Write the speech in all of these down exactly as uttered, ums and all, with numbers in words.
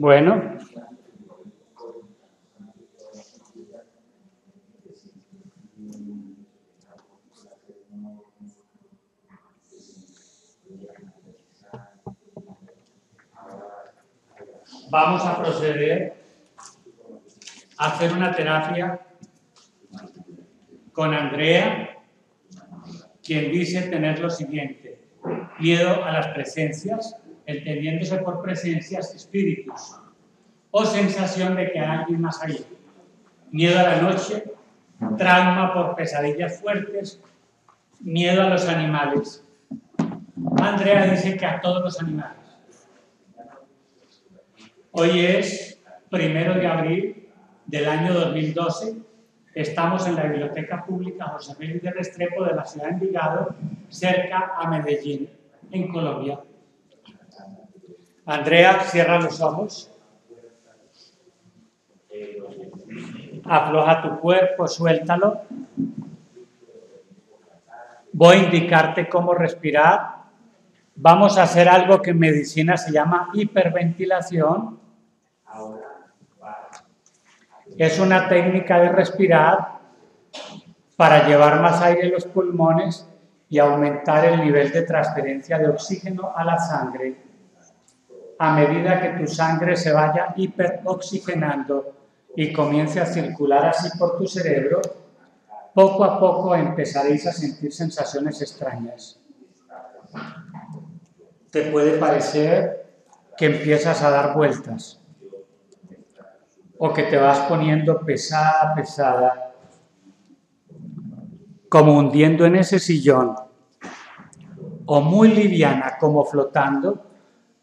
Bueno. Vamos a proceder a hacer una terapia con Andrea, quien dice tener lo siguiente: miedo a las presencias, entendiéndose por presencias espíritus o sensación de que hay alguien más allá, miedo a la noche, trauma por pesadillas fuertes, miedo a los animales. Andrea dice que a todos los animales. Hoy es primero de abril del año dos mil doce, estamos en la Biblioteca Pública José Félix de Restrepo de la ciudad de Envigado, cerca a Medellín, en Colombia. Andrea, cierra los ojos, afloja tu cuerpo, suéltalo. Voy a indicarte cómo respirar. Vamos a hacer algo que en medicina se llama hiperventilación. Es una técnica de respirar para llevar más aire a los pulmones y aumentar el nivel de transferencia de oxígeno a la sangre. A medida que tu sangre se vaya hiperoxigenando y comience a circular así por tu cerebro, poco a poco empezaréis a sentir sensaciones extrañas. Te puede parecer que empiezas a dar vueltas o que te vas poniendo pesada, pesada, como hundiendo en ese sillón, o muy liviana, como flotando,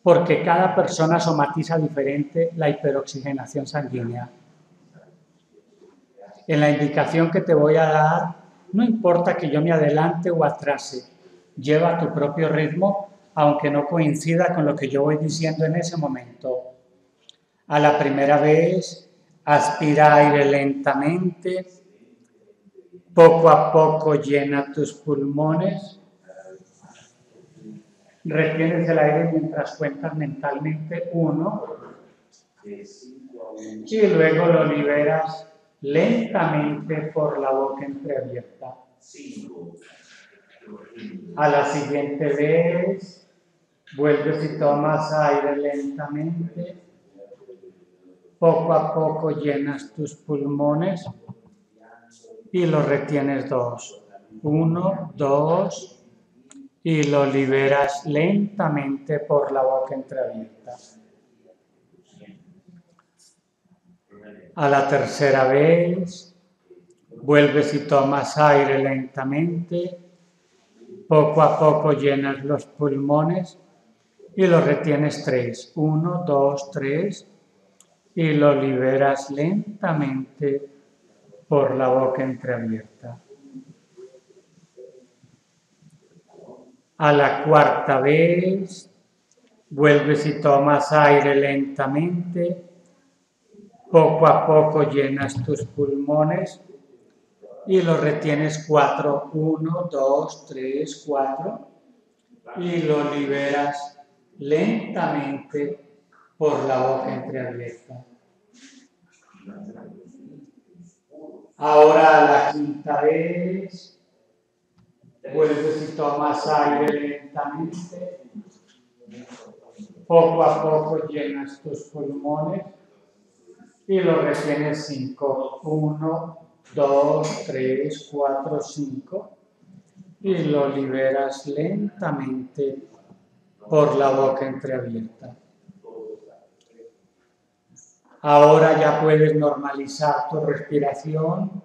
porque cada persona somatiza diferente la hiperoxigenación sanguínea. En la indicación que te voy a dar, no importa que yo me adelante o atrase, lleva tu propio ritmo, aunque no coincida con lo que yo voy diciendo en ese momento. A la primera vez, aspira aire lentamente, poco a poco llena tus pulmones, retienes el aire mientras cuentas mentalmente uno, y luego lo liberas lentamente por la boca entreabierta. A la siguiente vez, vuelves y tomas aire lentamente, poco a poco llenas tus pulmones y lo retienes dos, uno, dos, y lo liberas lentamente por la boca entreabierta. A la tercera vez, vuelves y tomas aire lentamente, poco a poco llenas los pulmones y lo retienes tres, uno, dos, tres, y lo liberas lentamente por la boca entreabierta. A la cuarta vez, vuelves y tomas aire lentamente, poco a poco llenas tus pulmones y lo retienes cuatro, uno, dos, tres, cuatro, y lo liberas lentamente por la boca entreabierta. Ahora, a la quinta vez, vuelves y tomas aire lentamente, poco a poco llenas tus pulmones y lo retienes cinco, uno, dos, tres, cuatro, cinco, y lo liberas lentamente por la boca entreabierta. Ahora ya puedes normalizar tu respiración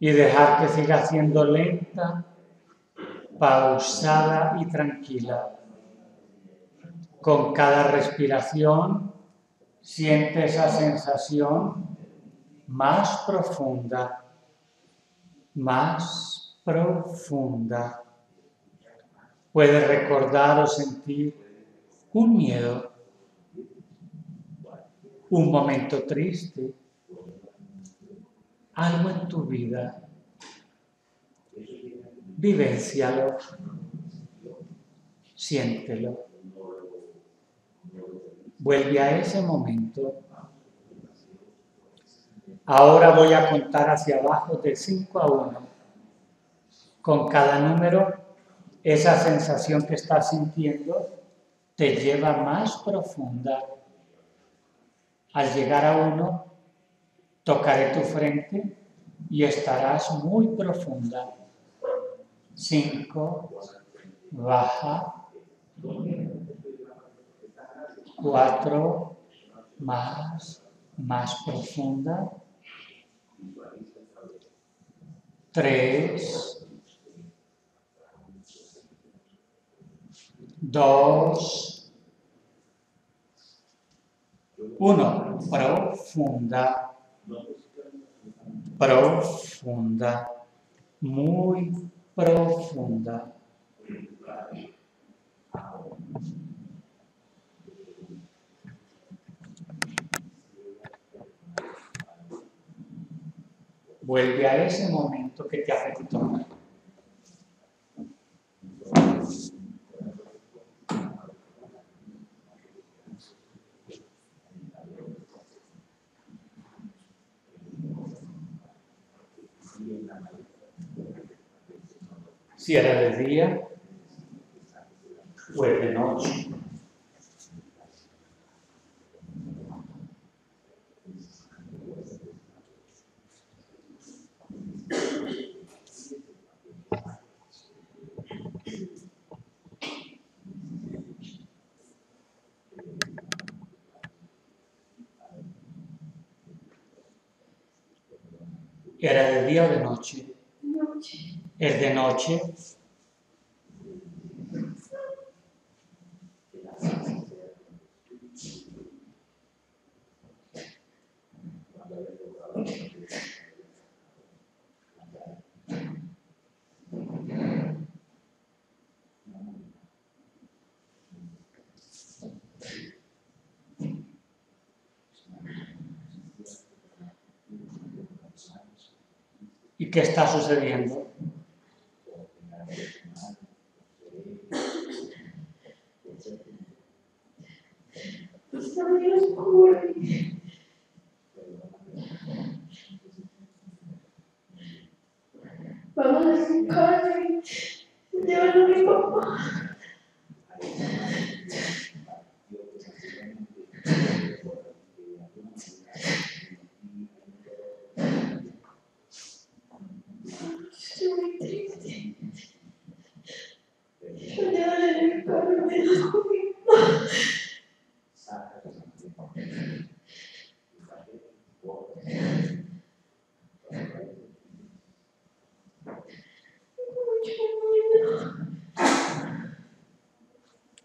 y dejar que siga siendo lenta, pausada y tranquila. Con cada respiración siente esa sensación más profunda, más profunda. Puedes recordar o sentir un miedo, un momento triste, algo en tu vida. Vivéncialo, siéntelo. Vuelve a ese momento. Ahora voy a contar hacia abajo de cinco a uno. Con cada número, esa sensación que estás sintiendo te lleva más profunda. Al llegar a uno, tocaré tu frente y estarás muy profunda. cinco, baja. cuatro, más, más profunda. tres, dos, uno, profunda, profunda, muy profunda. Vuelve a ese momento que te afectó. Si era de día, fue de noche. ¿Era de día o de noche? Noche. ¿Es de noche? ¿Y qué está sucediendo? Está muy oscuro. Vamos a encontrarme. Llévalo a mi papá.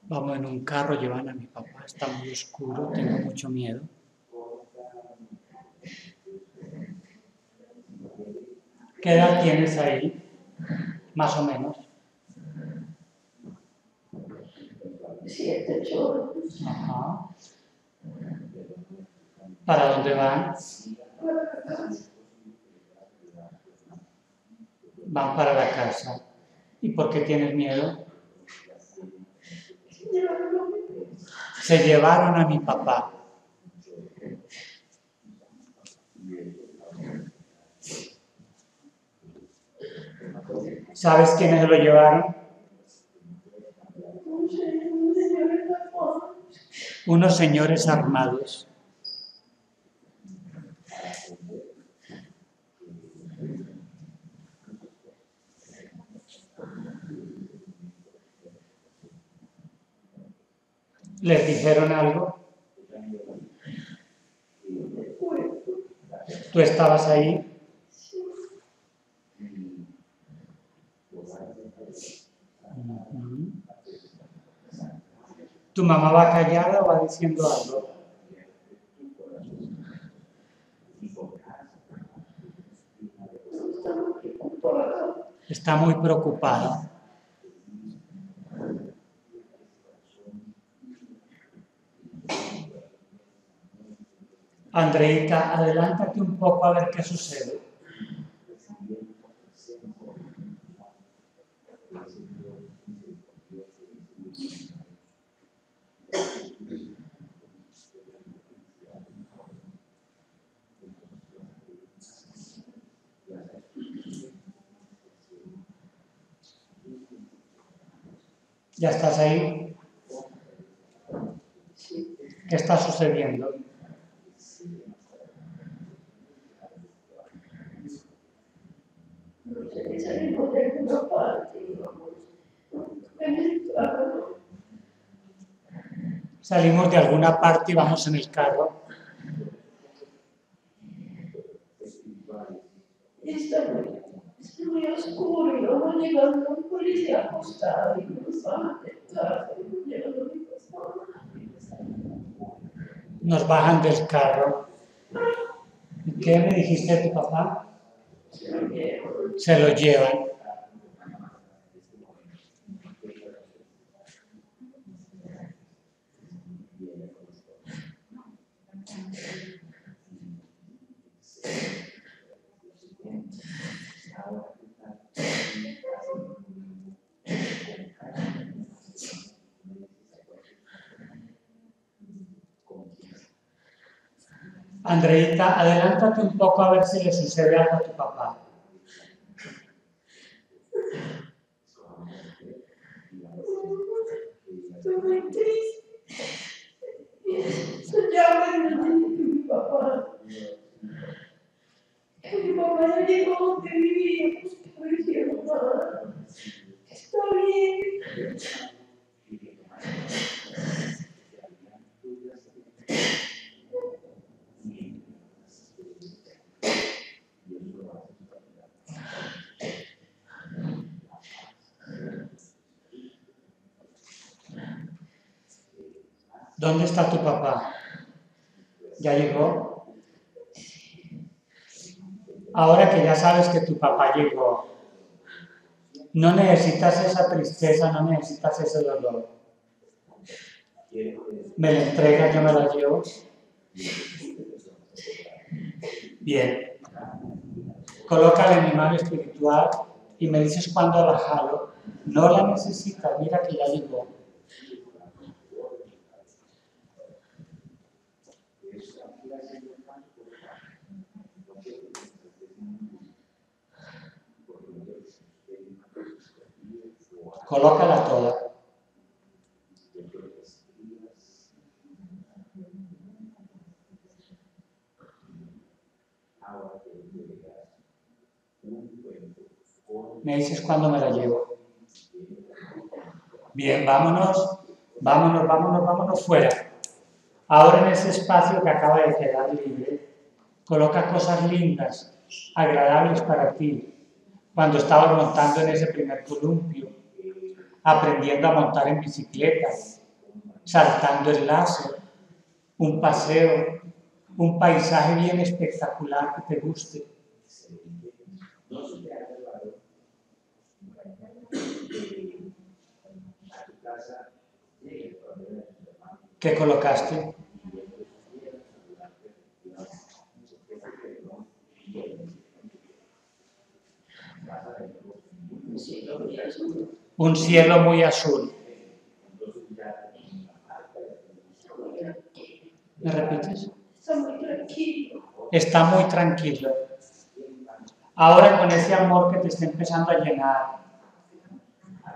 Vamos en un carro, llevan a mi papá, está muy oscuro, tengo mucho miedo. ¿Qué edad tienes ahí? Más o menos. Siete, ocho. Ajá. ¿Para dónde van? Van para la casa. ¿Y por qué tienes miedo? Se llevaron a mi papá. ¿Sabes quiénes lo llevaron? Unos señores armados. ¿Les dijeron algo? ¿Tú estabas ahí? ¿Tu mamá va callada o va diciendo algo? Está muy preocupada. Andreita, adelántate un poco a ver qué sucede. ¿Ya estás ahí? ¿Qué está sucediendo? Salimos de alguna parte y vamos en el carro. Está muy, está muy oscuro y luego llegando un policía acostado y nos van a tentar, nos bajan del carro. ¿Y qué me dijiste de tu papá? Se lo llevan. Se lo llevan. Andreita, adelántate un poco a ver si le sucede algo a tu papá. Estoy muy triste. Soñaba con mi papá. Mi papá se llegó donde vivíamos, pero me dijeron, mamá, está bien. ¿Dónde está tu papá? ¿Ya llegó? Ahora que ya sabes que tu papá llegó, no necesitas esa tristeza, no necesitas ese dolor. ¿Me lo entregas, yo me lo llevo? Bien. Colócale mi mano espiritual y me dices cuándo la jalo. No la necesitas, mira que ya llegó. Colócala toda. Me dices cuándo me la llevo. Bien, vámonos, vámonos, vámonos, vámonos fuera. Ahora en ese espacio que acaba de quedar libre, coloca cosas lindas, agradables para ti. Cuando estabas montando en ese primer columpio, aprendiendo a montar en bicicleta, saltando el lazo, un paseo, un paisaje bien espectacular que te guste. ¿Qué colocaste? Un cielo muy azul. ¿Me repites? Está muy tranquilo. Está muy tranquilo. Ahora con ese amor que te está empezando a llenar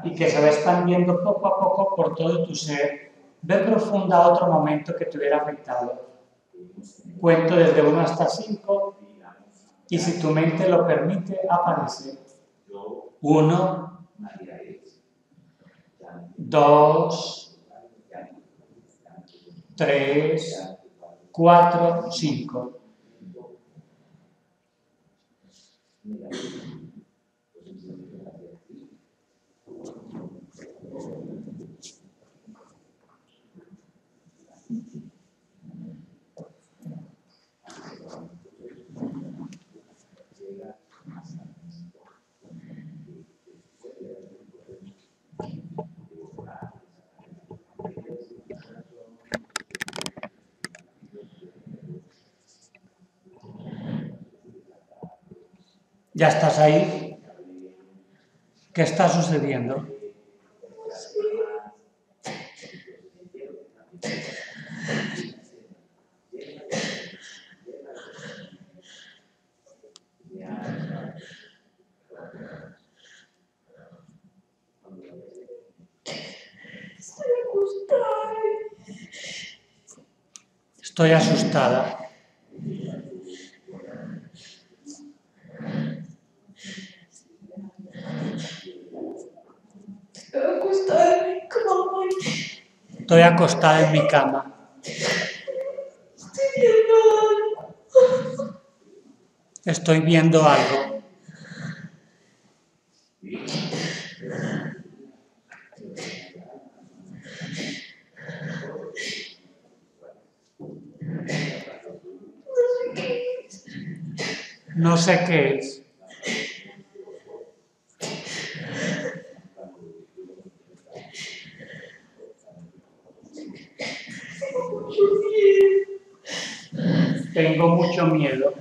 y que se va expandiendo poco a poco por todo tu ser, ve profunda otro momento que te hubiera afectado. Cuento desde uno hasta cinco y si tu mente lo permite, aparece. Uno, dos, tres, cuatro, cinco. ¿Ya estás ahí? ¿Qué está sucediendo? Estoy asustada. Estoy acostada en mi cama. Estoy viendo algo. No sé qué es. Tengo mucho miedo.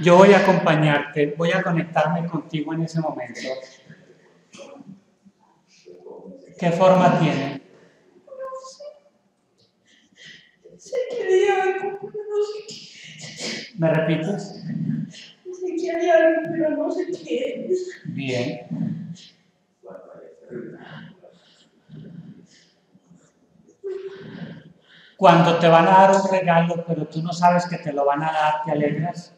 Yo voy a acompañarte, voy a conectarme contigo en ese momento. ¿Qué forma tiene? No sé. Sé que había algo, pero no sé qué. ¿Me repites? Sé que había algo, pero no sé qué es. Bien. Cuando te van a dar un regalo, pero tú no sabes que te lo van a dar, ¿te alegras?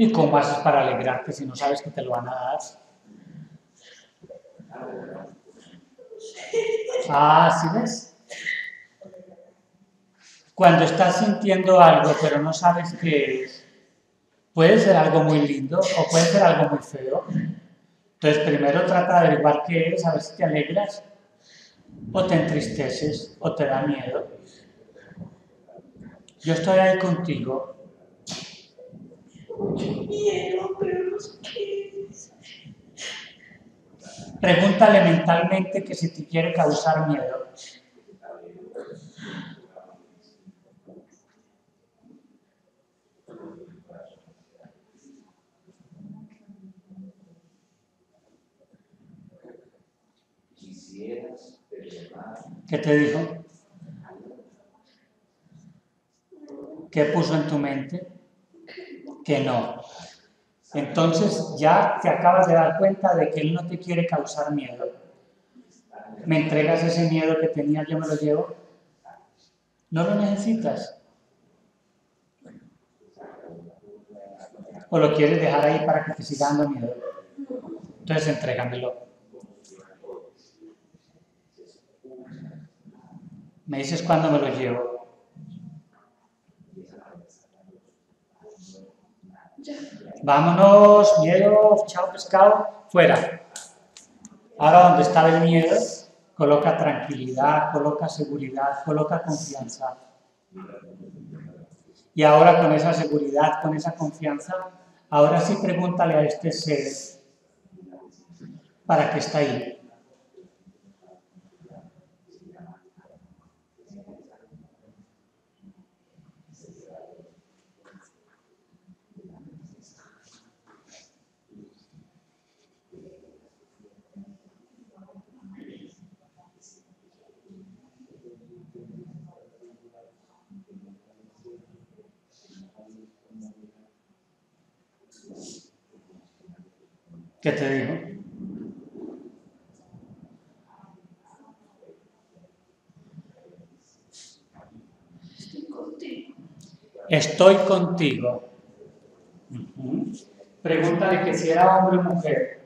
¿Y cómo haces para alegrarte si no sabes que te lo van a dar? Ah, ¿sí ves? Cuando estás sintiendo algo pero no sabes qué es, puede ser algo muy lindo o puede ser algo muy feo. Entonces primero trata de averiguar qué es, a ver si te alegras o te entristeces o te da miedo. Yo estoy ahí contigo. Mucho miedo, pero no sé qué es. Pregúntale mentalmente que si te quiere causar miedo. ¿Qué te dijo? ¿Qué puso en tu mente? Que no. Entonces ya te acabas de dar cuenta de que él no te quiere causar miedo. ¿Me entregas ese miedo que tenía? Yo me lo llevo. ¿No lo necesitas? ¿O lo quieres dejar ahí para que te siga dando miedo? Entonces entrégamelo. ¿Me dices cuándo me lo llevo? Vámonos, miedo, chao pescado, fuera. Ahora donde estaba el miedo, coloca tranquilidad, coloca seguridad, coloca confianza. Y ahora con esa seguridad, con esa confianza, ahora sí pregúntale a este ser, ¿para qué está ahí? ¿Qué te digo? Estoy contigo. Estoy contigo. Uh-huh. Pregúntale que si era hombre o mujer.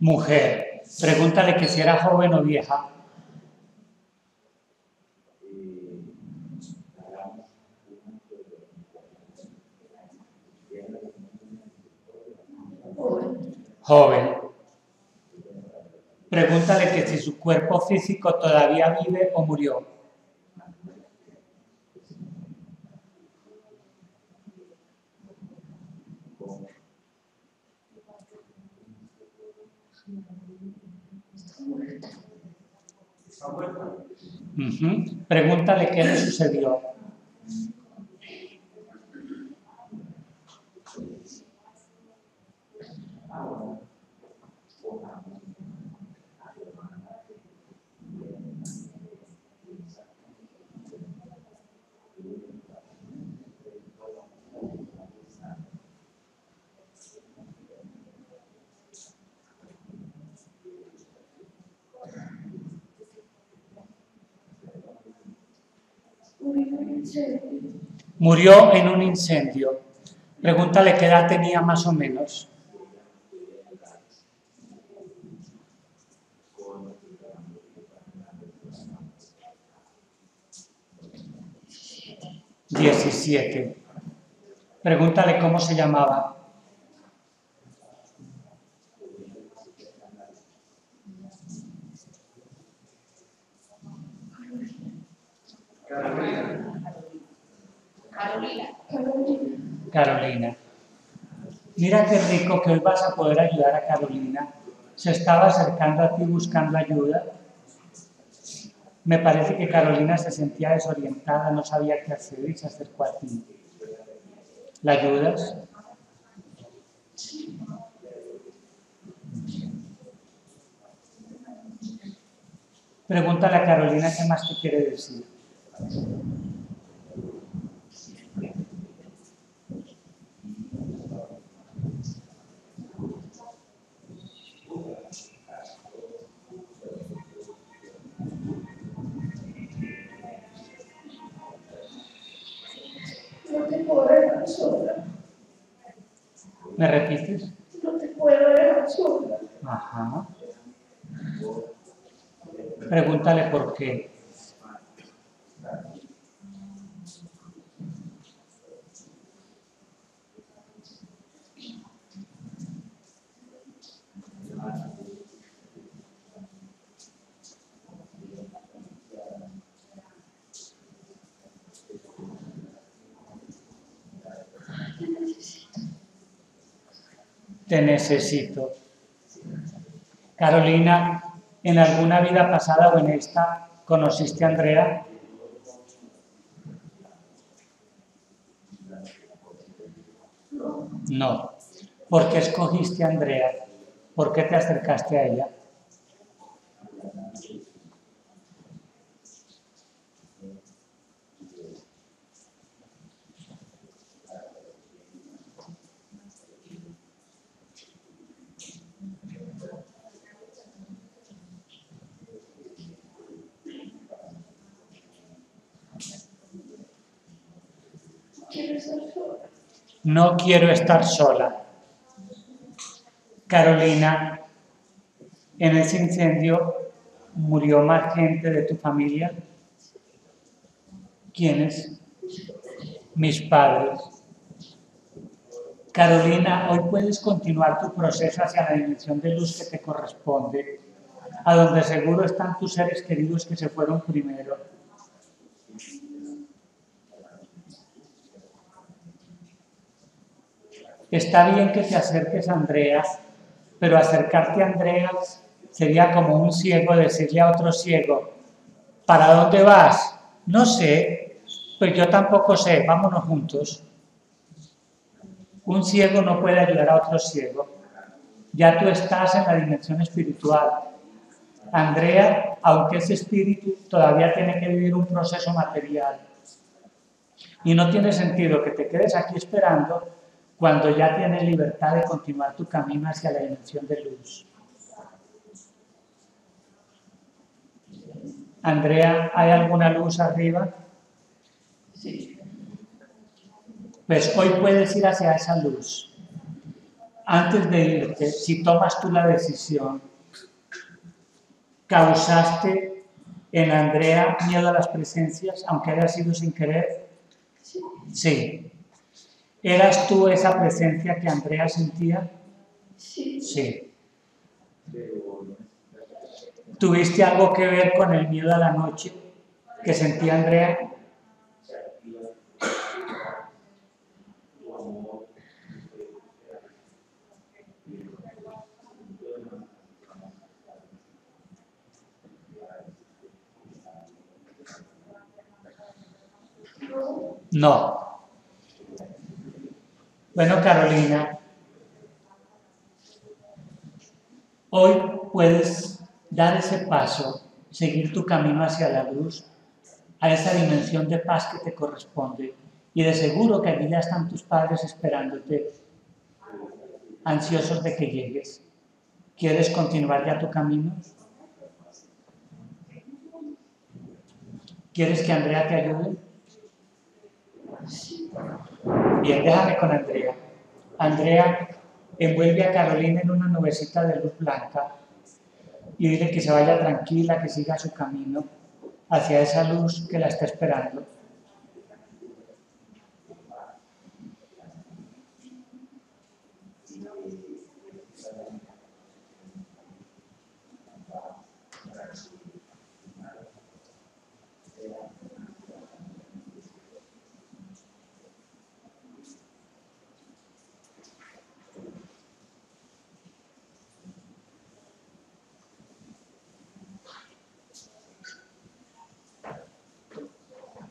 Mujer. Pregúntale que si era joven o vieja. Joven. Pregúntale que si su cuerpo físico todavía vive o murió. Uh-huh. Pregúntale qué le sucedió. Murió en un incendio. Pregúntale qué edad tenía más o menos. diecisiete. Pregúntale cómo se llamaba. Carolina. Carolina. Carolina. Mira qué rico que hoy vas a poder ayudar a Carolina. Se estaba acercando a ti buscando ayuda. Me parece que Carolina se sentía desorientada, no sabía qué hacer y se acercó a ti. ¿La ayudas? Pregúntale a Carolina qué más te quiere decir. ¿Me repites? No te puedo dejar sola. Ajá. Pregúntale por qué. Te necesito. Carolina, ¿en alguna vida pasada o en esta conociste a Andrea? No. ¿Por qué escogiste a Andrea? ¿Por qué te acercaste a ella? No quiero estar sola. Carolina, ¿en ese incendio murió más gente de tu familia? ¿Quiénes? Mis padres. Carolina, hoy puedes continuar tu proceso hacia la dimensión de luz que te corresponde, a donde seguro están tus seres queridos que se fueron primero. Está bien que te acerques a Andrea, pero acercarte a Andrea sería como un ciego decirle a otro ciego, ¿para dónde vas? No sé, pues yo tampoco sé, vámonos juntos. Un ciego no puede ayudar a otro ciego. Ya tú estás en la dimensión espiritual. Andrea, aunque es espíritu, todavía tiene que vivir un proceso material. Y no tiene sentido que te quedes aquí esperando cuando ya tienes libertad de continuar tu camino hacia la dimensión de luz. Andrea, ¿hay alguna luz arriba? Sí. Pues hoy puedes ir hacia esa luz. Antes de irte, si tomas tú la decisión, ¿causaste en Andrea miedo a las presencias, aunque haya sido sin querer? Sí. Sí. ¿Eras tú esa presencia que Andrea sentía? Sí. Sí. ¿Tuviste algo que ver con el miedo a la noche que sentía Andrea? No. Bueno, Carolina, hoy puedes dar ese paso, seguir tu camino hacia la luz, a esa dimensión de paz que te corresponde, y de seguro que allí ya están tus padres esperándote, ansiosos de que llegues. ¿Quieres continuar ya tu camino? ¿Quieres que Andrea te ayude? Bien, déjame con Andrea. Andrea, envuelve a Carolina en una nubecita de luz blanca y dile que se vaya tranquila, que siga su camino hacia esa luz que la está esperando.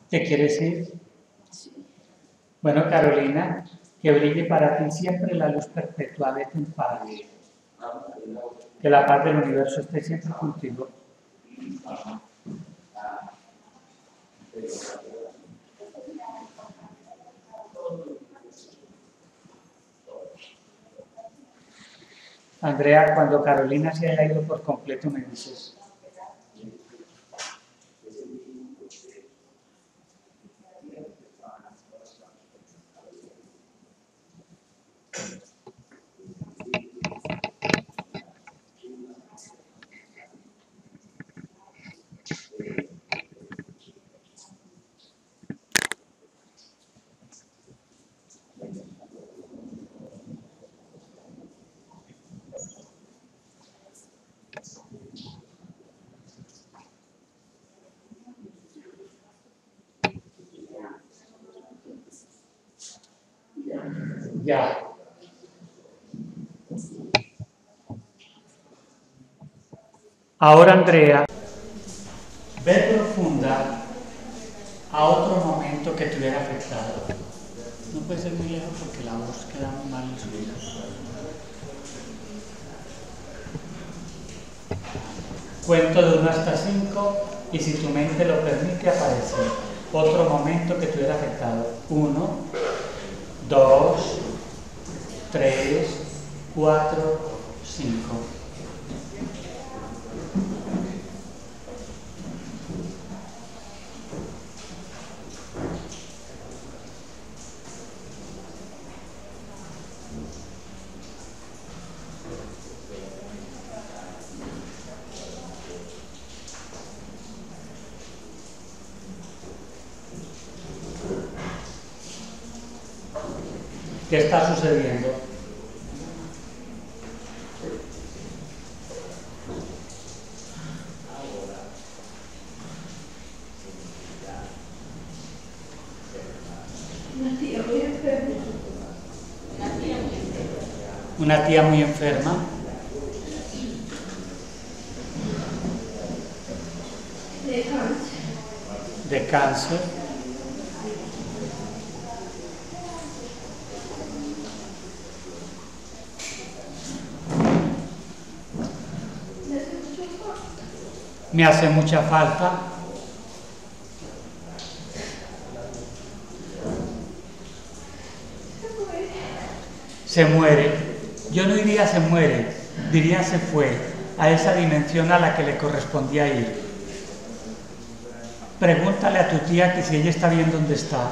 ¿Te quieres ir? Sí. Bueno, Carolina, que brille para ti siempre la luz perpetua, vete en paz. Que la paz del universo esté siempre contigo. Andrea, cuando Carolina se haya ido por completo, me dices. Ya. Ahora, Andrea, ve profunda a otro momento que te hubiera afectado. No puede ser muy lejos porque la voz queda muy mal en su vida. Cuento de uno hasta cinco y si tu mente lo permite aparece otro momento que te hubiera afectado. Uno, dos, tres, cuatro, cinco. ¿Qué está sucediendo? Una tía muy enferma. De cáncer. De cáncer. Me hace mucha falta. Se muere. Yo no diría se muere, diría se fue a esa dimensión a la que le correspondía ir. Pregúntale a tu tía que si ella está bien donde está.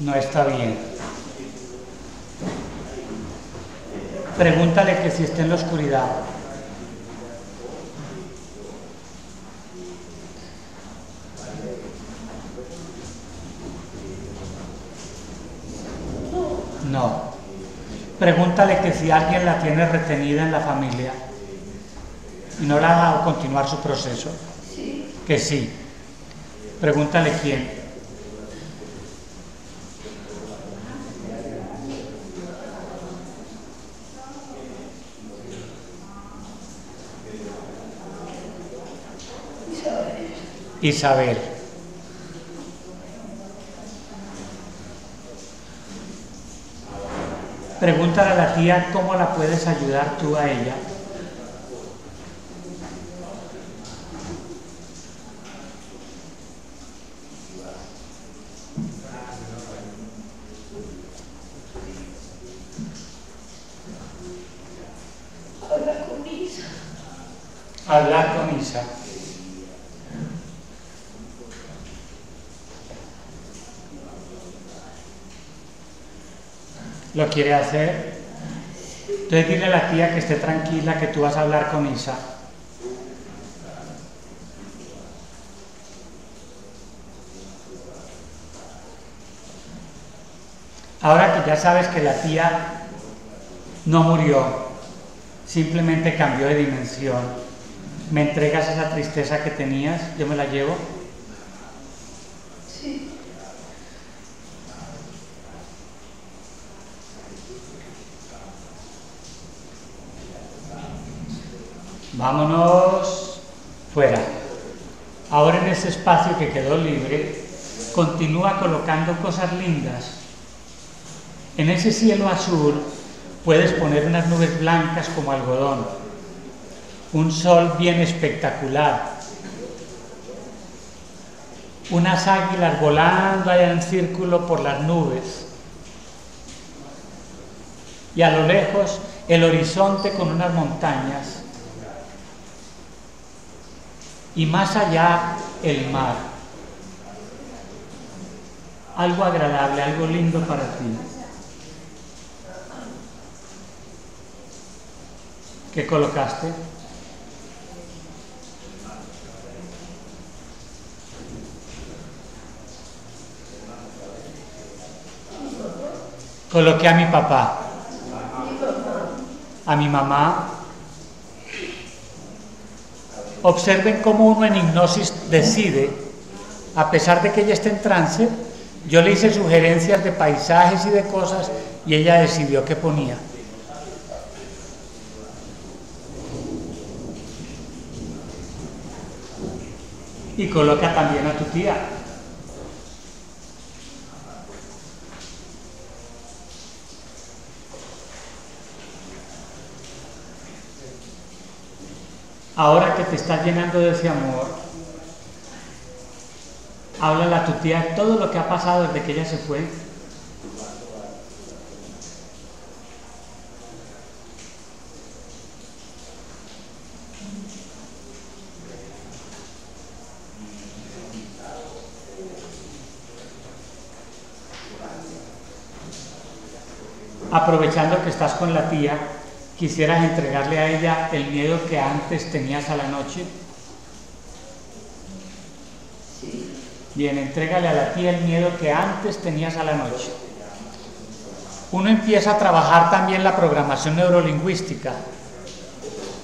No está bien. Pregúntale que si está en la oscuridad. No. Pregúntale que si alguien la tiene retenida en la familia y no la ha dado continuar su proceso. Sí. Que sí. Pregúntale quién. Isabel. Isabel. Pregúntale a la tía cómo la puedes ayudar tú a ella. Hablar con Isa. Hablar con Isa. lo quiere hacer. Entonces dile a la tía que esté tranquila, que tú vas a hablar con Isa. Ahora que ya sabes que la tía no murió, simplemente cambió de dimensión, ¿me entregas esa tristeza que tenías? ¿Yo me la llevo? Sí. Vámonos fuera. Ahora en este espacio que quedó libre, continúa colocando cosas lindas. En ese cielo azul puedes poner unas nubes blancas como algodón, un sol bien espectacular, unas águilas volando allá en círculo por las nubes y a lo lejos el horizonte con unas montañas y más allá el mar. Algo agradable, algo lindo para ti. ¿Qué colocaste? Coloqué a mi papá, a mi mamá. Observen cómo uno en hipnosis decide, a pesar de que ella esté en trance. Yo le hice sugerencias de paisajes y de cosas y ella decidió qué ponía. Y coloca también a tu tía. Ahora que te estás llenando de ese amor, háblale a tu tía todo lo que ha pasado desde que ella se fue. Aprovechando que estás con la tía, ¿quisieras entregarle a ella el miedo que antes tenías a la noche? Sí. Bien, entrégale a la tía el miedo que antes tenías a la noche. Uno empieza a trabajar también la programación neurolingüística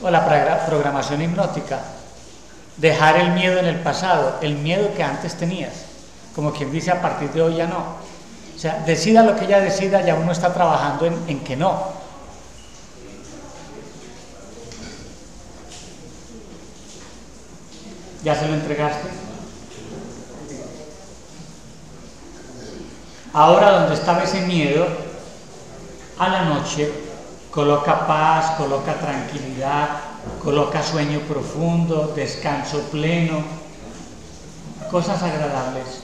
o la programación hipnótica. Dejar el miedo en el pasado, el miedo que antes tenías. Como quien dice, a partir de hoy ya no. O sea, decida lo que ella decida, ya uno está trabajando en, en que no. ¿Ya se lo entregaste? Ahora, donde estaba ese miedo, a la noche, coloca paz, coloca tranquilidad, coloca sueño profundo, descanso pleno, cosas agradables.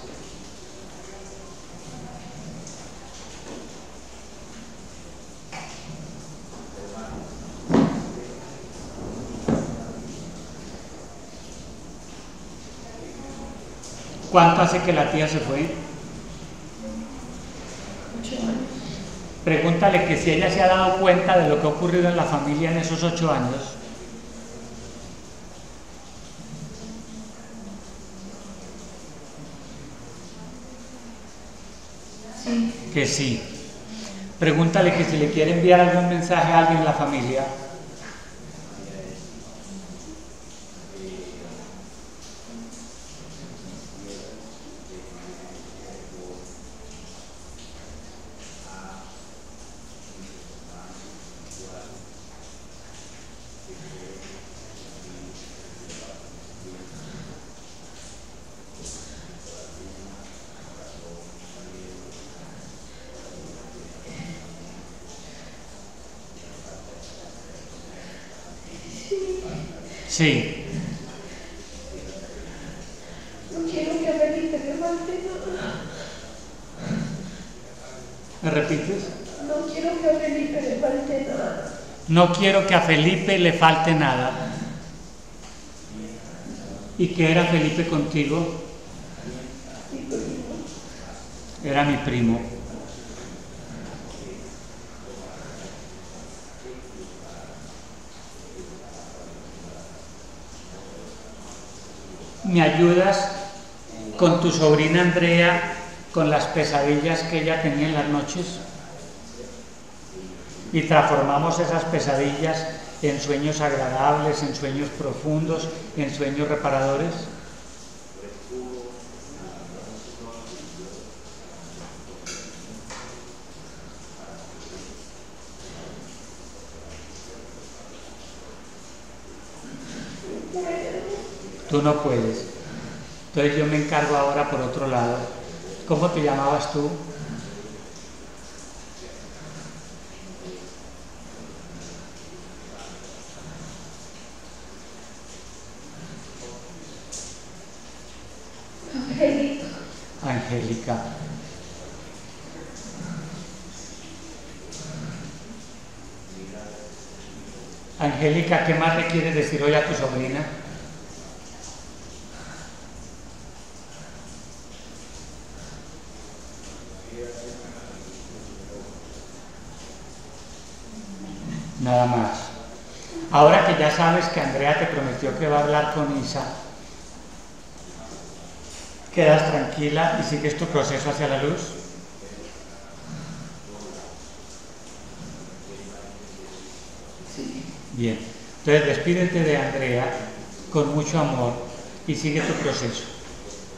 ¿Cuánto hace que la tía se fue? Ocho años. Pregúntale que si ella se ha dado cuenta de lo que ha ocurrido en la familia en esos ocho años. Sí. Que sí. Pregúntale que si le quiere enviar algún mensaje a alguien en la familia. Sí. No quiero que repita, que falte. ¿Me repites? No quiero que a Felipe le falte nada. No quiero que a Felipe le falte nada. ¿Y qué era Felipe contigo? Mi primo. Era mi primo. me ayudas con tu sobrina Andrea, con las pesadillas que ella tenía en las noches, y transformamos esas pesadillas en sueños agradables, en sueños profundos, en sueños reparadores. Tú no puedes. Entonces yo me encargo ahora por otro lado. ¿Cómo te llamabas tú? Angélica. Angélica. Angélica, ¿qué más le quieres decir hoy a tu sobrina? Nada más. Ahora que ya sabes que Andrea te prometió que va a hablar con Isa, quedas tranquila y sigues tu proceso hacia la luz. Sí. Bien. Entonces despídete de Andrea con mucho amor y sigue tu proceso.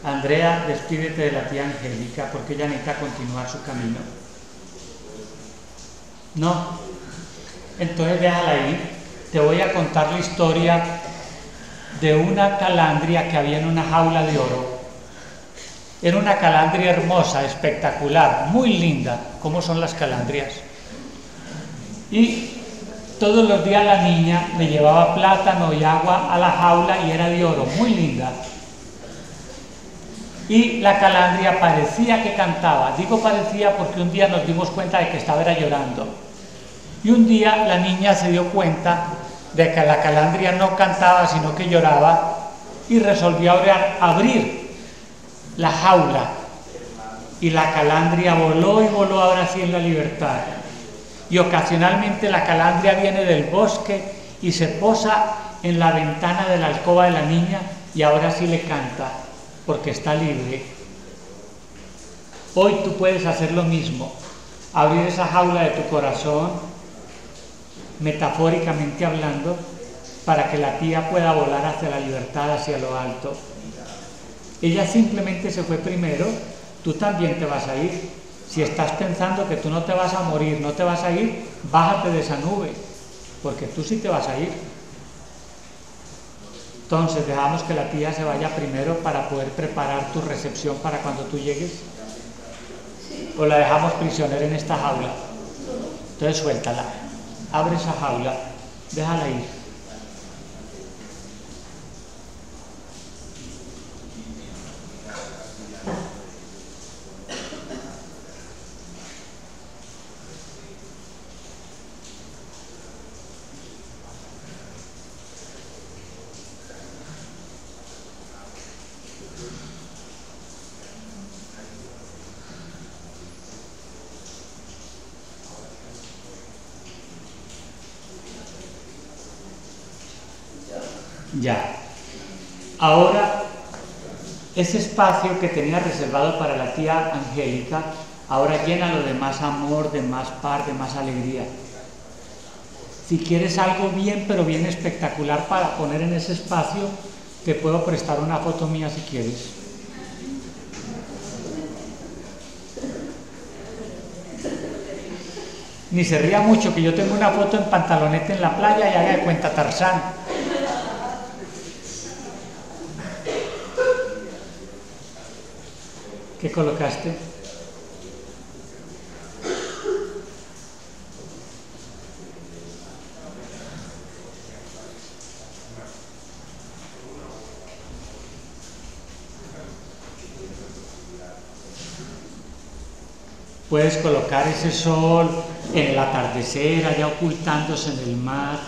Andrea, despídete de la tía Angélica porque ella necesita continuar su camino. No. Entonces déjala ahí. Te voy a contar la historia de una calandria que había en una jaula de oro. Era una calandria hermosa, espectacular, muy linda, como son las calandrias. Y todos los días la niña le llevaba plátano y agua a la jaula y era de oro, muy linda. Y la calandria parecía que cantaba. Digo parecía porque un día nos dimos cuenta de que estaba era llorando. Y un día la niña se dio cuenta de que la calandria no cantaba, sino que lloraba, y resolvió abrir la jaula. Y la calandria voló y voló ahora sí en la libertad. Y ocasionalmente la calandria viene del bosque y se posa en la ventana de la alcoba de la niña y ahora sí le canta, porque está libre. Hoy tú puedes hacer lo mismo, abrir esa jaula de tu corazón, metafóricamente hablando, para que la tía pueda volar hacia la libertad, hacia lo alto. Ella simplemente se fue primero, tú también te vas a ir. Si estás pensando que tú no te vas a morir, no te vas a ir, bájate de esa nube, porque tú sí te vas a ir. Entonces dejamos que la tía se vaya primero para poder preparar tu recepción para cuando tú llegues. O la dejamos prisionera en esta jaula. Entonces suéltala. Abre esa jaula, déjala ir. Ya. Ahora, ese espacio que tenía reservado para la tía Angélica, ahora llénalo de más amor, de más paz, de más alegría. Si quieres algo bien, pero bien espectacular para poner en ese espacio, te puedo prestar una foto mía si quieres. Ni se ría mucho, que yo tengo una foto en pantaloneta en la playa y haga de cuenta Tarzán. ¿Qué colocaste? Puedes colocar ese sol en el atardecer, allá ocultándose en el mar,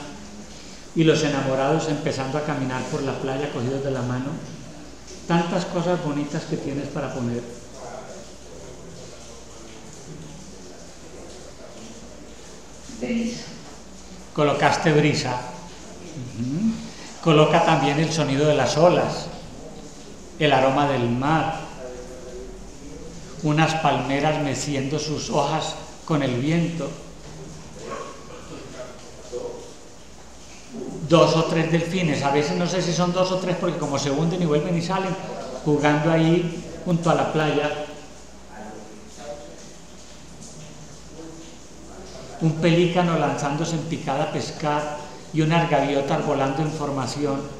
y los enamorados empezando a caminar por la playa cogidos de la mano. Tantas cosas bonitas que tienes para poner. Brisa. Colocaste brisa. Uh-huh. Coloca también el sonido de las olas. el aroma del mar, unas palmeras meciendo sus hojas con el viento, dos o tres delfines, a veces no sé si son dos o tres porque como se hunden y vuelven y salen, jugando ahí junto a la playa, un pelícano lanzándose en picada a pescar y unas gaviotas volando en formación.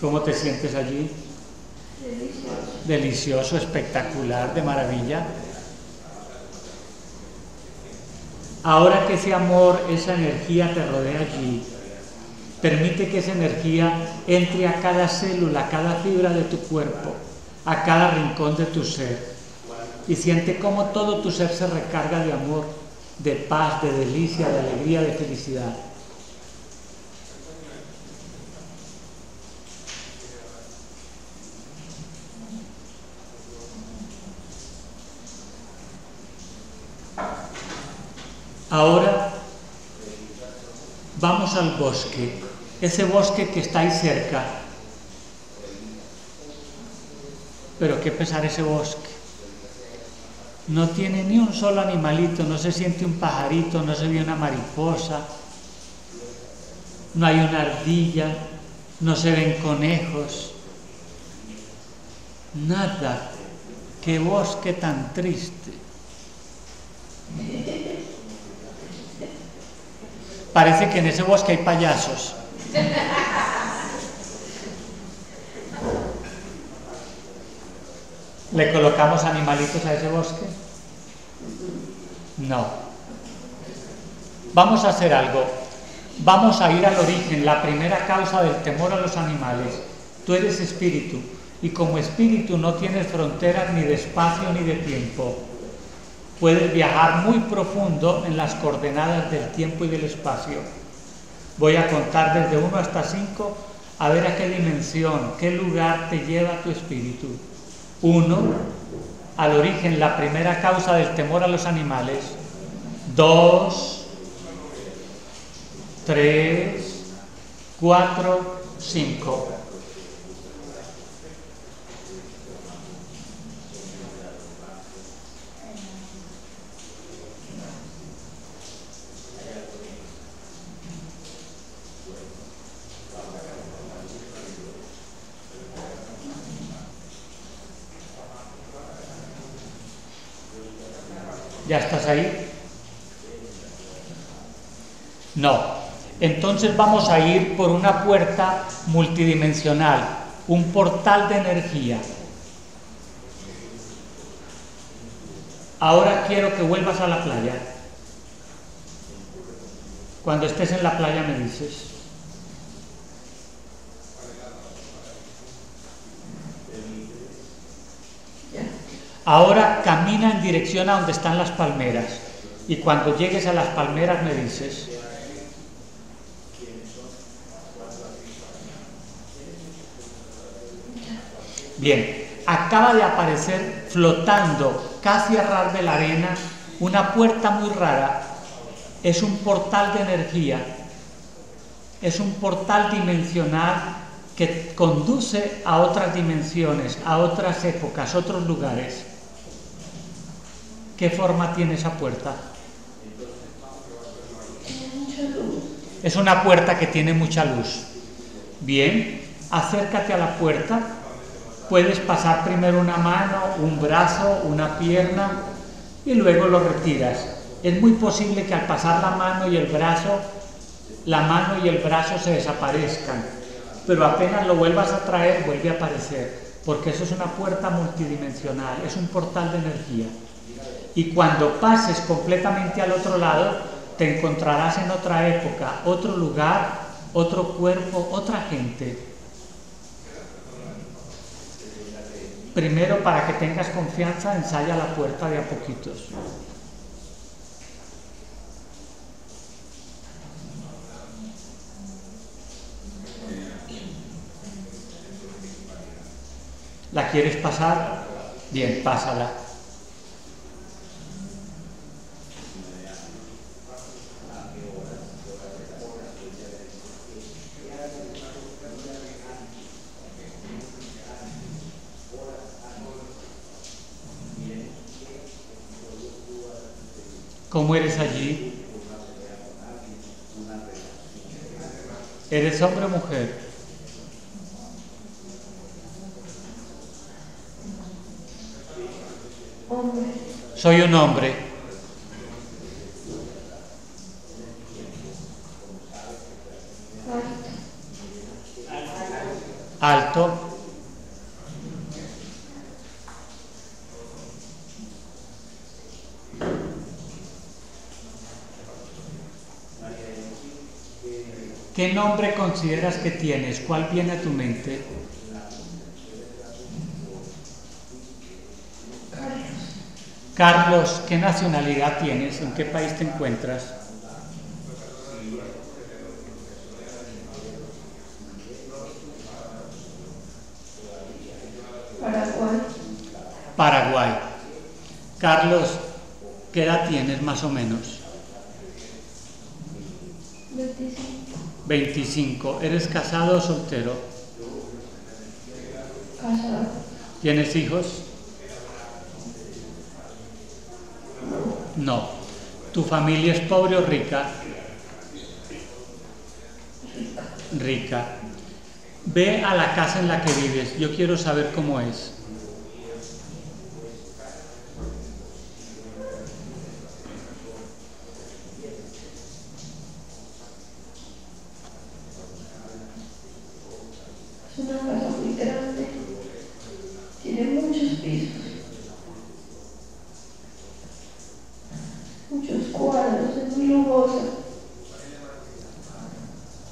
¿Cómo te sientes allí? Delicioso, Delicioso espectacular, de maravilla. Ahora que ese amor, esa energía te rodea allí, permite que esa energía entre a cada célula, a cada fibra de tu cuerpo, a cada rincón de tu ser. Y siente cómo todo tu ser se recarga de amor, de paz, de delicia, de alegría, de felicidad. Ahora vamos al bosque, ese bosque que está ahí cerca. Pero qué pesar ese bosque. No tiene ni un solo animalito, no se siente un pajarito, no se ve una mariposa, no hay una ardilla, no se ven conejos, nada. ¡Qué bosque tan triste! Parece que en ese bosque hay payasos. ¿Le colocamos animalitos a ese bosque? No. Vamos a hacer algo. Vamos a ir al origen, la primera causa del temor a los animales. Tú eres espíritu, y como espíritu no tienes fronteras ni de espacio ni de tiempo. Puedes viajar muy profundo en las coordenadas del tiempo y del espacio. Voy a contar desde uno hasta cinco, a ver a qué dimensión, qué lugar te lleva tu espíritu. Uno, al origen, la primera causa del temor a los animales. Dos, tres, cuatro, cinco. ¿Ya estás ahí? No. Entonces vamos a ir por una puerta multidimensional, un portal de energía. Ahora quiero que vuelvas a la playa. Cuando estés en la playa me dices. Ahora camina en dirección a donde están las palmeras y cuando llegues a las palmeras me dices. Bien, acaba de aparecer flotando casi a ras de la arena una puerta muy rara. Es un portal de energía, es un portal dimensional que conduce a otras dimensiones, a otras épocas, otros lugares. ¿Qué forma tiene esa puerta? Es una puerta que tiene mucha luz. Bien, acércate a la puerta. Puedes pasar primero una mano, un brazo, una pierna y luego lo retiras. Es muy posible que al pasar la mano y el brazo, la mano y el brazo se desaparezcan. Pero apenas lo vuelvas a traer, vuelve a aparecer. Porque eso es una puerta multidimensional, es un portal de energía. Y cuando pases completamente al otro lado, te encontrarás en otra época, otro lugar, otro cuerpo, otra gente. Primero, para que tengas confianza, ensaya la puerta de a poquitos. ¿La quieres pasar? Bien, pásala. ¿Cómo eres allí? ¿Eres hombre o mujer? Hombre. Soy un hombre. Alto. Alto. ¿Qué nombre consideras que tienes? ¿Cuál viene a tu mente? Carlos. Carlos, ¿qué nacionalidad tienes? ¿En qué país te encuentras? Paraguay. Paraguay. Carlos, ¿qué edad tienes más o menos? veinticinco. ¿Eres casado o soltero? Casado. ¿Tienes hijos? No. ¿Tu familia es pobre o rica? Rica. Rica. Ve a la casa en la que vives. Yo quiero saber cómo es.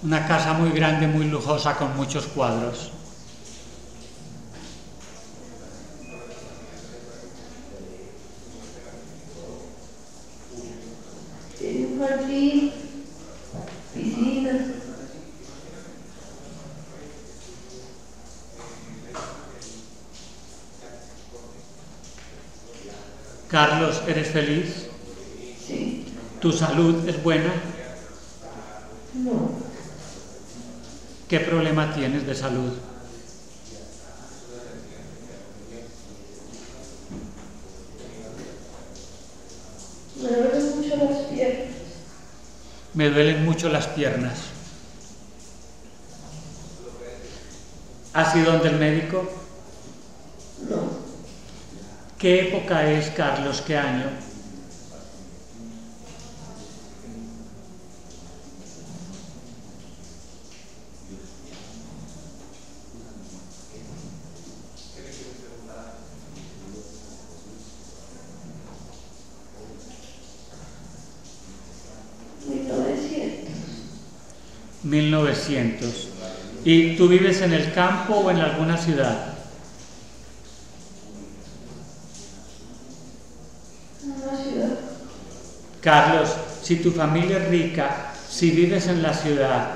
Una casa muy grande, muy lujosa, con muchos cuadros. Tiene un jardín, piscina. Carlos, ¿eres feliz? Sí. ¿Tu salud es buena? No. ¿Qué problema tienes de salud? Me duelen mucho las piernas. Me duelen mucho las piernas. ¿Has ido donde el médico? No. ¿Qué época es, Carlos? ¿Qué año? mil novecientos. ¿Y tú vives en el campo o en alguna ciudad? En una ciudad. Carlos, si tu familia es rica, si vives en la ciudad,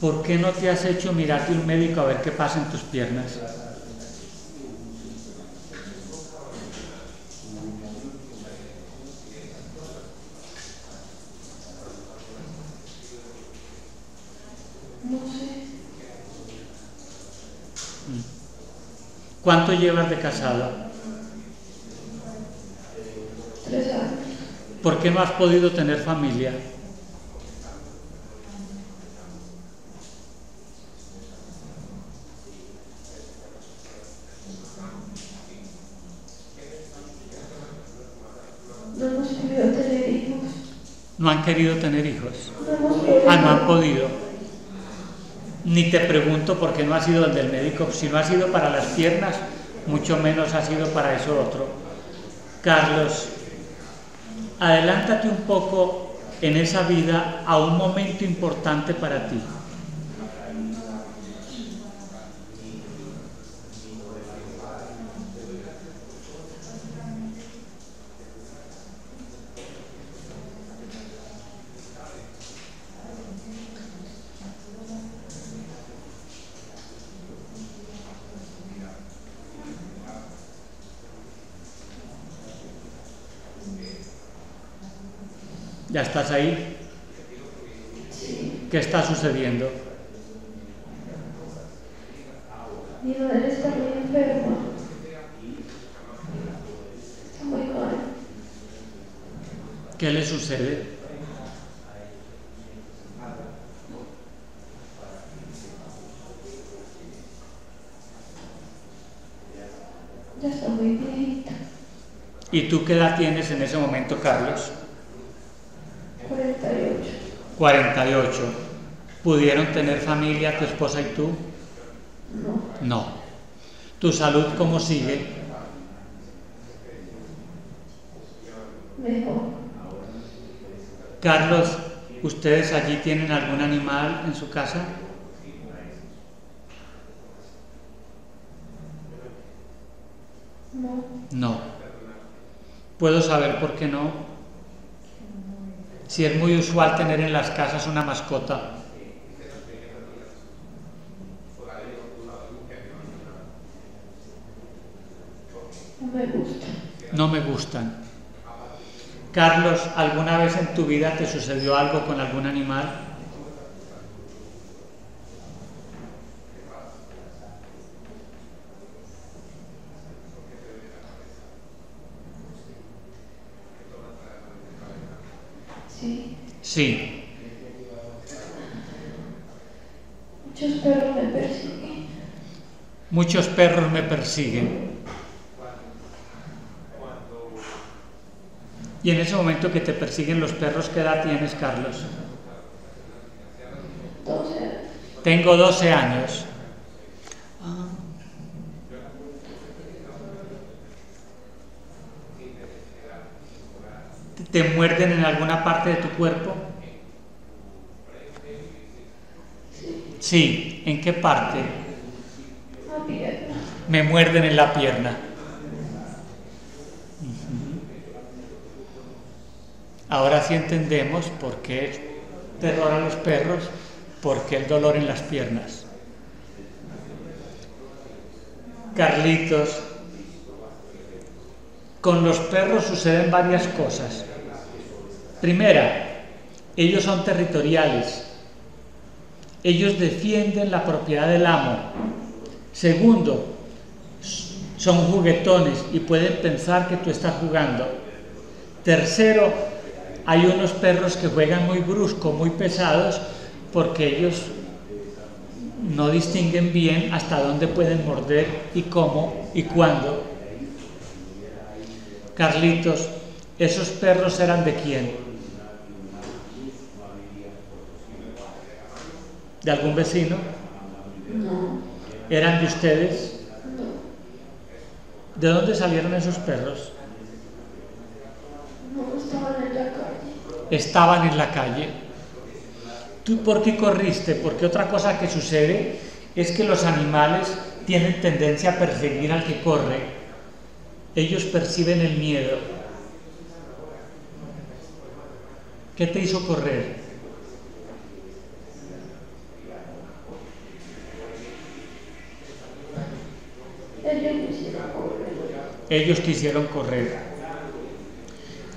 ¿por qué no te has hecho mirarte un médico a ver qué pasa en tus piernas? ¿Cuánto llevas de casado? Tres años. ¿Por qué no has podido tener familia? No hemos querido tener hijos. ¿No han querido tener hijos? No hemos querido. Ah, no han podido. Ni te pregunto por qué no ha sido el del médico. Si no ha sido para las piernas, mucho menos ha sido para eso otro. Carlos, adelántate un poco en esa vida a un momento importante para ti. ¿Ya estás ahí? Sí. ¿Qué está sucediendo? Mi madre está muy enferma. Está muy mal. ¿Qué le sucede? Ya soy muy viejita. ¿Y tú qué edad tienes en ese momento, Carlos? cuarenta y ocho. cuarenta y ocho. ¿Pudieron tener familia tu esposa y tú? No. No. ¿Tu salud cómo sigue? Mejor. Carlos, ¿ustedes allí tienen algún animal en su casa? No. No. ¿Puedo saber por qué no? Si es muy usual tener en las casas una mascota. No me gusta. No me gustan. Carlos, ¿alguna vez en tu vida te sucedió algo con algún animal? Sí. Muchos perros me persiguen. Muchos perros me persiguen. Y en ese momento que te persiguen los perros, ¿qué edad tienes, Carlos? doce. Tengo doce años. Ah. ¿Te muerden en alguna parte de tu cuerpo? Sí. ¿En qué parte? La pierna. Me muerden en la pierna. Uh-huh. Ahora sí entendemos por qué terror a los perros, por qué el dolor en las piernas. Carlitos, con los perros suceden varias cosas. Primera, ellos son territoriales. Ellos defienden la propiedad del amo. Segundo, son juguetones y pueden pensar que tú estás jugando. Tercero, hay unos perros que juegan muy brusco, muy pesados, porque ellos no distinguen bien hasta dónde pueden morder y cómo y cuándo. Carlitos, ¿esos perros eran de quién? ¿De algún vecino? No. ¿Eran de ustedes? No. ¿De dónde salieron esos perros? No, estaban en la calle. Estaban en la calle. ¿Tú por qué corriste? Porque otra cosa que sucede es que los animales tienen tendencia a perseguir al que corre. Ellos perciben el miedo. ¿Qué te hizo correr? Ellos quisieron correr.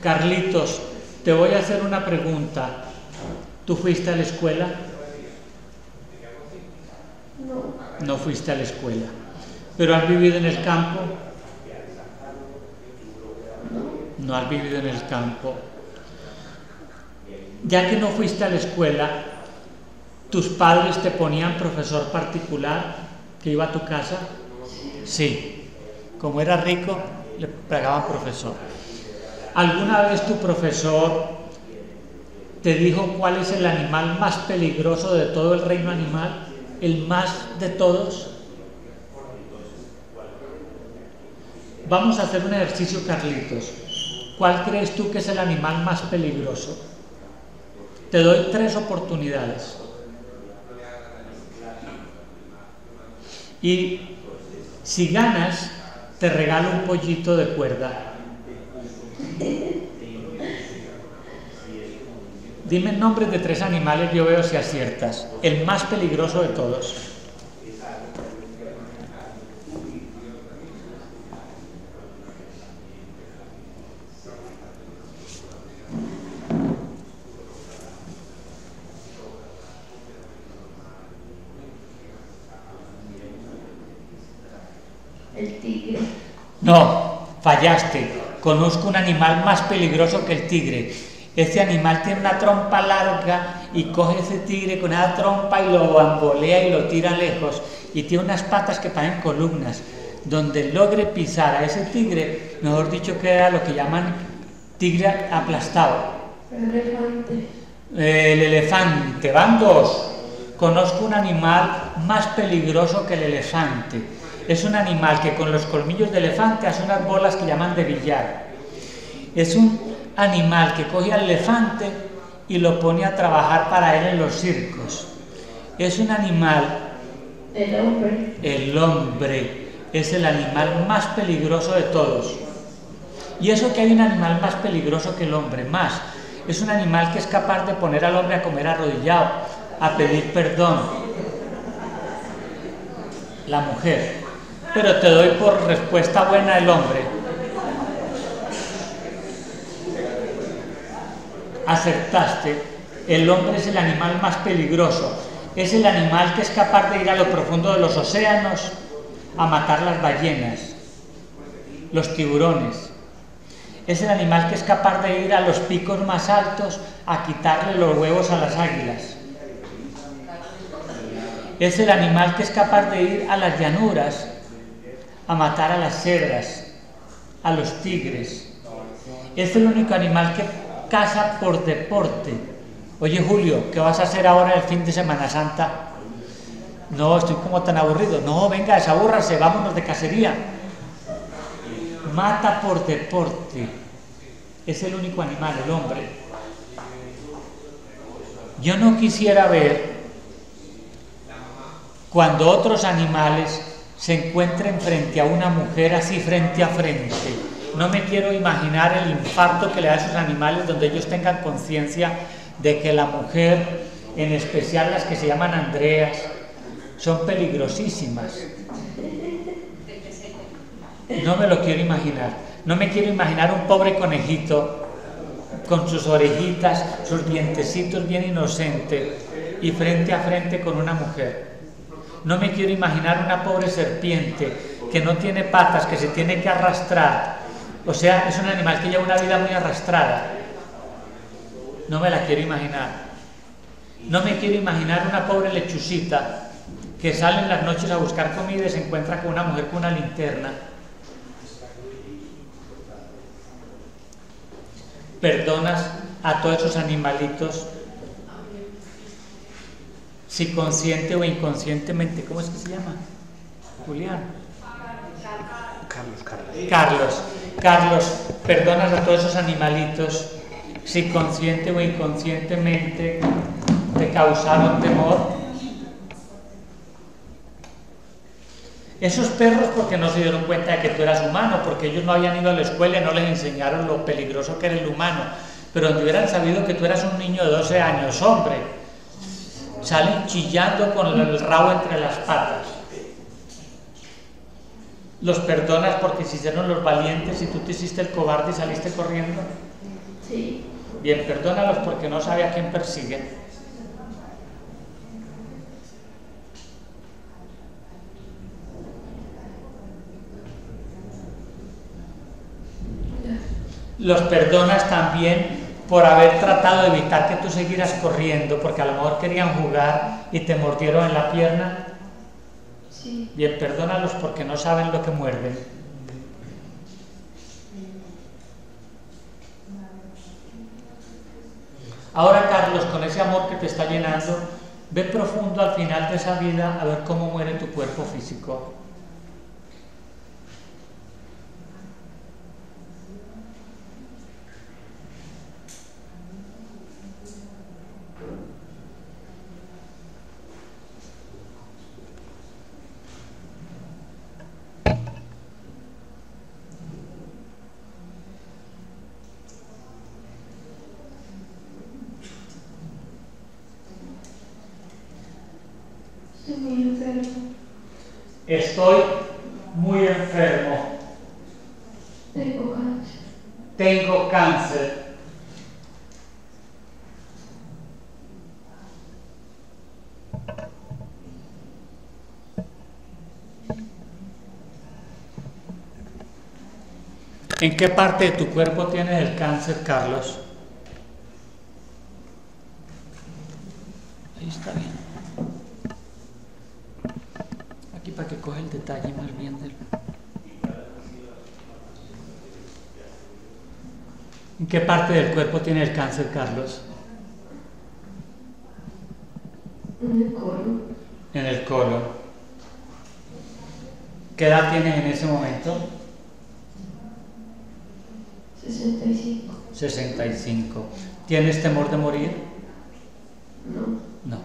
Carlitos, te voy a hacer una pregunta. ¿Tú fuiste a la escuela? No. No fuiste a la escuela. ¿Pero has vivido en el campo? No. No has vivido en el campo. Ya que no fuiste a la escuela, ¿tus padres te ponían profesor particular que iba a tu casa? Sí. Como era rico, le pagaban profesor. ¿Alguna vez tu profesor te dijo cuál es el animal más peligroso de todo el reino animal? ¿El más de todos? Vamos a hacer un ejercicio, Carlitos. ¿Cuál crees tú que es el animal más peligroso? Te doy tres oportunidades. Y si ganas, te regalo un pollito de cuerda. Dime nombres de tres animales, yo veo si aciertas. El más peligroso de todos. No, fallaste. Conozco un animal más peligroso que el tigre. Ese animal tiene una trompa larga y coge ese tigre con esa trompa y lo bambolea y lo tira lejos. Y tiene unas patas que parecen columnas. Donde logre pisar a ese tigre, mejor dicho, queda lo que llaman tigre aplastado. Elefante. El elefante. Van dos. Conozco un animal más peligroso que el elefante. Es un animal que con los colmillos de elefante hace unas bolas que llaman de billar. Es un animal que coge al elefante y lo pone a trabajar para él en los circos. Es un animal... El hombre. El hombre es el animal más peligroso de todos. Y eso que hay un animal más peligroso que el hombre, más. Es un animal que es capaz de poner al hombre a comer arrodillado, a pedir perdón. La mujer. Pero te doy por respuesta buena el hombre. Acertaste. El hombre es el animal más peligroso. Es el animal que es capaz de ir a lo profundo de los océanos a matar las ballenas, los tiburones. Es el animal que es capaz de ir a los picos más altos a quitarle los huevos a las águilas. Es el animal que es capaz de ir a las llanuras a matar a las cebras, a los tigres. Es el único animal que caza por deporte. Oye, Julio, ¿qué vas a hacer ahora el fin de Semana Santa? No, estoy como tan aburrido. No, venga, desabúrrase, vámonos de cacería. Mata por deporte. Es el único animal, el hombre. Yo no quisiera ver cuando otros animales se encuentren frente a una mujer así frente a frente. No me quiero imaginar el infarto que le da a esos animales donde ellos tengan conciencia de que la mujer, en especial las que se llaman Andreas, son peligrosísimas. No me lo quiero imaginar. No me quiero imaginar un pobre conejito con sus orejitas, sus dientecitos bien inocentes y frente a frente con una mujer. No me quiero imaginar una pobre serpiente que no tiene patas, que se tiene que arrastrar. O sea, es un animal que lleva una vida muy arrastrada. No me la quiero imaginar. No me quiero imaginar una pobre lechucita que sale en las noches a buscar comida y se encuentra con una mujer con una linterna. Perdonas a todos esos animalitos, si consciente o inconscientemente. ¿Cómo es que se llama? Julián. Carlos, Carlos. Carlos, Carlos, perdonas a todos esos animalitos si consciente o inconscientemente te causaron temor. Esos perros, porque no se dieron cuenta de que tú eras humano, porque ellos no habían ido a la escuela y no les enseñaron lo peligroso que era el humano, pero donde hubieran sabido que tú eras un niño de doce años, hombre, salen chillando con el rabo entre las patas. Los perdonas porque se hicieron los valientes y tú te hiciste el cobarde y saliste corriendo. Sí. Bien, perdónalos porque no sabe a quién persiguen. Los perdonas también por haber tratado de evitar que tú siguieras corriendo, porque a lo mejor querían jugar y te mordieron en la pierna. Sí. Bien, perdónalos porque no saben lo que muerden. Ahora, Carlos, con ese amor que te está llenando, ve profundo al final de esa vida a ver cómo muere tu cuerpo físico. Estoy muy enfermo. Tengo cáncer. Tengo cáncer. ¿En qué parte de tu cuerpo tienes el cáncer, Carlos? Ahí está bien. Aquí para que coja el detalle más bien del... ¿En qué parte del cuerpo tiene el cáncer, Carlos? En el colon. En el colon. ¿Qué edad tienes en ese momento? sesenta y cinco. sesenta y cinco. ¿Tienes temor de morir? No. No.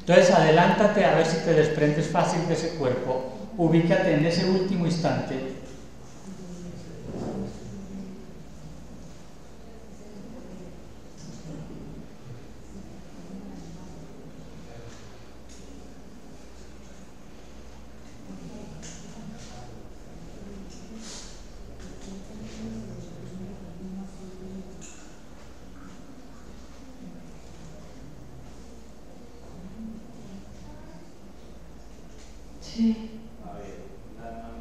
Entonces adelántate a ver si te desprendes fácil de ese cuerpo. Ubícate en ese último instante.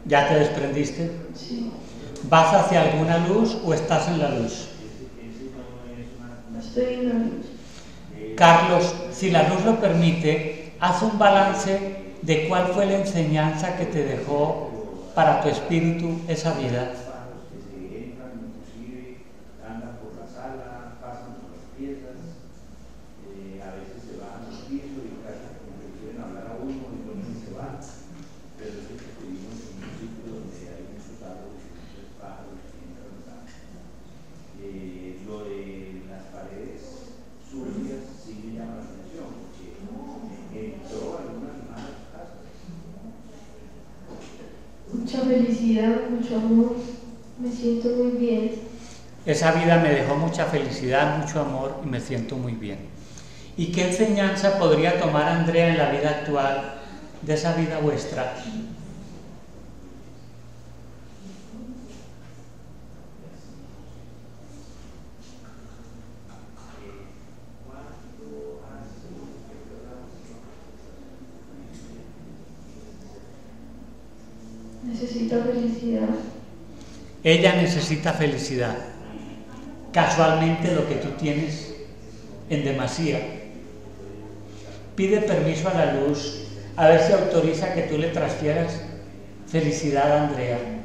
¿Ya te desprendiste? Sí. ¿Vas hacia alguna luz o estás en la luz? Estoy en la luz. Carlos, si la luz lo permite, haz un balance de cuál fue la enseñanza que te dejó para tu espíritu esa vida. Esa vida me dejó mucha felicidad, mucho amor y me siento muy bien. ¿Y qué enseñanza podría tomar Andrea en la vida actual de esa vida vuestra? Necesito felicidad. Ella necesita felicidad. Casualmente lo que tú tienes en demasía. Pide permiso a la luz, a ver si autoriza que tú le transfieras felicidad a Andrea.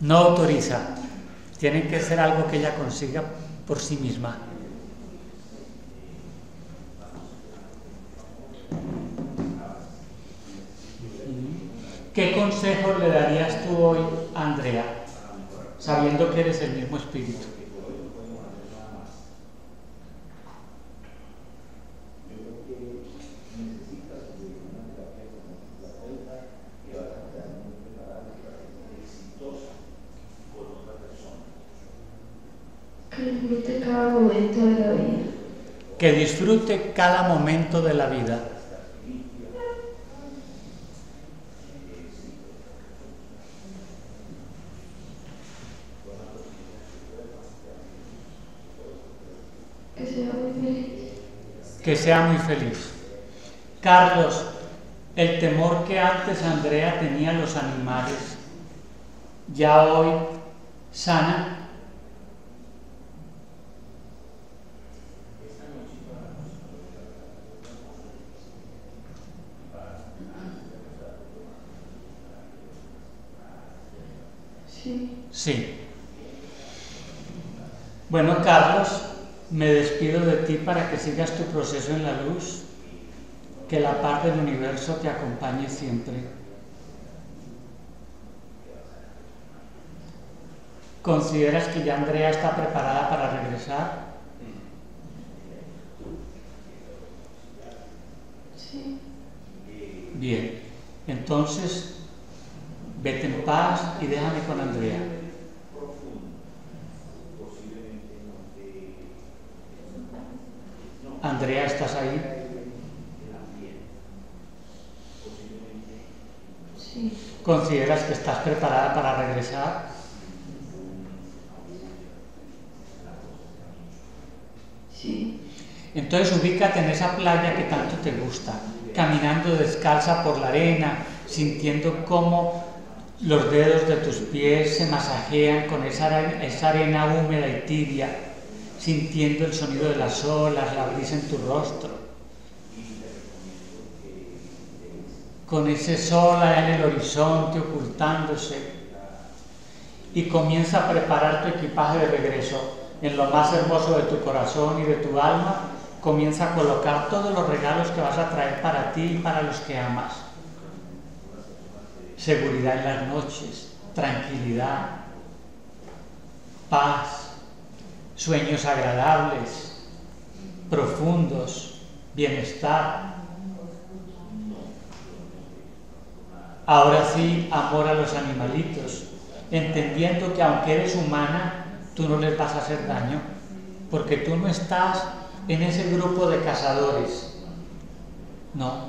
No autoriza. Tiene que ser algo que ella consiga por sí misma. ¿Qué consejo le darías tú hoy a Andrea, sabiendo que eres el mismo espíritu? Que disfrute cada momento de la vida. Que sea muy feliz. Que sea muy feliz. Carlos, el temor que antes Andrea tenía a los animales, ya hoy sana. Sí. Bueno, Carlos, me despido de ti para que sigas tu proceso en la luz, que la paz del universo te acompañe siempre. ¿Consideras que ya Andrea está preparada para regresar? Sí. Bien, entonces, vete en paz y déjame con Andrea. Andrea, ¿estás ahí? Sí. ¿Consideras que estás preparada para regresar? Sí. Entonces ubícate en esa playa que tanto te gusta, caminando descalza por la arena, sintiendo cómo los dedos de tus pies se masajean con esa, esa arena húmeda y tibia, sintiendo el sonido de las olas, la brisa en tu rostro. Con ese sol allá en el horizonte ocultándose, y comienza a preparar tu equipaje de regreso. En lo más hermoso de tu corazón y de tu alma, comienza a colocar todos los regalos que vas a traer para ti y para los que amas. Seguridad en las noches, tranquilidad, paz, sueños agradables, profundos, bienestar. Ahora sí, amor a los animalitos, entendiendo que aunque eres humana, tú no les vas a hacer daño, porque tú no estás en ese grupo de cazadores. No,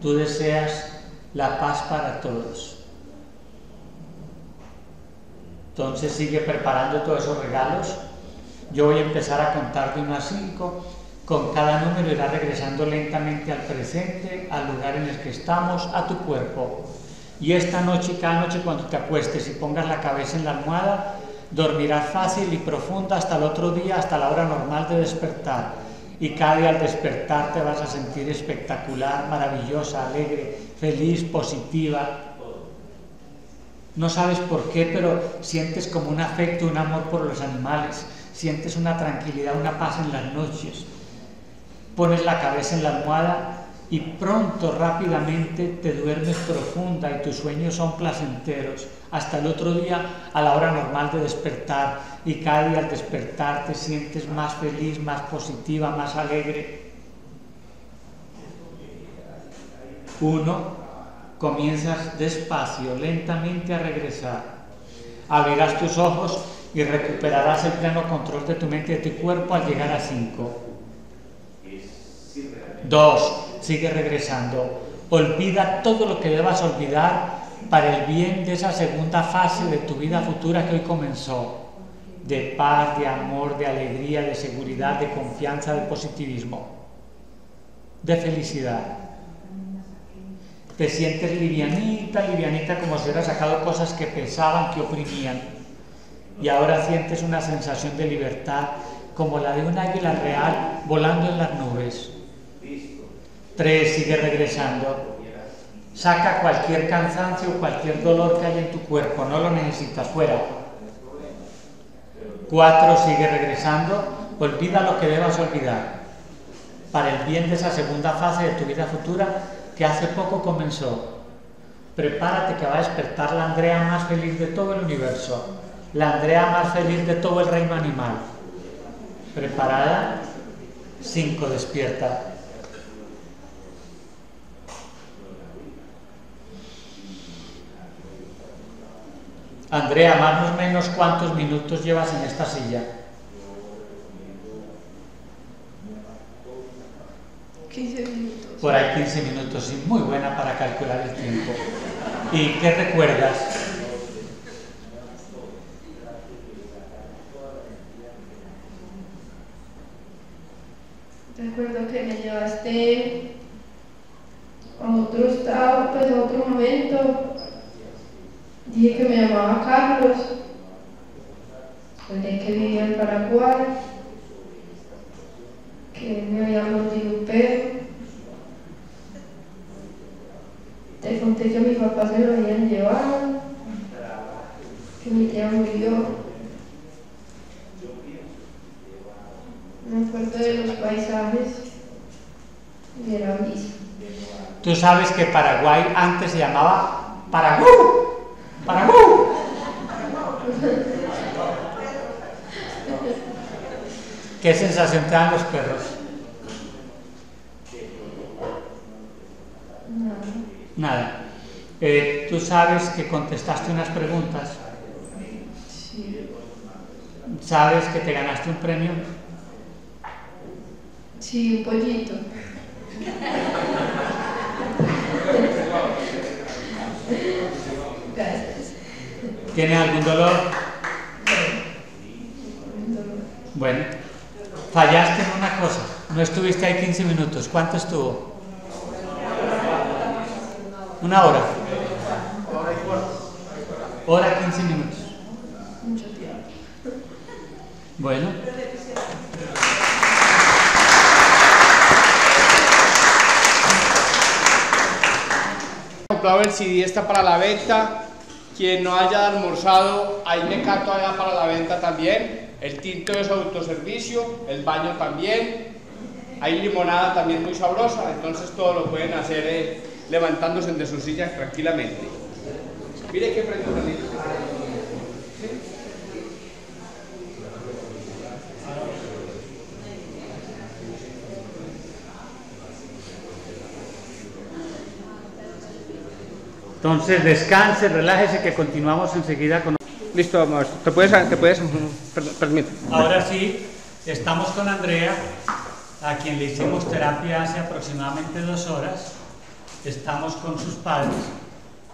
tú deseas la paz para todos. Entonces sigue preparando todos esos regalos. Yo voy a empezar a contar de uno a cinco, con cada número irá regresando lentamente al presente, al lugar en el que estamos, a tu cuerpo. Y esta noche, cada noche cuando te acuestes y pongas la cabeza en la almohada, dormirás fácil y profunda hasta el otro día, hasta la hora normal de despertar. Y cada día al despertar te vas a sentir espectacular, maravillosa, alegre, feliz, positiva. No sabes por qué, pero sientes como un afecto, un amor por los animales. Sientes una tranquilidad, una paz en las noches. Pones la cabeza en la almohada y pronto, rápidamente, te duermes profunda y tus sueños son placenteros. Hasta el otro día, a la hora normal de despertar, y cada día al despertar te sientes más feliz, más positiva, más alegre. Uno, comienzas despacio, lentamente a regresar. Abrirás tus ojos y recuperarás el pleno control de tu mente y de tu cuerpo al llegar a cinco. Dos, sigue regresando. Olvida todo lo que debas olvidar para el bien de esa segunda fase de tu vida futura que hoy comenzó, de paz, de amor, de alegría, de seguridad, de confianza, de positivismo, de felicidad. Te sientes livianita, livianita, como si hubieras sacado cosas que pesaban, que oprimían, y ahora sientes una sensación de libertad como la de un águila real volando en las nubes. Tres, sigue regresando. Saca cualquier cansancio o cualquier dolor que haya en tu cuerpo, no lo necesitas, fuera. Cuatro, sigue regresando. Olvida lo que debas olvidar para el bien de esa segunda fase de tu vida futura que hace poco comenzó. Prepárate que va a despertar la Andrea más feliz de todo el universo, la Andrea más feliz de todo el reino animal. ¿Preparada? Cinco, despierta. Andrea, más o menos, ¿cuántos minutos llevas en esta silla? quince minutos. Por ahí quince minutos, sí, muy buena para calcular el tiempo. ¿Y qué recuerdas? Recuerdo que me llevaste a otro estado, pues a otro momento. Dije que me llamaba Carlos, el día que vivía en Paraguay, que me había mordido un perro. Te conté que mis papás me lo habían llevado, que mi tía murió. Me acuerdo de los paisajes y de la brisa. Tú sabes que Paraguay antes se llamaba Paraguay. ¡Paraguay! ¿Qué sensación te dan los perros? Nada. Nada. Eh, ¿Tú sabes que contestaste unas preguntas? Sí. ¿Sabes que te ganaste un premio? Sí, un pollito. ¿Tienes algún dolor? Bueno, fallaste en una cosa, no estuviste ahí quince minutos, ¿cuánto estuvo? Una hora. Hora quince minutos. Bueno. El C D está para la venta. Quien no haya almorzado, hay mecato allá para la venta también. El tinto es autoservicio, el baño también. Hay limonada también muy sabrosa, entonces todo lo pueden hacer eh, levantándose de sus sillas tranquilamente. Mire qué frente bonito. Entonces descanse, relájese, que continuamos enseguida con... Listo, vamos. ¿Te puedes, te puedes? Permítame. Ahora sí, estamos con Andrea, a quien le hicimos terapia hace aproximadamente dos horas. Estamos con sus padres,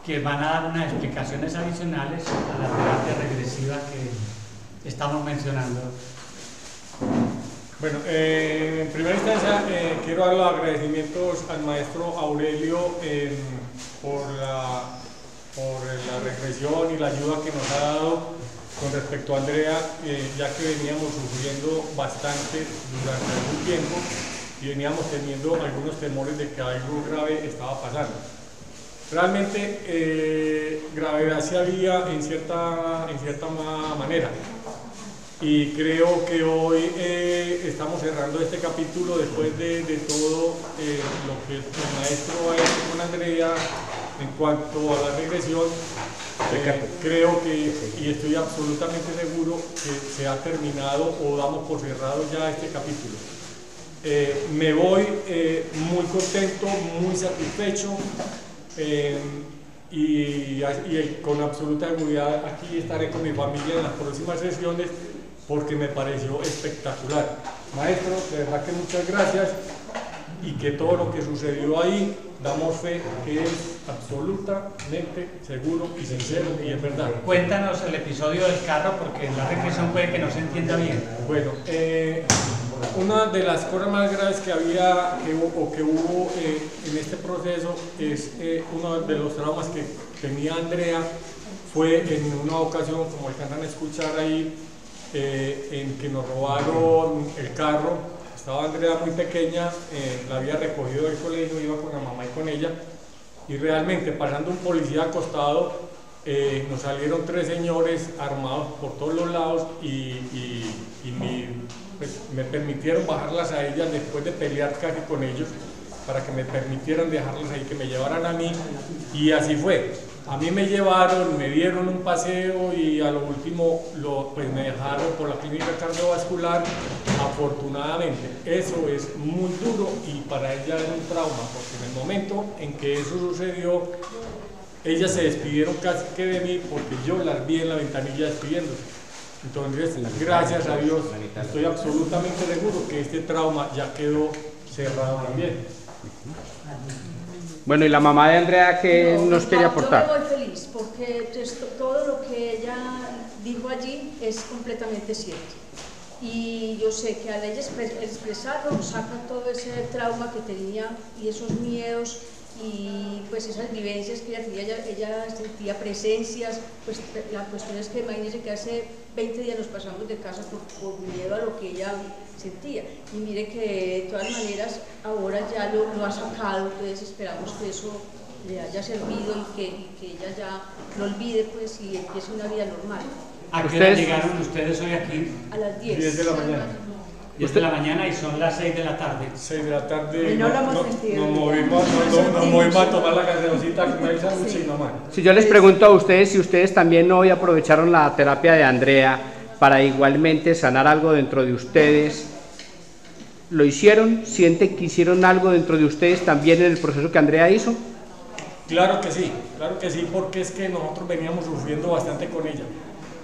que van a dar unas explicaciones adicionales a la terapia regresiva que estamos mencionando. Bueno, eh, en primera instancia eh, quiero dar los agradecimientos al maestro Aurelio eh, por, la, por la regresión y la ayuda que nos ha dado con respecto a Andrea, eh, ya que veníamos sufriendo bastante durante algún tiempo y veníamos teniendo algunos temores de que algo grave estaba pasando. Realmente eh, gravedad se había en cierta, en cierta manera. Y creo que hoy eh, estamos cerrando este capítulo después de, de todo eh, lo que el maestro ha hecho con Andrea en cuanto a la regresión. Eh, creo que, y estoy absolutamente seguro, que se ha terminado o damos por cerrado ya este capítulo. Eh, me voy eh, muy contento, muy satisfecho. Eh, y, y con absoluta seguridad aquí estaré con mi familia en las próximas sesiones, porque me pareció espectacular. Maestro, de verdad que muchas gracias, y que todo lo que sucedió ahí, damos fe que es absolutamente seguro y sincero y es verdad. Cuéntanos el episodio del carro, porque la regresión puede que no se entienda bien. Bueno, eh, una de las cosas más graves que había que, o que hubo eh, en este proceso es eh, uno de los traumas que tenía Andrea, fue en una ocasión, como alcanzan a escuchar ahí, Eh, en que nos robaron el carro. Estaba Andrea muy pequeña, eh, la había recogido del colegio, iba con la mamá y con ella, y realmente pasando un policía acostado eh, nos salieron tres señores armados por todos los lados y, y, y me, pues, me permitieron bajarlas a ellas después de pelear casi con ellos, para que me permitieran dejarlas ahí, que me llevaran a mí, y así fue. A mí me llevaron, me dieron un paseo y a lo último lo, pues me dejaron por la clínica cardiovascular, afortunadamente. Eso es muy duro y para ella es un trauma, porque en el momento en que eso sucedió, ellas se despidieron casi que de mí, porque yo las vi en la ventanilla despidiéndose. Entonces, gracias a Dios, estoy absolutamente seguro que este trauma ya quedó cerrado también. Bueno, y la mamá de Andrea, ¿qué no, nos quiere aportar? Yo me voy feliz, porque esto, todo lo que ella dijo allí es completamente cierto. Y yo sé que al ella expresarlo, saca todo ese trauma que tenía y esos miedos y pues esas vivencias que ella tenía. Ella, ella sentía presencias. Pues la cuestión es que imagínense que hace veinte días nos pasamos de casa por, por miedo a lo que ella sentía, y mire que de todas maneras ahora ya lo, lo ha sacado, entonces esperamos que eso le haya servido y que, y que ella ya lo olvide, pues, y empiece una vida normal. ¿A qué hora llegaron ustedes hoy aquí? A las diez de la mañana. diez de la mañana y son las seis de la tarde. seis de la tarde. Y no lo hemos no, sentido. Nos movimos, nos, nos movimos a tomar la cancioncita que me echan mucho y nomás. Si yo les pregunto a ustedes si ustedes también hoy aprovecharon la terapia de Andrea para igualmente sanar algo dentro de ustedes, ¿lo hicieron? ¿Sienten que hicieron algo dentro de ustedes también en el proceso que Andrea hizo? Claro que sí, claro que sí, porque es que nosotros veníamos sufriendo bastante con ella.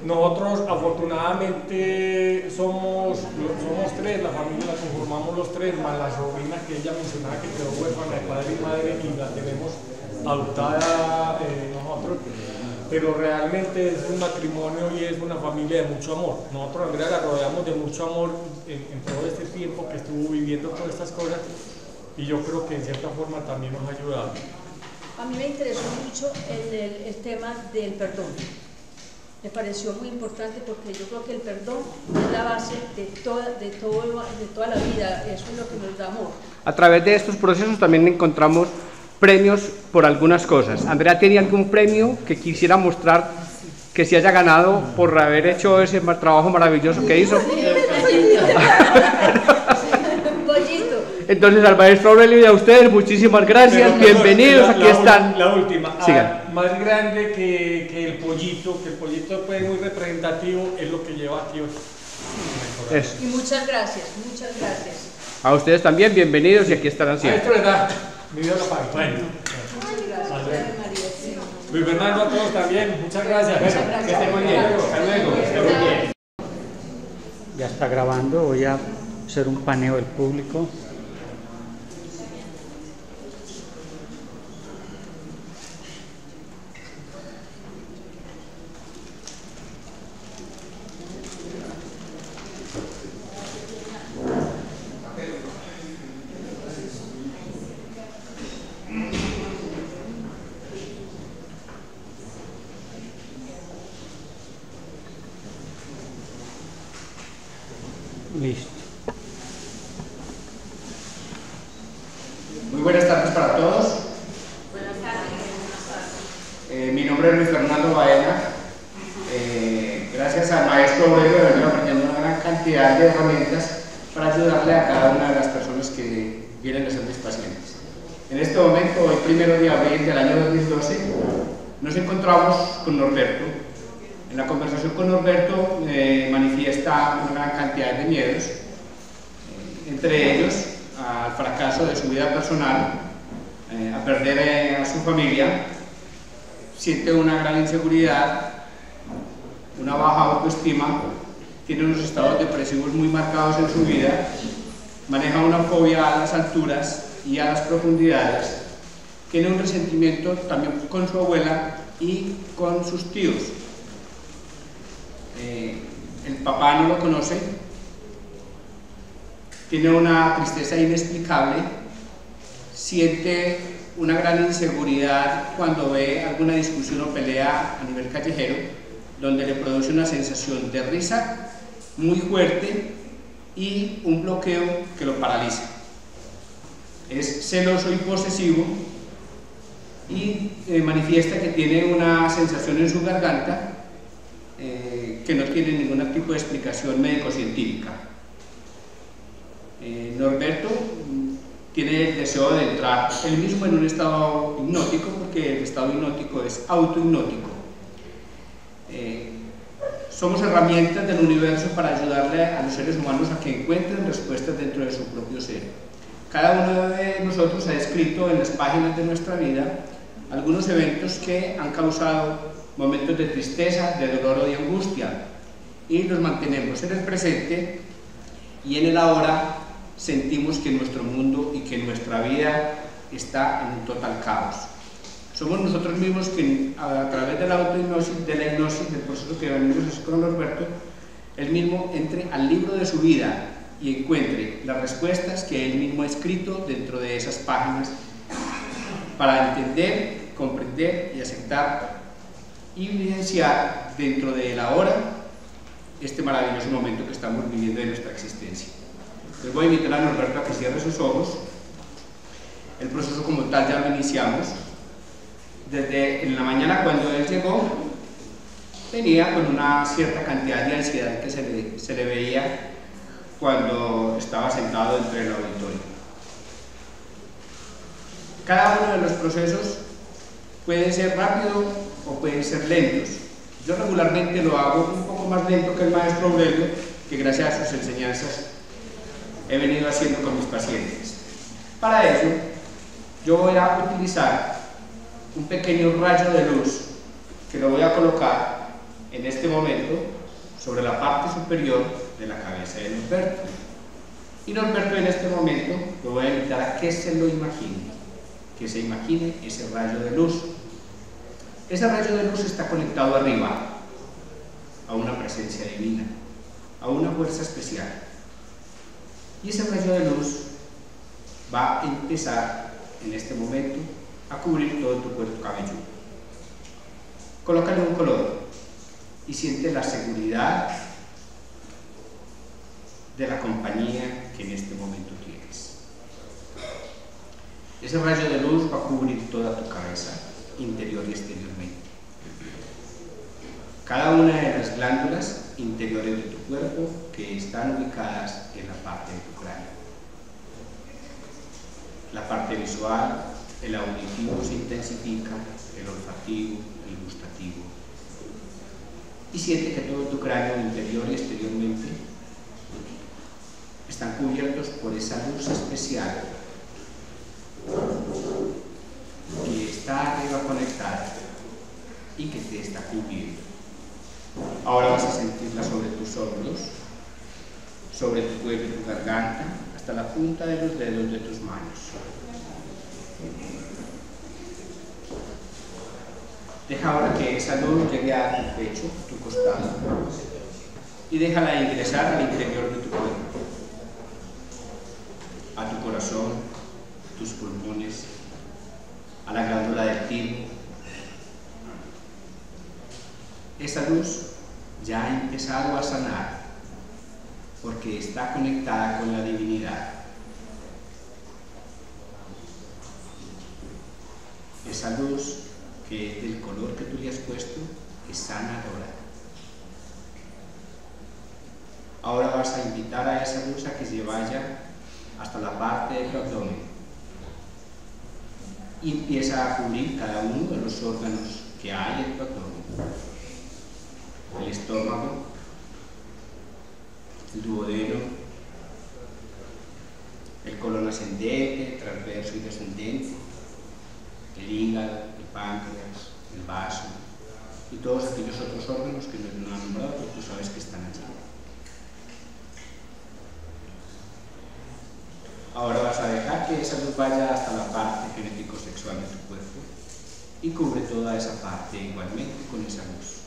Nosotros afortunadamente somos, somos tres, la familia la conformamos los tres, más la sobrina que ella mencionaba que quedó huérfana de padre y madre, y la tenemos adoptada eh, nosotros. pero realmente es un matrimonio y es una familia de mucho amor. Nosotros, Andrea, la rodeamos de mucho amor en, en todo este tiempo que estuvo viviendo todas estas cosas, y yo creo que en cierta forma también nos ha ayudado. A mí me interesó mucho el, el, el tema del perdón. Me pareció muy importante porque yo creo que el perdón es la base de toda, de todo, de toda la vida. Eso es lo que nos da amor. A través de estos procesos también encontramos premios por algunas cosas. Andrea, ¿tiene algún premio que quisiera mostrar que se haya ganado por haber hecho ese trabajo maravilloso que hizo? Entonces, al maestro Aurelio y a ustedes, muchísimas gracias. Pero, bienvenidos, la, aquí la, están. La última, ah, más grande que, que el pollito, que el pollito fue muy representativo, es lo que lleva aquí hoy. Eso. Y muchas gracias, muchas gracias. A ustedes también, bienvenidos, y aquí estarán siempre. Esto es verdad, mi Dios lo pague. Bueno. Muchas gracias, María. Sí. Luis Fernando, a todos también, muchas gracias. Muchas gracias. Bueno, que estén muy bien. Hasta luego. Ya está grabando, voy a hacer un paneo del público. Muy buenas tardes para todos. Buenas tardes. Eh, mi nombre es Luis Fernando Baena. Eh, gracias al maestro Aurelio venimos aprendiendo una gran cantidad de herramientas para ayudarle a cada una de las personas que vienen a ser mis pacientes. En este momento, el primero de abril del año dos mil doce, nos encontramos con Norberto. En la conversación con Norberto eh, manifiesta una gran cantidad de miedos, entre ellos al fracaso de su vida personal, eh, a perder eh, a su familia. Siente una gran inseguridad, una baja autoestima, tiene unos estados depresivos muy marcados en su vida, maneja una fobia a las alturas y a las profundidades, tiene un resentimiento también con su abuela y con sus tíos. Eh, el papá no lo conoce, tiene una tristeza inexplicable, siente una gran inseguridad cuando ve alguna discusión o pelea a nivel callejero, donde le produce una sensación de risa muy fuerte y un bloqueo que lo paraliza. Es celoso y posesivo y eh, manifiesta que tiene una sensación en su garganta eh, que no tiene ningún tipo de explicación médico-científica. Eh, Norberto tiene el deseo de entrar él mismo en un estado hipnótico, porque el estado hipnótico es autohipnótico. Eh, somos herramientas del universo para ayudarle a los seres humanos a que encuentren respuestas dentro de su propio ser. Cada uno de nosotros ha escrito en las páginas de nuestra vida algunos eventos que han causado momentos de tristeza, de dolor o de angustia, y los mantenemos en el presente y en el ahora. Sentimos que nuestro mundo y que nuestra vida está en un total caos. Somos nosotros mismos que a través de la autohipnosis, de la hipnosis, del proceso que venimos con Norberto, él mismo entre al libro de su vida y encuentre las respuestas que él mismo ha escrito dentro de esas páginas para entender, comprender y aceptar y vivenciar dentro del ahora este maravilloso momento que estamos viviendo en nuestra existencia. Les voy a invitar a Norberto a que cierre sus ojos. El proceso como tal ya lo iniciamos. Desde en la mañana, cuando él llegó, venía con una cierta cantidad de ansiedad que se le, se le veía cuando estaba sentado dentro del auditorio. Cada uno de los procesos puede ser rápido o pueden ser lentos. Yo regularmente lo hago un poco más lento que el maestro Aurelio, que gracias a sus enseñanzas he venido haciendo con mis pacientes. Para ello, yo voy a utilizar un pequeño rayo de luz que lo voy a colocar en este momento sobre la parte superior de la cabeza de Norberto. Y Norberto en este momento lo voy a invitar a que se lo imagine, que se imagine ese rayo de luz. Ese rayo de luz está conectado arriba a una presencia divina, a una fuerza especial. Y ese rayo de luz va a empezar en este momento a cubrir todo tu cuerpo cabelludo. Colócale un color y siente la seguridad de la compañía que en este momento tienes. Ese rayo de luz va a cubrir toda tu cabeza, interior y exteriormente. Cada una de las glándulas interiores de tu cuerpo que están ubicadas en la parte de tu cráneo. La parte visual, el auditivo se intensifica, el olfativo, el gustativo. Y siente que todo tu cráneo interior y exteriormente están cubiertos por esa luz especial que está arriba conectada y que te está cubriendo. Ahora vas a sentirla sobre tus hombros, sobre tu cuello y tu garganta, hasta la punta de los dedos de tus manos. Deja ahora que esa luz llegue a tu pecho, tu costado, y déjala ingresar al interior de tu cuerpo, a tu corazón, tus pulmones, a la glándula del timo. Esa luz ya ha empezado a sanar porque está conectada con la divinidad. Esa luz que es del color que tú le has puesto es sanadora. Ahora vas a invitar a esa luz a que se vaya hasta la parte del abdomen y empieza a cubrir cada uno de los órganos que hay en tu abdomen. El estómago, el duodeno, el colon ascendente, transverso y descendente, el hígado, el páncreas, el vaso y todos aquellos otros órganos que no han nombrado, pero tú sabes que están allí. Ahora vas a dejar que esa luz vaya hasta la parte genético-sexual de tu cuerpo y cubre toda esa parte igualmente con esa luz.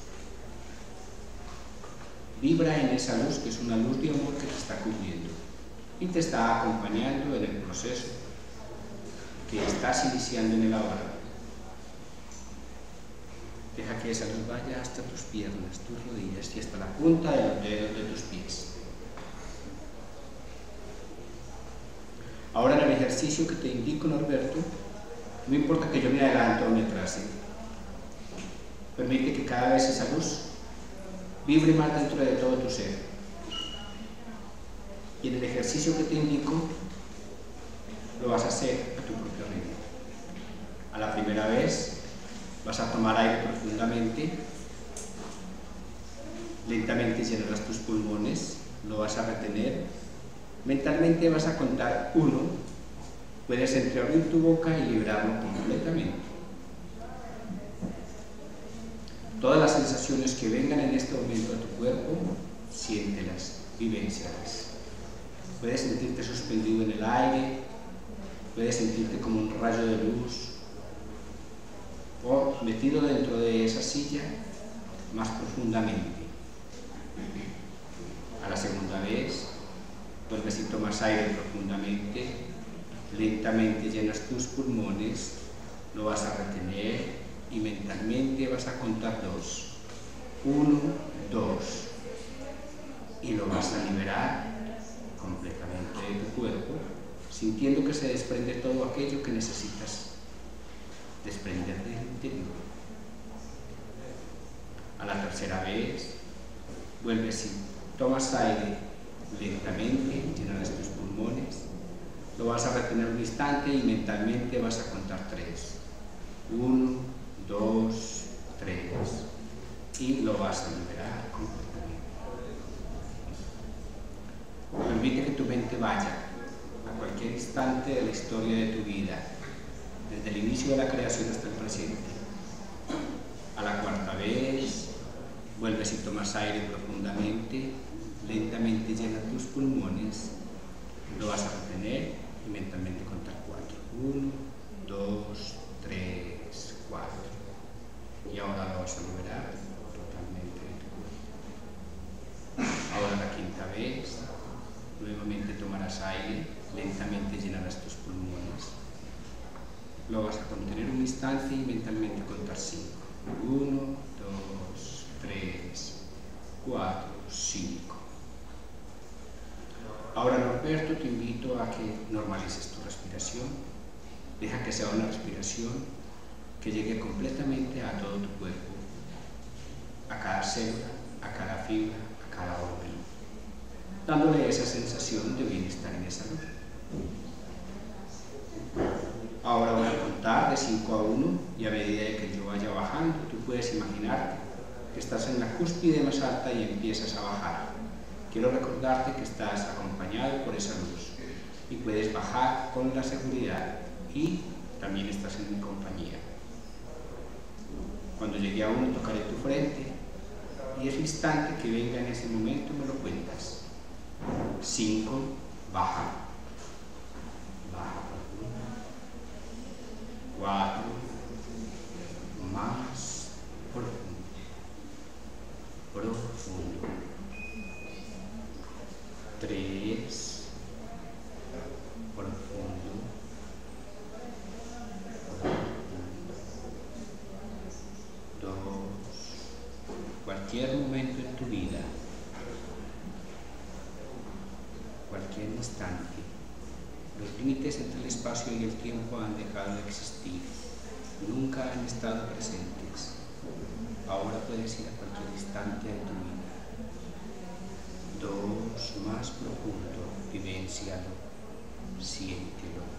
Vibra en esa luz que es una luz de amor que te está cubriendo y te está acompañando en el proceso que estás iniciando en el ahora. Deja que esa luz vaya hasta tus piernas, tus rodillas y hasta la punta de los dedos de tus pies. Ahora en el ejercicio que te indico, Norberto, no importa que yo me adelante o me atrase, permite que cada vez esa luz vibre más dentro de todo tu ser. Y en el ejercicio que te indico, lo vas a hacer a tu propio ritmo. A la primera vez, vas a tomar aire profundamente, lentamente llenarás tus pulmones, lo vas a retener. Mentalmente vas a contar uno, puedes entreabrir tu boca y liberarlo completamente. Todas las sensaciones que vengan en este momento a tu cuerpo, siéntelas, vivéncialas. Puedes sentirte suspendido en el aire, puedes sentirte como un rayo de luz, o metido dentro de esa silla más profundamente. A la segunda vez, vuelves y tomas aire profundamente, lentamente llenas tus pulmones, lo vas a retener, y mentalmente vas a contar dos, uno, dos, y lo vas a liberar completamente de tu cuerpo, sintiendo que se desprende todo aquello que necesitas desprender del interior. A la tercera vez, vuelves y tomas aire lentamente, llenarás tus pulmones, lo vas a retener un instante y mentalmente vas a contar tres, uno, dos, tres, y lo vas a liberar completamente. Permite que tu mente vaya a cualquier instante de la historia de tu vida, desde el inicio de la creación hasta el presente. A la cuarta vez, vuelves y tomas aire profundamente, lentamente llena tus pulmones, lo vas a retener y mentalmente contar cuatro. Uno, dos, tres, cuatro. y ahora la vas a liberar totalmente. Ahora la quinta vez, nuevamente tomarás aire, lentamente llenarás tus pulmones. Lo vas a contener un instante y mentalmente contar cinco. uno, dos, tres, cuatro, cinco. Ahora, Norberto, te invito a que normalices tu respiración. Deja que sea una respiración que llegue completamente a todo tu cuerpo, a cada célula, a cada fibra, a cada órgano, dándole esa sensación de bienestar y de salud. Ahora voy a contar de cinco a uno y a medida que yo vaya bajando, tú puedes imaginar que estás en la cúspide más alta y empiezas a bajar. Quiero recordarte que estás acompañado por esa luz y puedes bajar con la seguridad y también estás en mi compañía. Cuando llegue a uno tocaré tu frente y ese instante que venga en ese momento me lo cuentas. cinco, baja, baja por uno, cuatro, más profundo, profundo. Tres, profundo, dos, cualquier momento en tu vida, cualquier instante, los límites entre el espacio y el tiempo han dejado de existir, nunca han estado presentes, ahora puedes ir a cualquier instante de tu vida. Dos, más profundo, vivéncialo, siéntelo.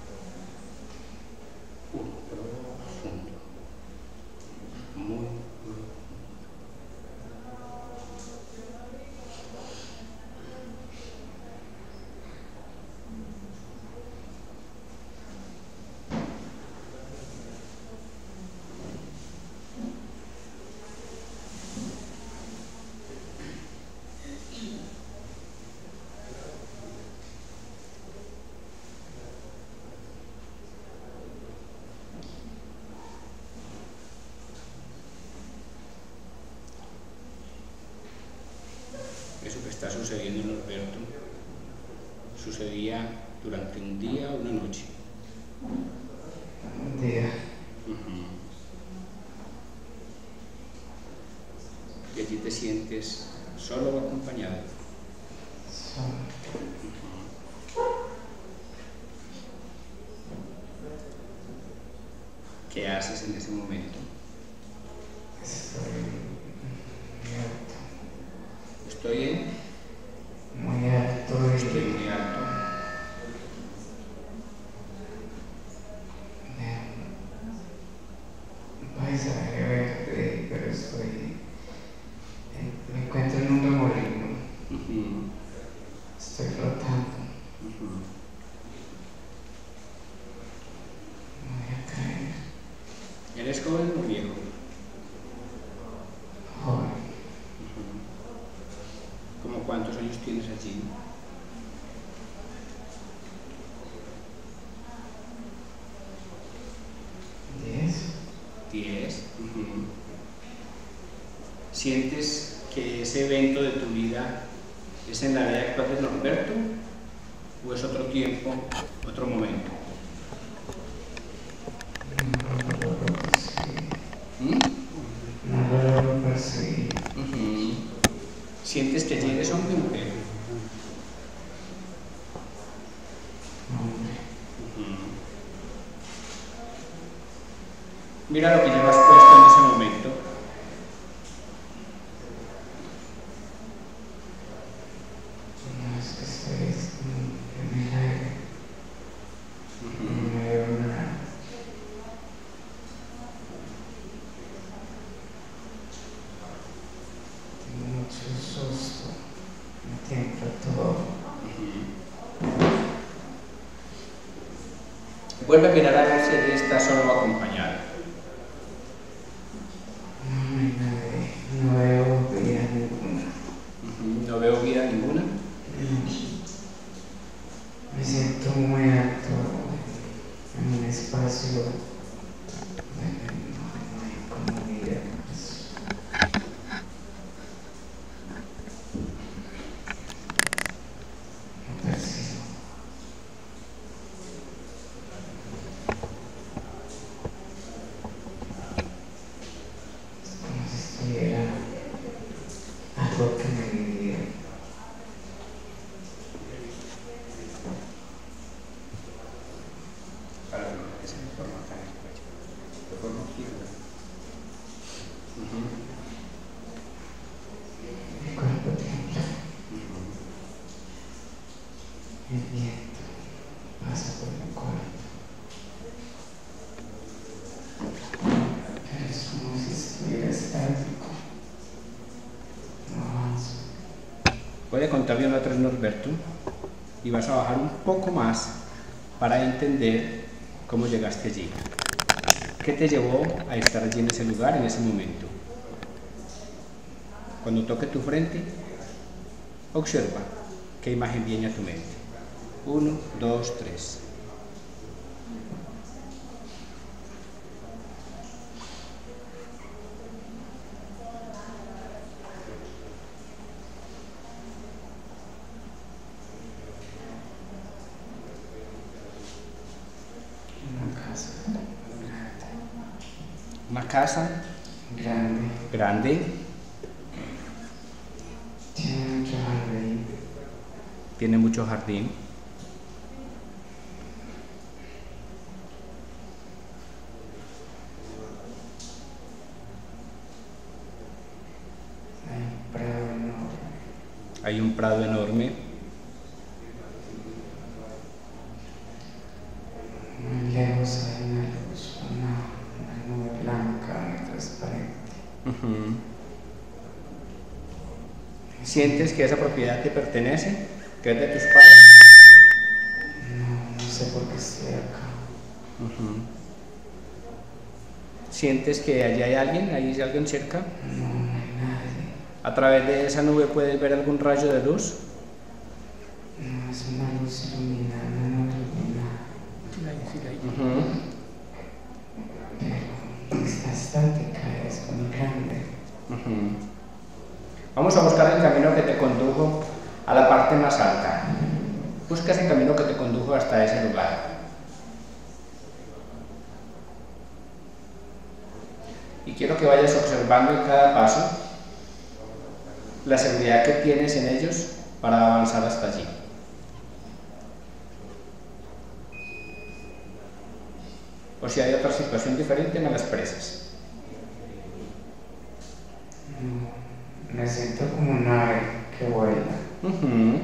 Uno, profundo, muy está sucediendo en Norberto, sucedía durante un día o una noche. Un día. Uh-huh. Y allí te sientes solo o acompañado. Solo. Uh-huh. ¿Qué haces en ese momento? Estoy en... muy alto, estoy muy alto. Un paisaje verde, pero estoy. Me encuentro en un remolino. Uh-huh. Estoy flotando. Uh-huh. Voy a caer. ¿Eres joven o viejo? ¿Cuántos años tienes allí? Diez. Diez. Uh-huh. ¿Sientes que ese evento de tu vida es en la vida actual de Norberto o es otro tiempo, otro momento? ¿Sientes que allí eres hombre o mujer? Hombre. Uh-huh. Mira lo que llevas puesto en ese momento. No, es que estoy en el aire. No veo nada. Tengo mucho susto, me tiembla todo. Uh-huh. Vuelve a mirar a ver si está solo o acompañado. No hay nadie, no veo vida ninguna. Uh-huh. ¿No veo vida ninguna? No. Me siento muy alto en un espacio. Bueno, no, no hay comodidad. Voy a contar de una a tres, Norberto, y vas a bajar un poco más para entender cómo llegaste allí. ¿Qué te llevó a estar allí en ese lugar, en ese momento? Cuando toque tu frente, observa qué imagen viene a tu mente. Uno, dos, tres. Una casa grande. Grande. Tiene mucho jardín. Tiene mucho jardín. Hay un prado enorme. Hay un prado enorme. Muy lejos hay una luz, una. Uh-huh. ¿Sientes que esa propiedad te pertenece? ¿Que es de tus padres? No, no sé por qué estoy acá. Uh-huh. ¿Sientes que allí hay alguien? ¿Ahí hay alguien cerca? No, no hay nadie. ¿A través de esa nube puedes ver algún rayo de luz? No, es una luz iluminada, no iluminada. Uh-huh. Pero está bastante grande. Uh-huh. Vamos a buscar el camino que te condujo a la parte más alta. Busca ese camino que te condujo hasta ese lugar. Y quiero que vayas observando en cada paso la seguridad que tienes en ellos para avanzar hasta allí. O si hay otra situación diferente, me las expresas. Me siento como un ave que vuela. Uh-huh.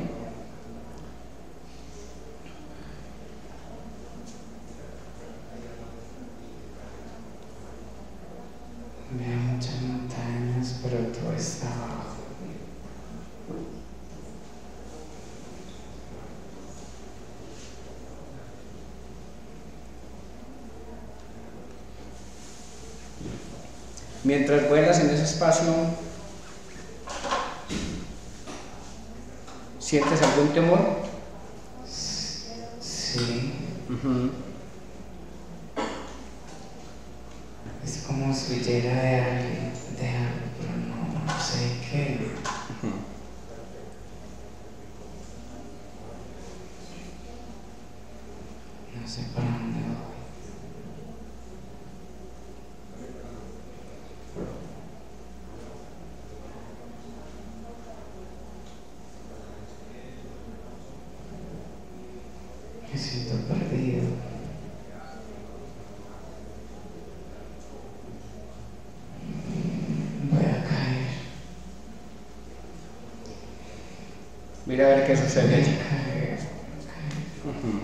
Veo muchas montañas, pero todo está abajo. Mientras vuelas en ese espacio, ¿sientes algún temor? Sí. Uh-huh. Es como si huyera de alguien, de algo, pero no, no sé qué. Uh-huh. No sé para dónde voy. Me siento perdido. Voy a caer. Mira a ver qué sucede. Voy a caer, caer. Uh-huh.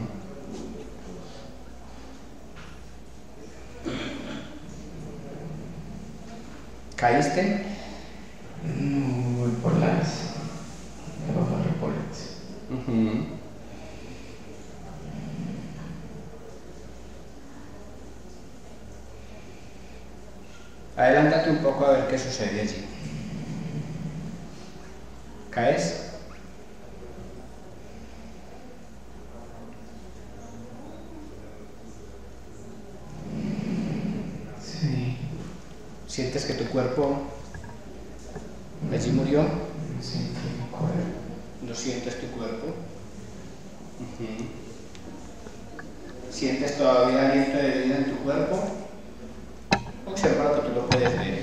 ¿Caíste? No, voy por las... Debajo de árboles. Uh-huh. Adelántate un poco a ver qué sucede allí. ¿Caes? Sí. ¿Sientes que tu cuerpo allí murió? No siento mi cuerpo. ¿No sientes tu cuerpo? Uh-huh. ¿Sientes todavía aliento de vida en tu cuerpo? Observa que tú lo puedes ver.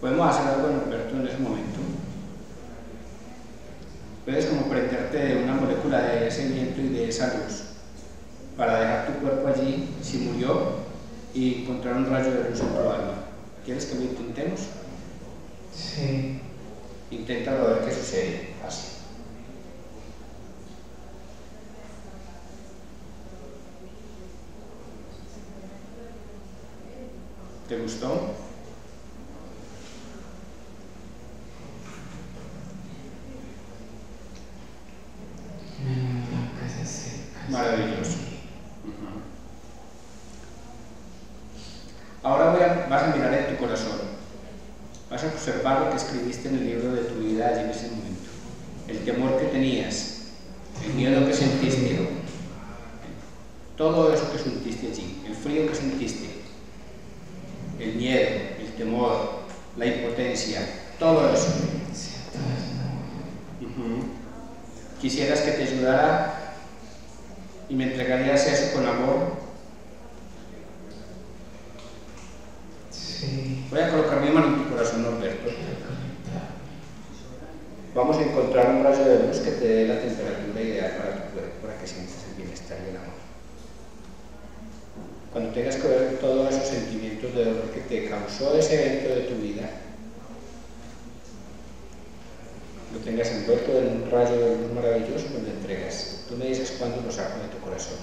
Podemos hacer algo, Norberto, en ese momento. Puedes como prenderte de una molécula de ese viento y de esa luz para dejar tu cuerpo allí si murió y encontraron rayos de luz en tu alma. ¿Quieres que lo intentemos? Sí. Inténtalo a ver qué sucede. Así. ¿Te gustó? Maravilloso. Ahora voy a, vas a mirar en tu corazón. Vas a observar lo que escribiste en el libro de tu vida allí en ese momento. El temor que tenías, el miedo que sentiste, todo eso que sentiste allí, el frío que sentiste, el miedo, el temor, la impotencia, todo eso. Uh-huh. ¿Quisieras que te ayudara y me entregarías eso con amor? Sí. Voy a colocar mi mano en tu corazón, Norberto. Vamos a encontrar un rayo de luz que te dé la temperatura ideal para tu cuerpo, para que sientas el bienestar y el amor. Cuando tengas que ver todos esos sentimientos de dolor que te causó ese evento de tu vida, lo tengas envuelto en un rayo de luz maravilloso y me lo entregas. Tú me dices cuándo lo saco de tu corazón.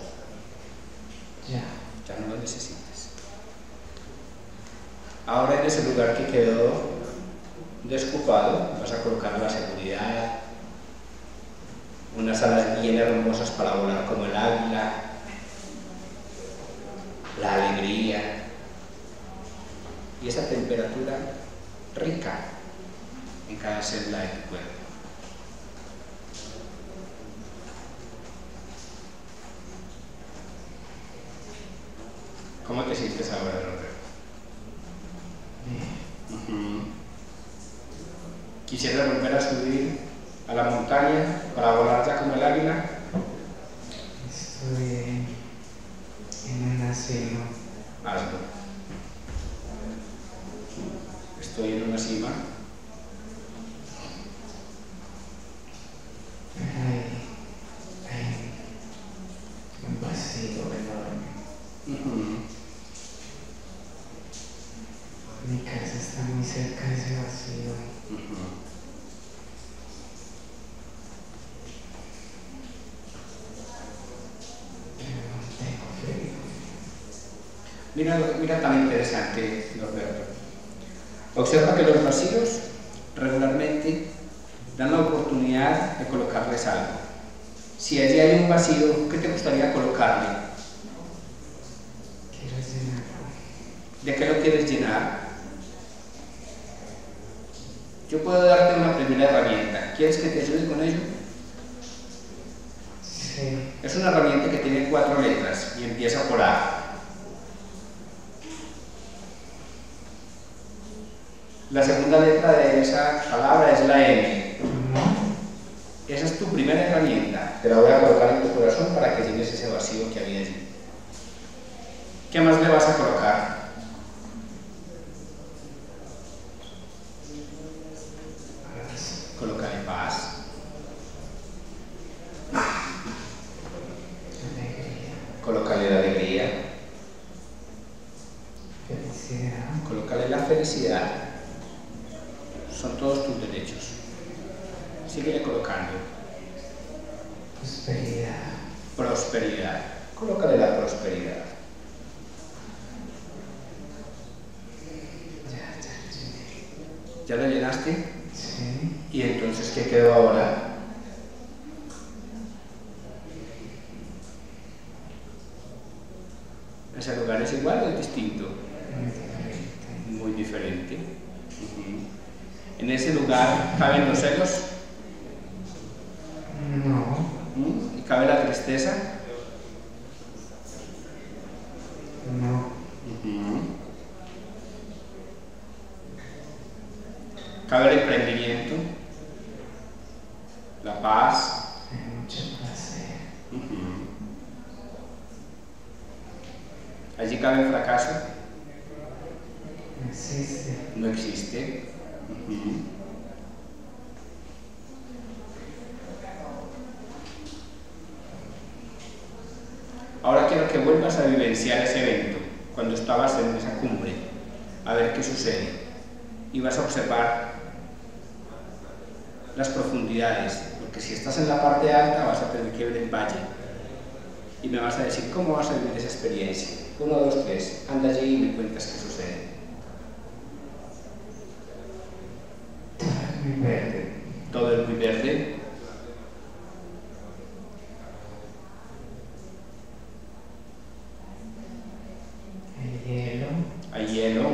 Ya. Ya no lo necesitas. Ahora, en ese lugar que quedó desocupado, vas a colocar la seguridad, unas alas bien hermosas para volar como el águila, la alegría y esa temperatura rica en cada célula de tu cuerpo. ¿Cómo te sientes ahora, Roberto? Uh-huh. ¿Quisieras volver a subir a la montaña para volar ya como el águila? Estoy en un asilo. Hazlo. Estoy en una cima. Ay, ay, un vacío enorme. Uh-huh. Mi casa está muy cerca de ese vacío. Uh-huh. Pero no tengo frío. Mira, mira tan interesante, Norberto. Observa que los vacíos regularmente dan la oportunidad de colocarles algo. Si allí hay un vacío, ¿qué te gustaría colocarle? Quiero llenarlo. ¿De qué lo quieres llenar? Yo puedo darte una primera herramienta. ¿Quieres que te ayude con ello? Sí. Es una herramienta que tiene cuatro letras y empieza por A. La segunda letra de esa palabra es la M. Uh-huh. Esa es tu primera herramienta. Te la voy a colocar en tu corazón para que llenes ese vacío que había allí. ¿Qué más le vas a colocar? Colocar en paz. Colócale la alegría. Felicidad. Colócale la felicidad. Son todos tus derechos. Síguele colocando. Prosperidad. Prosperidad. Colócale la prosperidad. Ya, ya, ya. ¿Ya lo llenaste? Sí. ¿Y entonces qué quedó ahora? ¿Ese lugar es igual o es distinto? Muy diferente. Muy diferente. Uh-huh. ¿En ese lugar caben los celos? No. ¿Mm? ¿Y cabe la tristeza? No. Uh-huh. ¿Cabe el emprendimiento? La paz. Hay mucho placer. Uh-huh. ¿Allí cabe el fracaso? No existe. No existe. Uh-huh. Ahora quiero que vuelvas a vivenciar ese evento. cuando estabas en esa cumbre, a ver qué sucede, y vas a observar las profundidades, porque si estás en la parte alta vas a tener que ver el valle, y me vas a decir cómo vas a vivir esa experiencia. Uno, dos, tres, anda allí y me cuentas qué sucede. Muy verde. Todo es muy verde. Hay hielo. Hay hielo.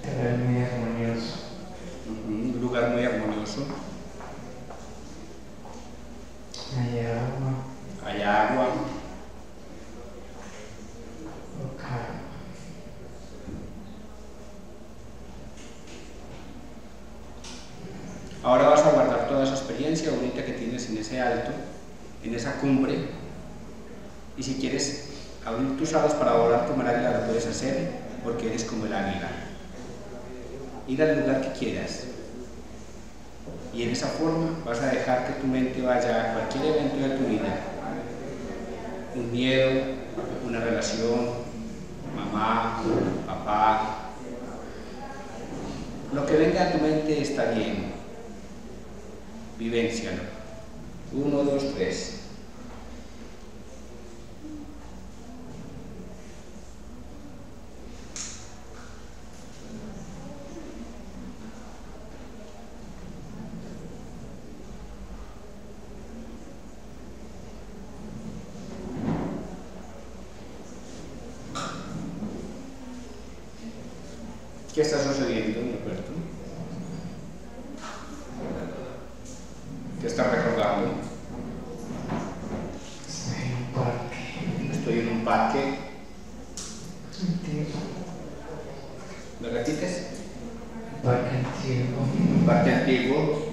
Todo es muy armonioso. Uh -huh. Un lugar muy armonioso. Hay agua. Hay agua. Ahora vas a guardar toda esa experiencia bonita que tienes en ese alto, en esa cumbre, y si quieres abrir tus alas para volar como el águila lo puedes hacer, porque eres como el águila. Ir al lugar que quieras, y en esa forma vas a dejar que tu mente vaya a cualquier evento de tu vida, un miedo, una relación, mamá, papá, lo que venga a tu mente está bien. Vivéncialo. Uno, dos, tres. ¿Qué está sucediendo, Norberto? ¿Qué estás recordando? Estoy en un parque. Estoy en un parque. Antiguo. ¿Me repites? Un parque antiguo. Un parque antiguo.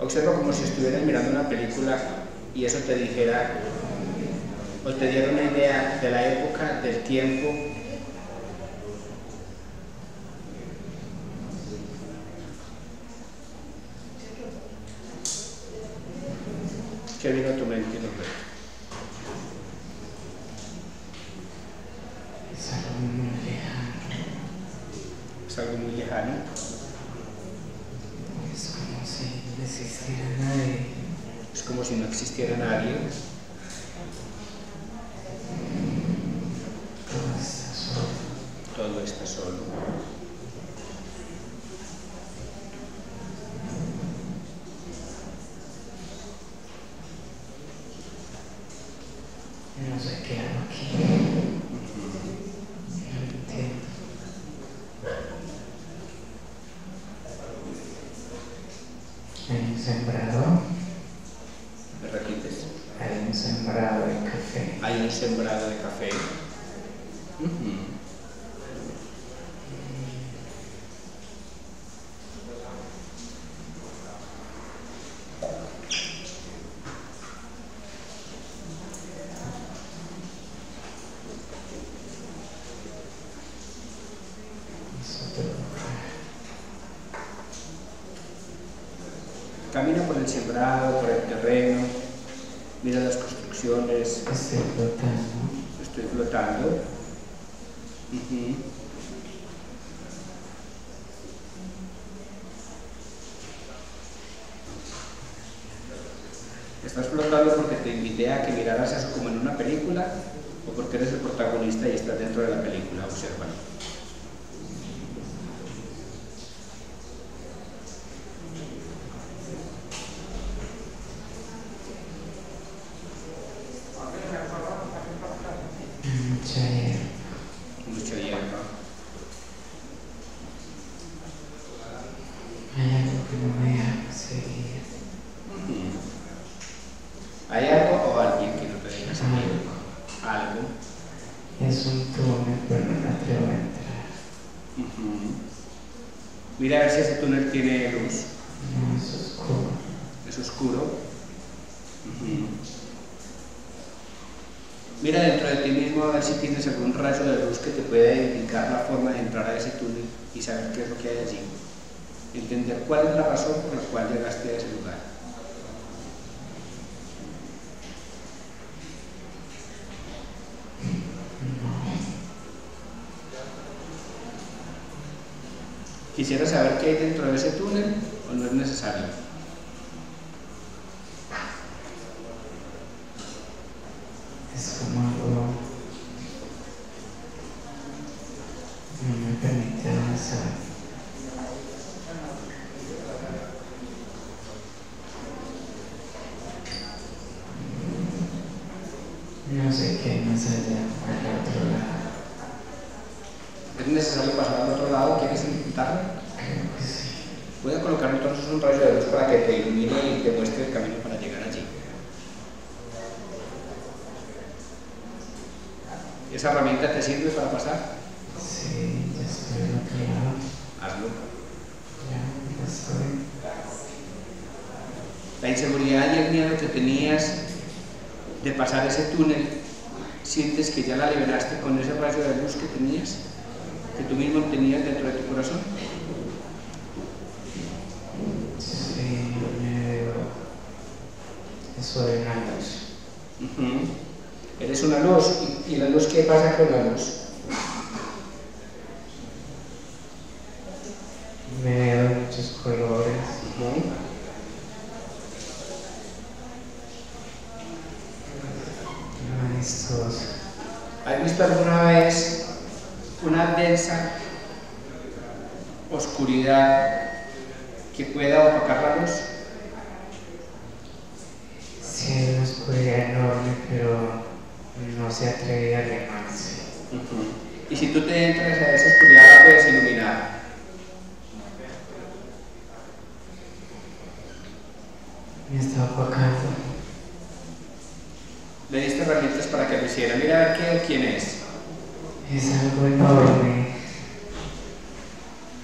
Observa como si estuvieras mirando una película y eso te dijera o te diera una idea de la época, del tiempo. ¿Qué vino a tu mente? Es algo muy lejano. Es algo muy lejano. Es como si no existiera nadie. Es como si no existiera nadie. Todo está solo. Todo está solo. No sé qué hago aquí. No entiendo. Hay un sembrado. ¿Me repites? Hay un sembrado de café. Hay un sembrado de café. Camina por el sembrado, por el terreno, mira las construcciones. Estoy flotando. Estoy flotando. Uh-huh. ¿Estás flotando porque te invité a que miraras eso como en una película o porque eres el protagonista y estás dentro de la película? Observa. Mira a ver si ese túnel tiene luz. No, es oscuro. Es oscuro. Uh-huh. Mira dentro de ti mismo a ver si tienes algún rayo de luz que te pueda indicar la forma de entrar a ese túnel y saber qué es lo que hay allí. Entender cuál es la razón por la cual llegaste a ese lugar. ¿Quisiera saber qué hay dentro de ese túnel o no es necesario? Es como algo... no me permite avanzar. No sé qué hay más allá, al otro lado. ¿Es necesario pasar al otro lado? ¿Quieres intentarlo? Creo que sí. Voy a colocar entonces un rayo de luz para que te ilumine y te muestre el camino para llegar allí. ¿Esa herramienta te sirve para pasar? Sí, ya estoy en otro lado. Hazlo. Ya, ya estoy. La inseguridad y el miedo que tenías de pasar ese túnel, ¿sientes que ya la liberaste con ese rayo de luz que tenías? ¿Que tú mismo tenías dentro de tu corazón? Sí, me... soy una luz. Uh-huh. Eres una luz. ¿Y, ¿Y la luz qué pasa con la luz? Me veo muchos colores. Uh-huh. Maestros. ¿Has visto alguna vez una densa oscuridad que pueda opacar la luz? Sí, hay una oscuridad enorme, pero no se atreve a llamarse. Uh-huh. Y si tú te entras a esa oscuridad, la puedes iluminar. Me está opacando. Le diste herramientas para que lo hiciera. Mira a ver qué, quién es. Es algo enorme.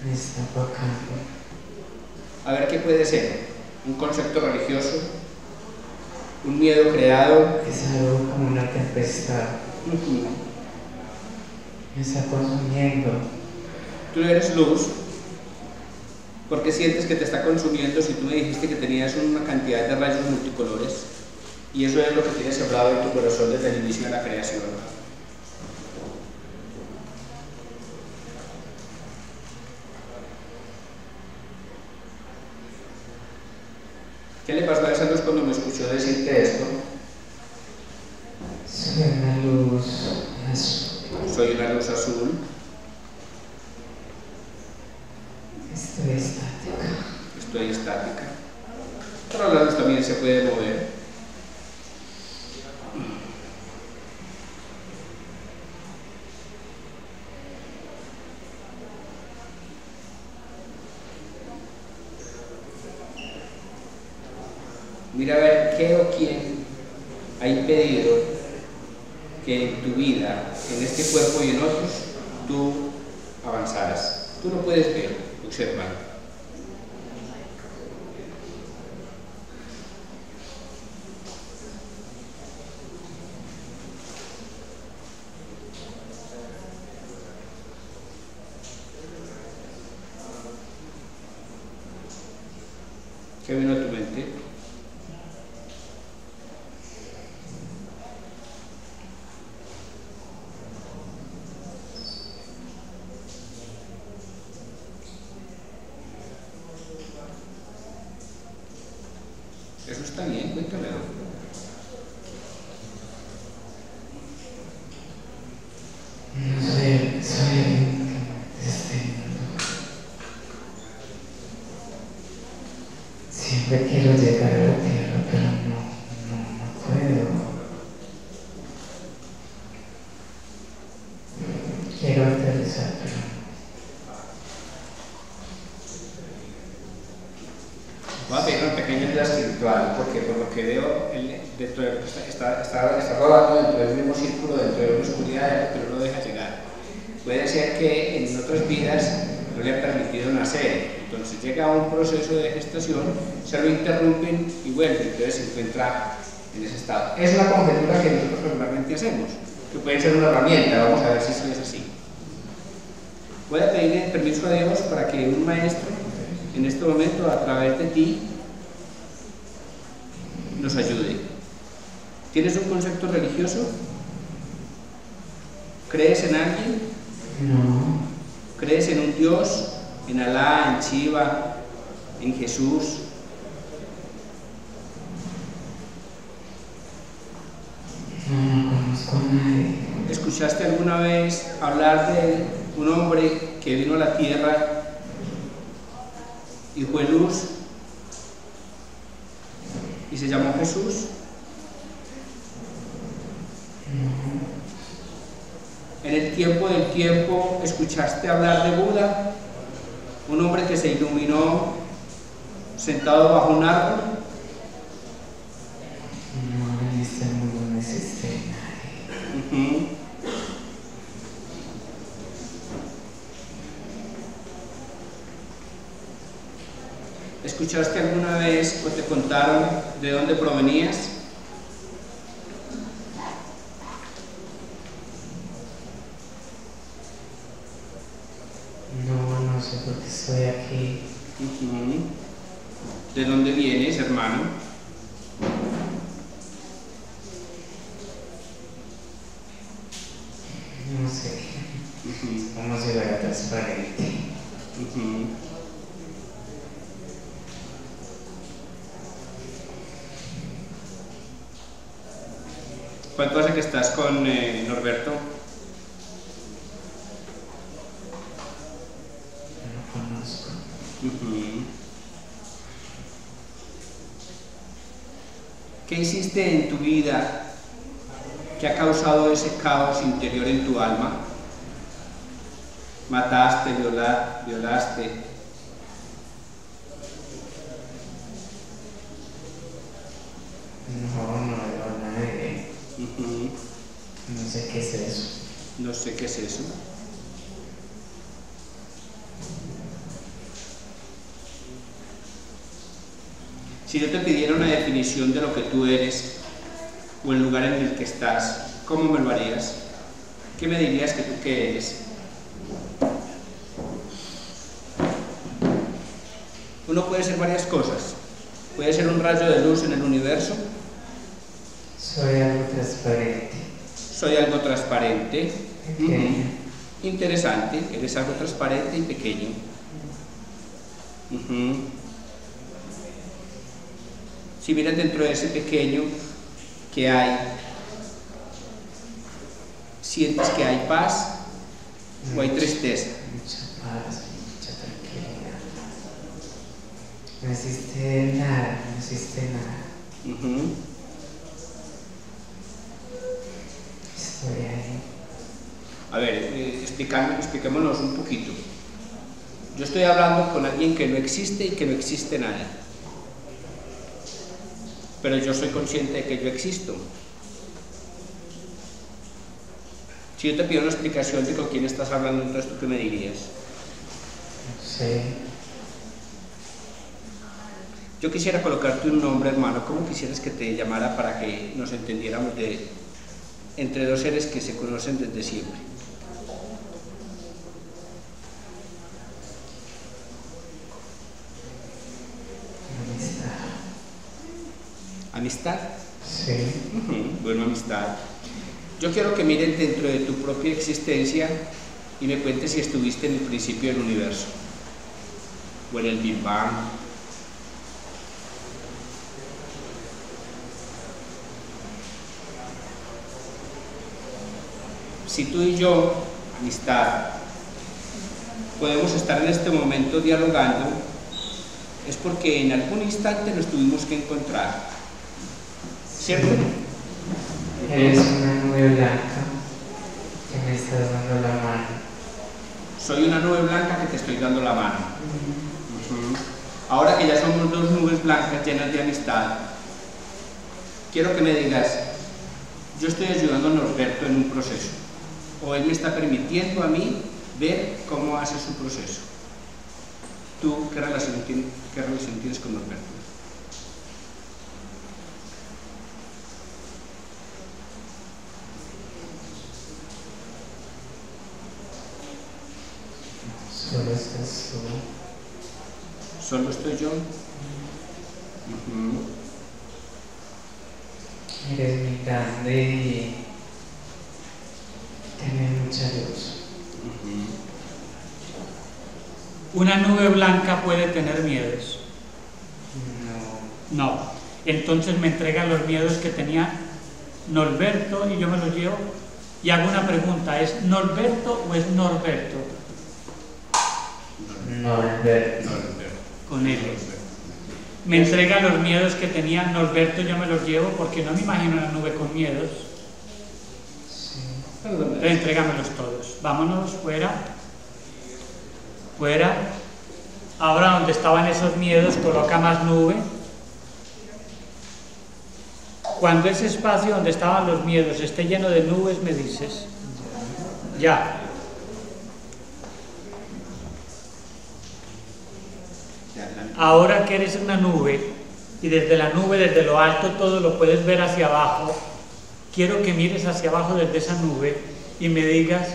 Me está tocando. A ver qué puede ser. Un concepto religioso. Un miedo creado. Es algo como una tempestad. Uh-huh. Me está consumiendo. Tú eres luz. ¿Por qué sientes que te está consumiendo si tú me dijiste que tenías una cantidad de rayos multicolores? Y eso es lo que tienes hablado en tu corazón desde el inicio de la creación. ¿Qué le pasó a esa luz cuando me escuchó decirte esto? Soy una luz azul. Soy una luz azul. Estoy estática. Estoy estática. Pero la luz también se puede mover. Mira a ver qué o quién ha impedido que en tu vida, en este cuerpo y en otros, tú avanzaras. Tú lo puedes ver, observa. ¿Qué vino a tu mente? Eso está bien, cuéntamelo. Se lo interrumpen y vuelven, entonces se encuentra en ese estado. Es la conjetura que nosotros regularmente hacemos, que puede ser una herramienta, vamos a ver si eso es así. Voy a pedir el permiso a Dios para que un maestro, en este momento, a través de ti, nos ayude. ¿Tienes un concepto religioso? ¿Crees en alguien? No. ¿Crees en un Dios? ¿En Alá, en Shiva, en Jesús? ¿Escuchaste alguna vez hablar de un hombre que vino a la tierra y fue luz y se llamó Jesús? En el tiempo del tiempo, ¿escuchaste hablar de Buda? Un hombre que se iluminó sentado bajo un árbol. ¿Escuchaste alguna vez o te contaron de dónde provenías? No, no sé por qué estoy aquí. ¿De dónde vienes, hermano? No sé. Vamos a llegar atrás para irte. ¿Cuánto hace que estás con eh, Norberto? No lo conozco. Uh-huh. ¿Qué hiciste en tu vida que ha causado ese caos interior en tu alma? ¿Mataste, viola, violaste? No, no, no, nadie. Uh-huh. No sé qué es eso. No sé qué es eso. Si yo te pidiera una definición de lo que tú eres o el lugar en el que estás, ¿cómo me lo harías? ¿Qué me dirías que tú qué eres? Uno puede ser varias cosas. Puede ser un rayo de luz en el universo. Soy algo transparente. Soy algo transparente. Pequeño. Uh-huh. Interesante. Eres algo transparente y pequeño. Uh-huh. Si miras dentro de ese pequeño que hay, ¿sientes que hay paz o hay tristeza? Mucha paz, mucha tranquilidad. No existe nada, no existe nada. Uh-huh. Estoy ahí. A ver, eh, expliquémonos un poquito. Yo estoy hablando con alguien que no existe y que no existe nada. Pero yo soy consciente de que yo existo. Si yo te pido una explicación de con quién estás hablando, entonces tú qué me dirías. Sí. Yo quisiera colocarte un nombre, hermano. ¿Cómo quisieras que te llamara para que nos entendiéramos de entre dos seres que se conocen desde siempre? Amistad. ¿Amistad? Sí. Uh-huh. Bueno, amistad. Yo quiero que miren dentro de tu propia existencia y me cuentes si estuviste en el principio del universo o en el Big Bang. Si tú y yo, amistad, podemos estar en este momento dialogando, es porque en algún instante nos tuvimos que encontrar. ¿Cierto? Eres una nube blanca que me estás dando la mano. Soy una nube blanca que te estoy dando la mano. Uh-huh. Uh-huh. Ahora que ya somos dos nubes blancas llenas de amistad, quiero que me digas, yo estoy ayudando a Norberto en un proceso, o él me está permitiendo a mí ver cómo hace su proceso. ¿Tú qué relación, qué relación tienes con Norberto? Solo estás tú. ¿Solo estoy yo? Uh-huh. Eres muy grande y tienes mucha luz. Uh-huh. ¿Una nube blanca puede tener miedos? No. No. Entonces me entrega los miedos que tenía Norberto y yo me los llevo. Y hago una pregunta, ¿es Norberto o es Norberto? Norberto. Con él. Me entrega los miedos que tenía Norberto y yo me los llevo porque no me imagino una nube con miedos. Entonces, entrégamelos todos. Vámonos, fuera. Fuera. Ahora, donde estaban esos miedos, coloca más nube. Cuando ese espacio donde estaban los miedos esté lleno de nubes, me dices. Ya. Ahora que eres una nube, y desde la nube, desde lo alto, todo lo puedes ver hacia abajo, quiero que mires hacia abajo desde esa nube y me digas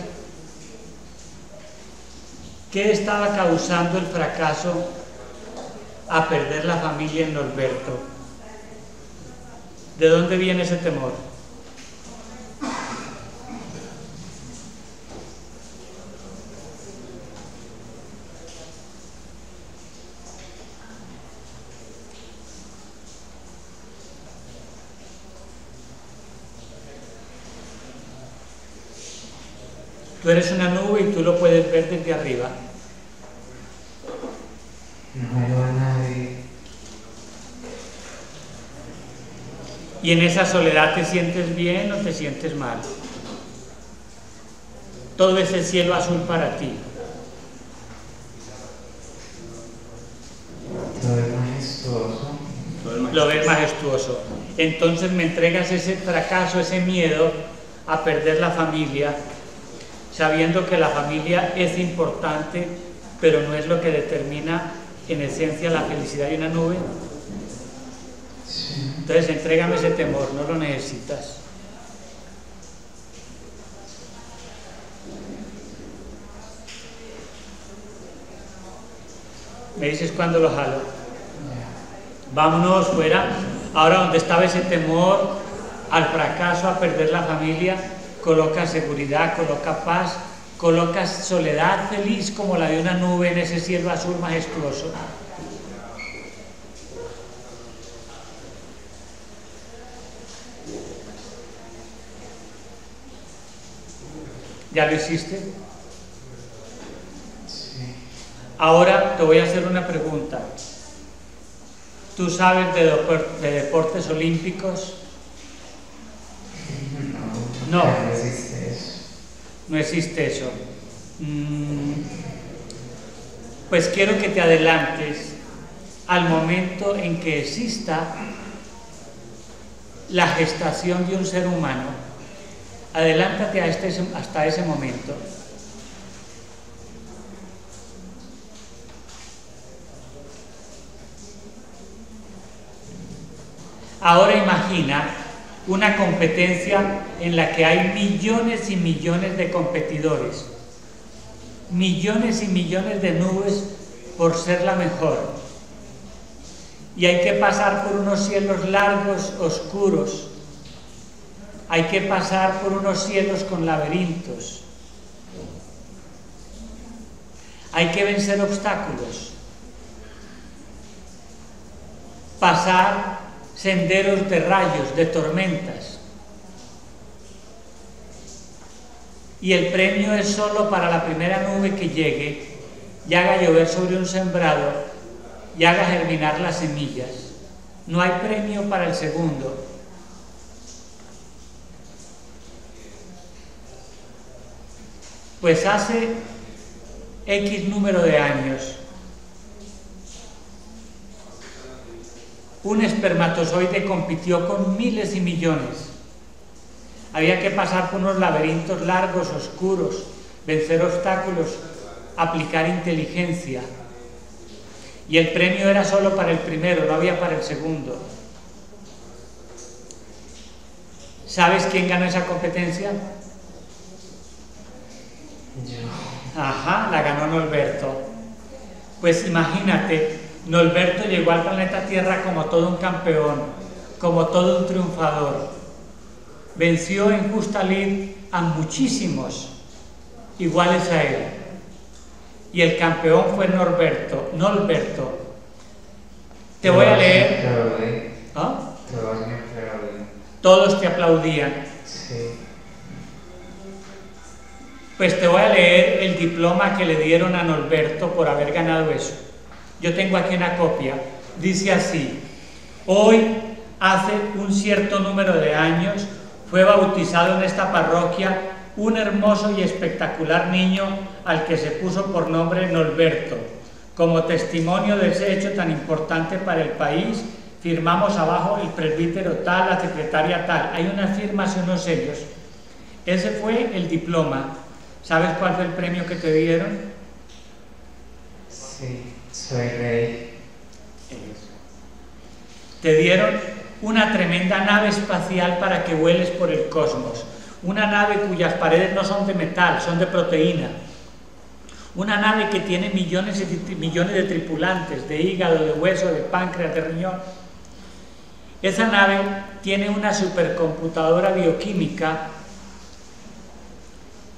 qué estaba causando el fracaso a perder la familia en Norberto. ¿De dónde viene ese temor? Tú eres una nube y tú lo puedes ver desde arriba. No veo a nadie. ¿Y en esa soledad te sientes bien o te sientes mal? Todo ese cielo azul para ti. Lo ves majestuoso. Lo ves majestuoso. Entonces me entregas ese fracaso, ese miedo a perder la familia, sabiendo que la familia es importante, pero no es lo que determina en esencia la felicidad de una nube. Sí. Entonces, entrégame ese temor, no lo necesitas. Me dices cuándo lo jalo. Vámonos fuera. Ahora, donde estaba ese temor al fracaso, a perder la familia, coloca seguridad, coloca paz, coloca soledad feliz como la de una nube en ese cielo azul majestuoso. ¿Ya lo hiciste? Sí. Ahora te voy a hacer una pregunta. ¿Tú sabes de, deport- de deportes olímpicos? No, no existe eso. No existe eso. Pues quiero que te adelantes al momento en que exista la gestación de un ser humano. Adelántate a este, hasta ese momento. Ahora imagina una competencia en la que hay millones y millones de competidores, millones y millones de nubes por ser la mejor. y hay que pasar por unos cielos largos, oscuros. Hay que pasar por unos cielos con laberintos. Hay que vencer obstáculos. Pasar senderos de rayos, de tormentas. Y el premio es solo para la primera nube que llegue y haga llover sobre un sembrado y haga germinar las semillas. No hay premio para el segundo. Pues hace X número de años, un espermatozoide compitió con miles y millones. Había que pasar por unos laberintos largos, oscuros, vencer obstáculos, aplicar inteligencia. Y el premio era solo para el primero, no había para el segundo. ¿Sabes quién ganó esa competencia? Yo. Ajá, la ganó Norberto. Pues imagínate, Norberto llegó al planeta Tierra como todo un campeón, como todo un triunfador. Venció en justa lid a muchísimos iguales a él. Y el campeón fue Norberto. Norberto. Te voy a leer. ¿Ah? Todos te aplaudían. Sí. Pues te voy a leer el diploma que le dieron a Norberto por haber ganado eso. Yo tengo aquí una copia. Dice así: hoy, hace un cierto número de años, fue bautizado en esta parroquia un hermoso y espectacular niño al que se puso por nombre Norberto. Como testimonio de ese hecho tan importante para el país, firmamos abajo el presbítero tal, la secretaria tal. Hay unas firmas y unos sellos. Ese fue el diploma. ¿Sabes cuál fue el premio que te dieron? Sí, soy rey. Te dieron una tremenda nave espacial para que vueles por el cosmos, una nave cuyas paredes no son de metal, son de proteína, una nave que tiene millones y millones de tripulantes, de hígado, de hueso, de páncreas, de riñón. Esa nave tiene una supercomputadora bioquímica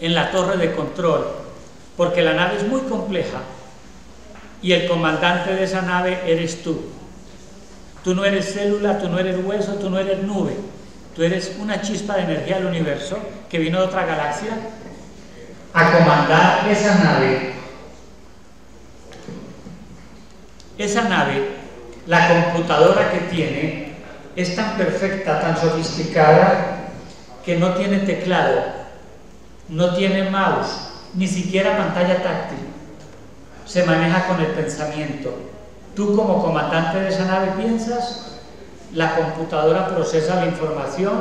en la torre de control, porque la nave es muy compleja y el comandante de esa nave eres tú. Tú no eres célula, tú no eres hueso, tú no eres nube. Tú eres una chispa de energía del universo que vino de otra galaxia a comandar esa nave. Esa nave, la computadora que tiene, es tan perfecta, tan sofisticada, que no tiene teclado, no tiene mouse, ni siquiera pantalla táctil. Se maneja con el pensamiento. Tú, como comandante de esa nave, piensas, la computadora procesa la información,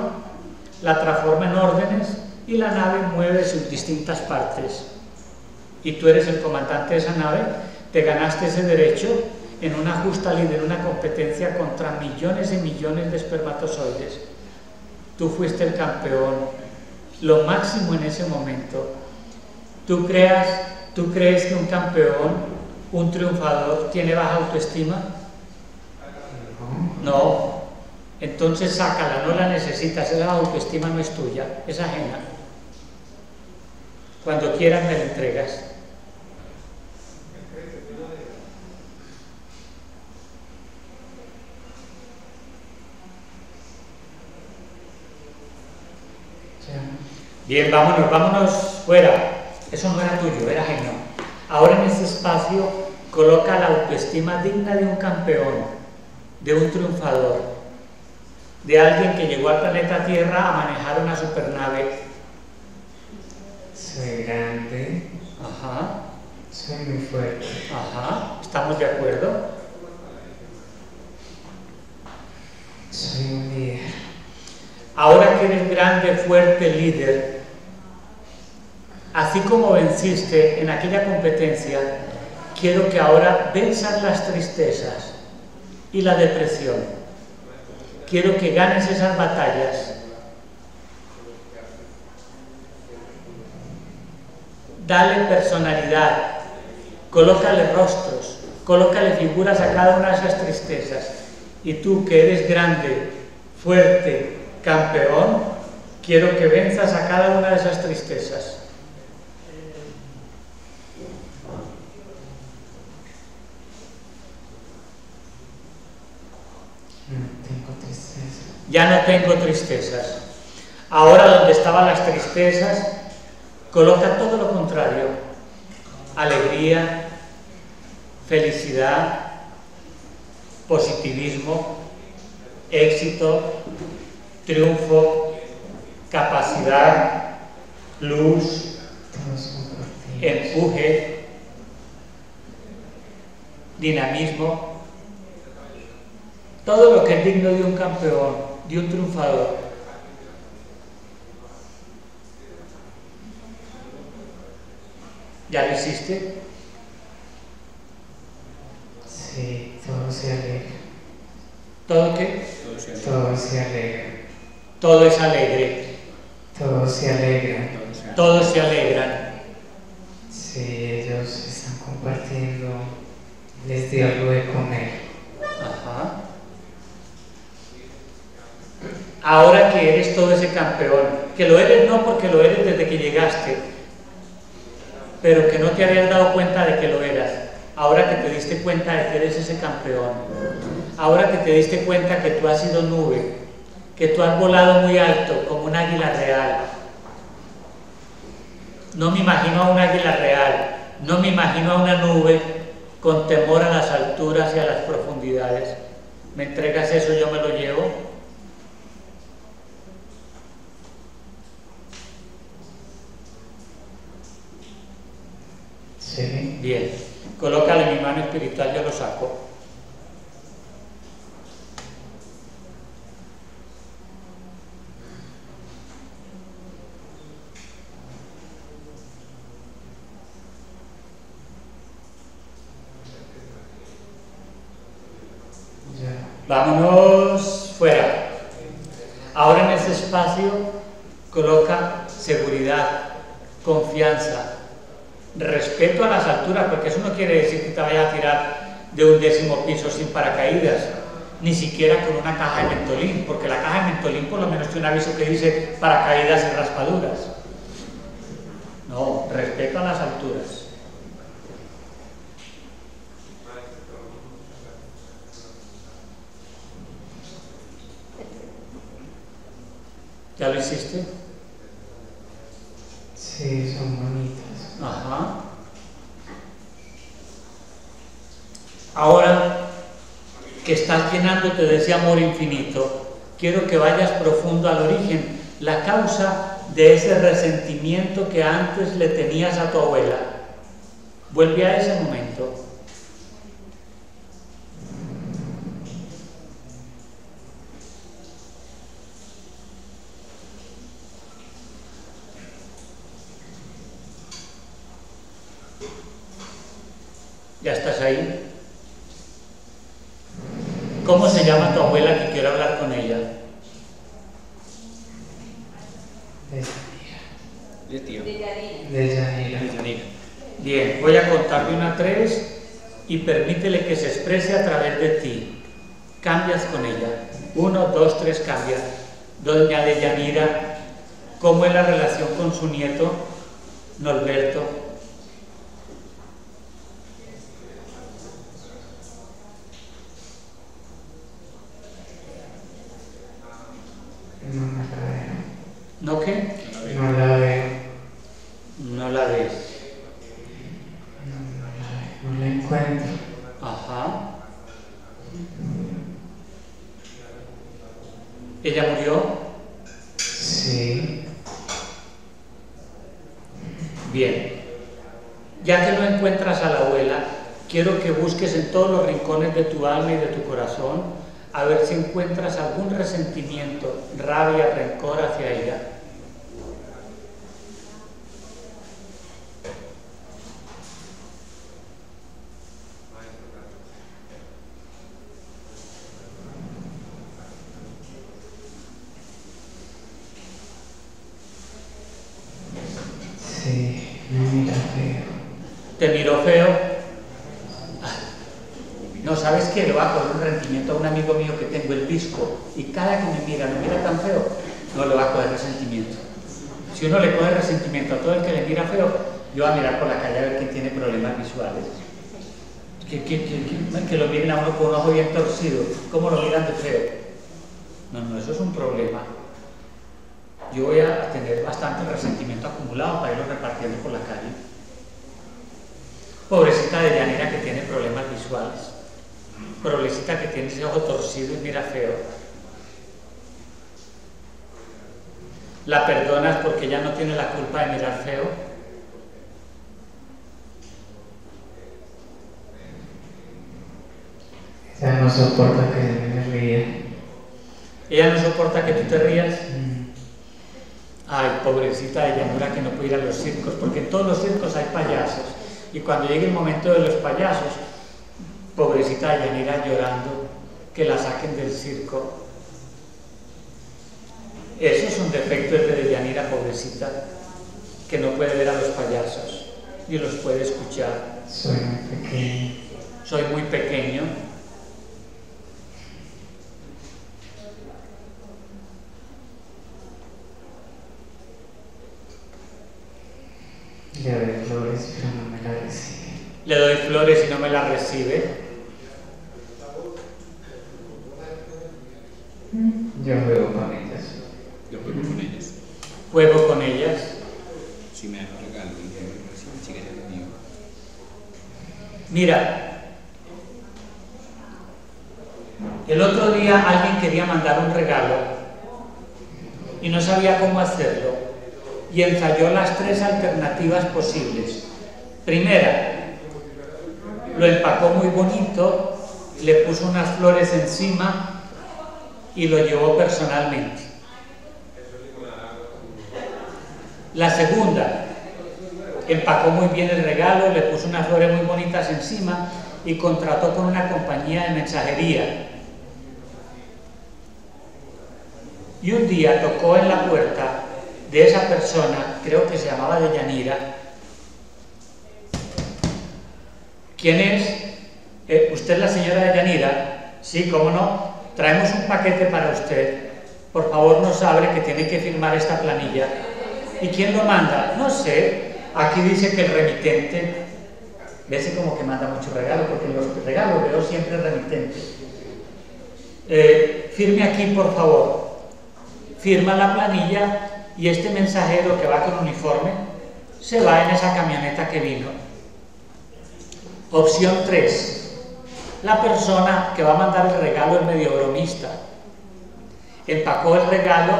la transforma en órdenes y la nave mueve sus distintas partes. Y tú eres el comandante de esa nave, te ganaste ese derecho en una justa lid, en una competencia contra millones y millones de espermatozoides. Tú fuiste el campeón, lo máximo en ese momento. Tú creas, tú crees que un campeón, ¿un triunfador tiene baja autoestima? No. Entonces sácala, no la necesitas, esa autoestima no es tuya, es ajena. Cuando quieras me la entregas. Bien, vámonos, vámonos fuera. Eso no era tuyo, era ajeno. Ahora en este espacio coloca la autoestima digna de un campeón, de un triunfador, de alguien que llegó al planeta Tierra a manejar una supernave. Soy grande. Ajá. Soy muy fuerte. Ajá. ¿Estamos de acuerdo? Soy un líder. Ahora que eres grande, fuerte, líder, así como venciste en aquella competencia, quiero que ahora venzas las tristezas y la depresión. Quiero que ganes esas batallas. Dale personalidad, colócale rostros, colócale figuras a cada una de esas tristezas y tú que eres grande, fuerte, campeón, quiero que venzas a cada una de esas tristezas. Ya no tengo tristezas. Ahora, donde estaban las tristezas, coloca todo lo contrario: alegría, felicidad, positivismo, éxito, triunfo, capacidad, luz, empuje, dinamismo, todo lo que es digno de un campeón, de un triunfador. ¿Ya lo hiciste? Sí, todo se alegra. ¿Todo qué? Todo se alegra. Todo es alegre. Todo se alegra. Todos se alegran. Sí, ellos están compartiendo, les dio algo de comer. Ajá. Ahora que eres todo ese campeón, que lo eres no porque lo eres desde que llegaste, pero que no te habías dado cuenta de que lo eras, ahora que te diste cuenta de que eres ese campeón, ahora que te diste cuenta que tú has sido nube, que tú has volado muy alto como un águila real. No me imagino a un águila real, no me imagino a una nube con temor a las alturas y a las profundidades. ¿Me entregas eso? Yo me lo llevo. Sí. Bien, colócale mi mano espiritual, yo lo saco. Ya. Vámonos fuera. Ahora en ese espacio coloca seguridad, confianza, respeto a las alturas, porque eso no quiere decir que te vayas a tirar de un décimo piso sin paracaídas, ni siquiera con una caja de mentolín, porque la caja de mentolín por lo menos tiene un aviso que dice paracaídas y raspaduras. No, respeto a las alturas. ¿Ya lo hiciste? Sí, son bonitas. Ajá. Ahora que estás llenándote de ese amor infinito, quiero que vayas profundo al origen, la causa de ese resentimiento que antes le tenías a tu abuela. Vuelve a ese momento. ¿Ya estás ahí? ¿Cómo se llama tu abuela que quiero hablar con ella? Deyanira. Bien, voy a contarle una a tres y permítele que se exprese a través de ti. Cambias con ella. Uno, dos, tres, cambia. Doña Deyanira, ¿cómo es la relación con su nieto, Norberto? ¿No qué? No la veo. No la ves. No, no, la, no la encuentro. Ajá. ¿Ella murió? Sí. Bien. Ya que no encuentras a la abuela, quiero que busques en todos los rincones de tu alma y de tu corazón a ver si encuentras algún resentimiento, rabia, rencor hacia ella. ¿Te miró feo? No sabes ¿Sabes qué? Le voy a cobrar un rendimiento a un amigo mío que tengo el disco y cada que me mira, me mira tan feo, no le va a coger resentimiento. Si uno le coge resentimiento a todo el que le mira feo, yo voy a mirar por la calle a ver quién tiene problemas visuales. Que, que, que, que lo miren a uno con un ojo bien torcido, ¿cómo lo miran de feo? No, no, eso es un problema. Yo voy a tener bastante resentimiento acumulado para irlo repartiendo por la calle. Pobrecita Deyanira que tiene problemas visuales. Pobrecita que tiene ese ojo torcido y mira feo. La perdonas porque ella no tiene la culpa de mirar feo. Ella no soporta que me ría. ¿Ella no soporta que tú te rías? Mm. Ay, pobrecita de Deyanira que no puede ir a los circos, porque en todos los circos hay payasos. Y cuando llegue el momento de los payasos, pobrecita de Deyanira llorando, que la saquen del circo. Eso es un defecto de Deyanira, pobrecita, que no puede ver a los payasos, ni los puede escuchar. Soy muy pequeño. Soy muy pequeño. Le doy flores, pero no me la recibe. Le doy flores y no me la recibe. Yo juego con ellas. Yo juego con ellas. ¿Juego con ellas? Si me hago regalo, si me recibe, si digo. Mira, el otro día alguien quería mandar un regalo y no sabía cómo hacerlo. Y ensayó las tres alternativas posibles. Primera, lo empacó muy bonito, le puso unas flores encima y lo llevó personalmente. La segunda, empacó muy bien el regalo, le puso unas flores muy bonitas encima y contrató con una compañía de mensajería. Y un día tocó en la puerta de esa persona, creo que se llamaba Deyanira. ¿Quién es? Eh, ¿Usted es la señora Deyanira? Sí, cómo no. Traemos un paquete para usted. Por favor, nos abre que tiene que firmar esta planilla. ¿Y quién lo manda? No sé. Aquí dice que el remitente. Vese como que manda mucho regalo, porque en los regalos veo siempre el remitente. Eh, firme aquí, por favor. Firma la planilla. Y este mensajero que va con uniforme se va en esa camioneta que vino. Opción tres. La persona que va a mandar el regalo es medio bromista. Empacó el regalo,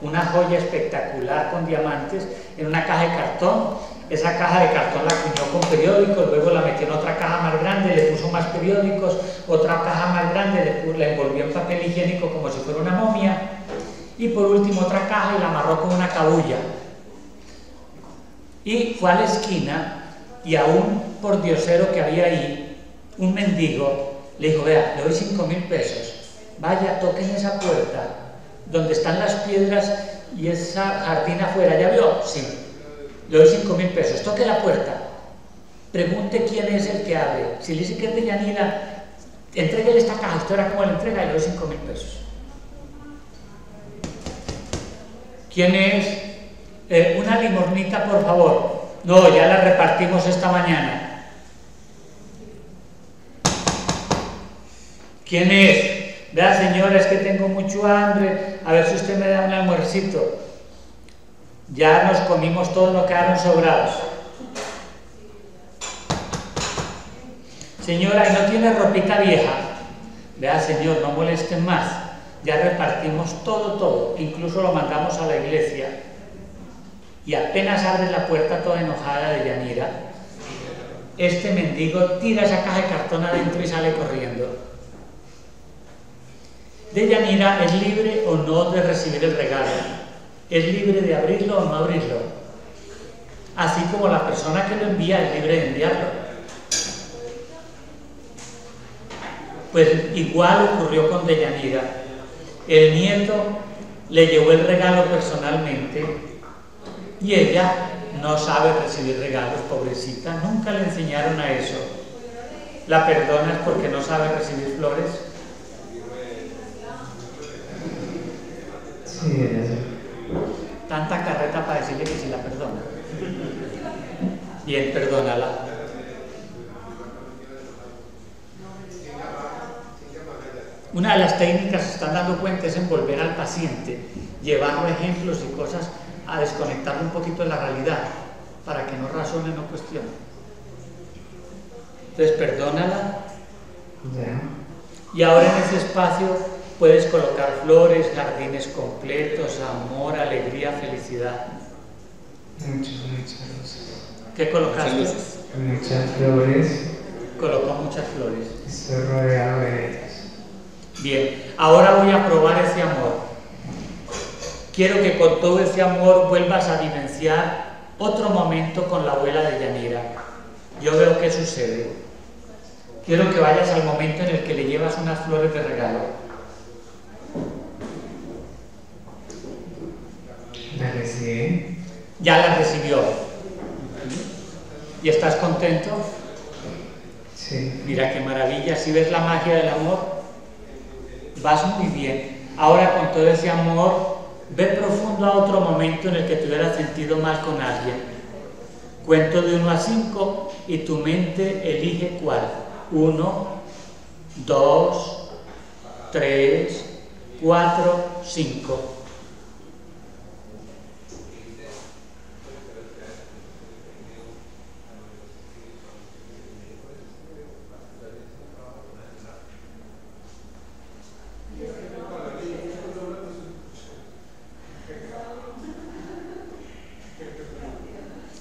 una joya espectacular con diamantes, en una caja de cartón. Esa caja de cartón la acuñó con periódicos, luego la metió en otra caja más grande, le puso más periódicos, otra caja más grande, le puso, la envolvió en papel higiénico como si fuera una momia. Y por último otra caja y la amarró con una cabulla. Y fue a la esquina y a un pordiosero que había ahí, un mendigo, le dijo, vea, le doy cinco mil pesos, vaya, toquen esa puerta, donde están las piedras y esa jardín afuera, ¿ya vio? Sí, le doy cinco mil pesos, toque la puerta, pregunte quién es el que abre, si le dice que es Deyanira, entréguele esta caja, usted verá cómo la entrega y le doy cinco mil pesos. ¿Quién es? Eh, una limosnita, por favor. No, ya la repartimos esta mañana. ¿Quién es? Vea, señora, es que tengo mucho hambre. A ver si usted me da un almuercito. Ya nos comimos todo, nos quedaron sobrados. Señora, ¿y no tiene ropita vieja? Vea, señor, no molesten más. Ya repartimos todo, todo, incluso lo mandamos a la iglesia. Y apenas abre la puerta toda enojada de Deyanira, este mendigo tira esa caja de cartón adentro y sale corriendo. Deyanira es libre o no de recibir el regalo, es libre de abrirlo o no abrirlo. Así como la persona que lo envía es libre de enviarlo. Pues igual ocurrió con Deyanira. El nieto le llevó el regalo personalmente y ella no sabe recibir regalos, pobrecita, nunca le enseñaron a eso. ¿La perdonas porque no sabe recibir flores? Sí, eso. Tanta carreta para decirle que sí la perdona. Y él perdónala. Una de las técnicas que se están dando cuenta es envolver al paciente, llevarlo ejemplos y cosas, a desconectarlo un poquito de la realidad, para que no razone, no cuestione. Entonces, perdónala. Y ahora en ese espacio puedes colocar flores, jardines completos, amor, alegría, felicidad. Muchas, muchas gracias. ¿Qué colocaste? Muchas flores. Colocó muchas flores. Estoy rodeado de ellas. Bien, ahora voy a probar ese amor. Quiero que con todo ese amor vuelvas a vivenciar otro momento con la abuela de Deyanira. Yo veo qué sucede. Quiero que vayas al momento en el que le llevas unas flores de regalo. ¿La recibí? Ya la recibió. ¿Y estás contento? Sí. Mira qué maravilla, ¿sí ves la magia del amor? Vas muy bien. Ahora con todo ese amor, ve profundo a otro momento en el que te hubieras sentido mal con alguien. Cuento de uno a cinco y tu mente elige cuál. uno, dos, tres, cuatro, cinco.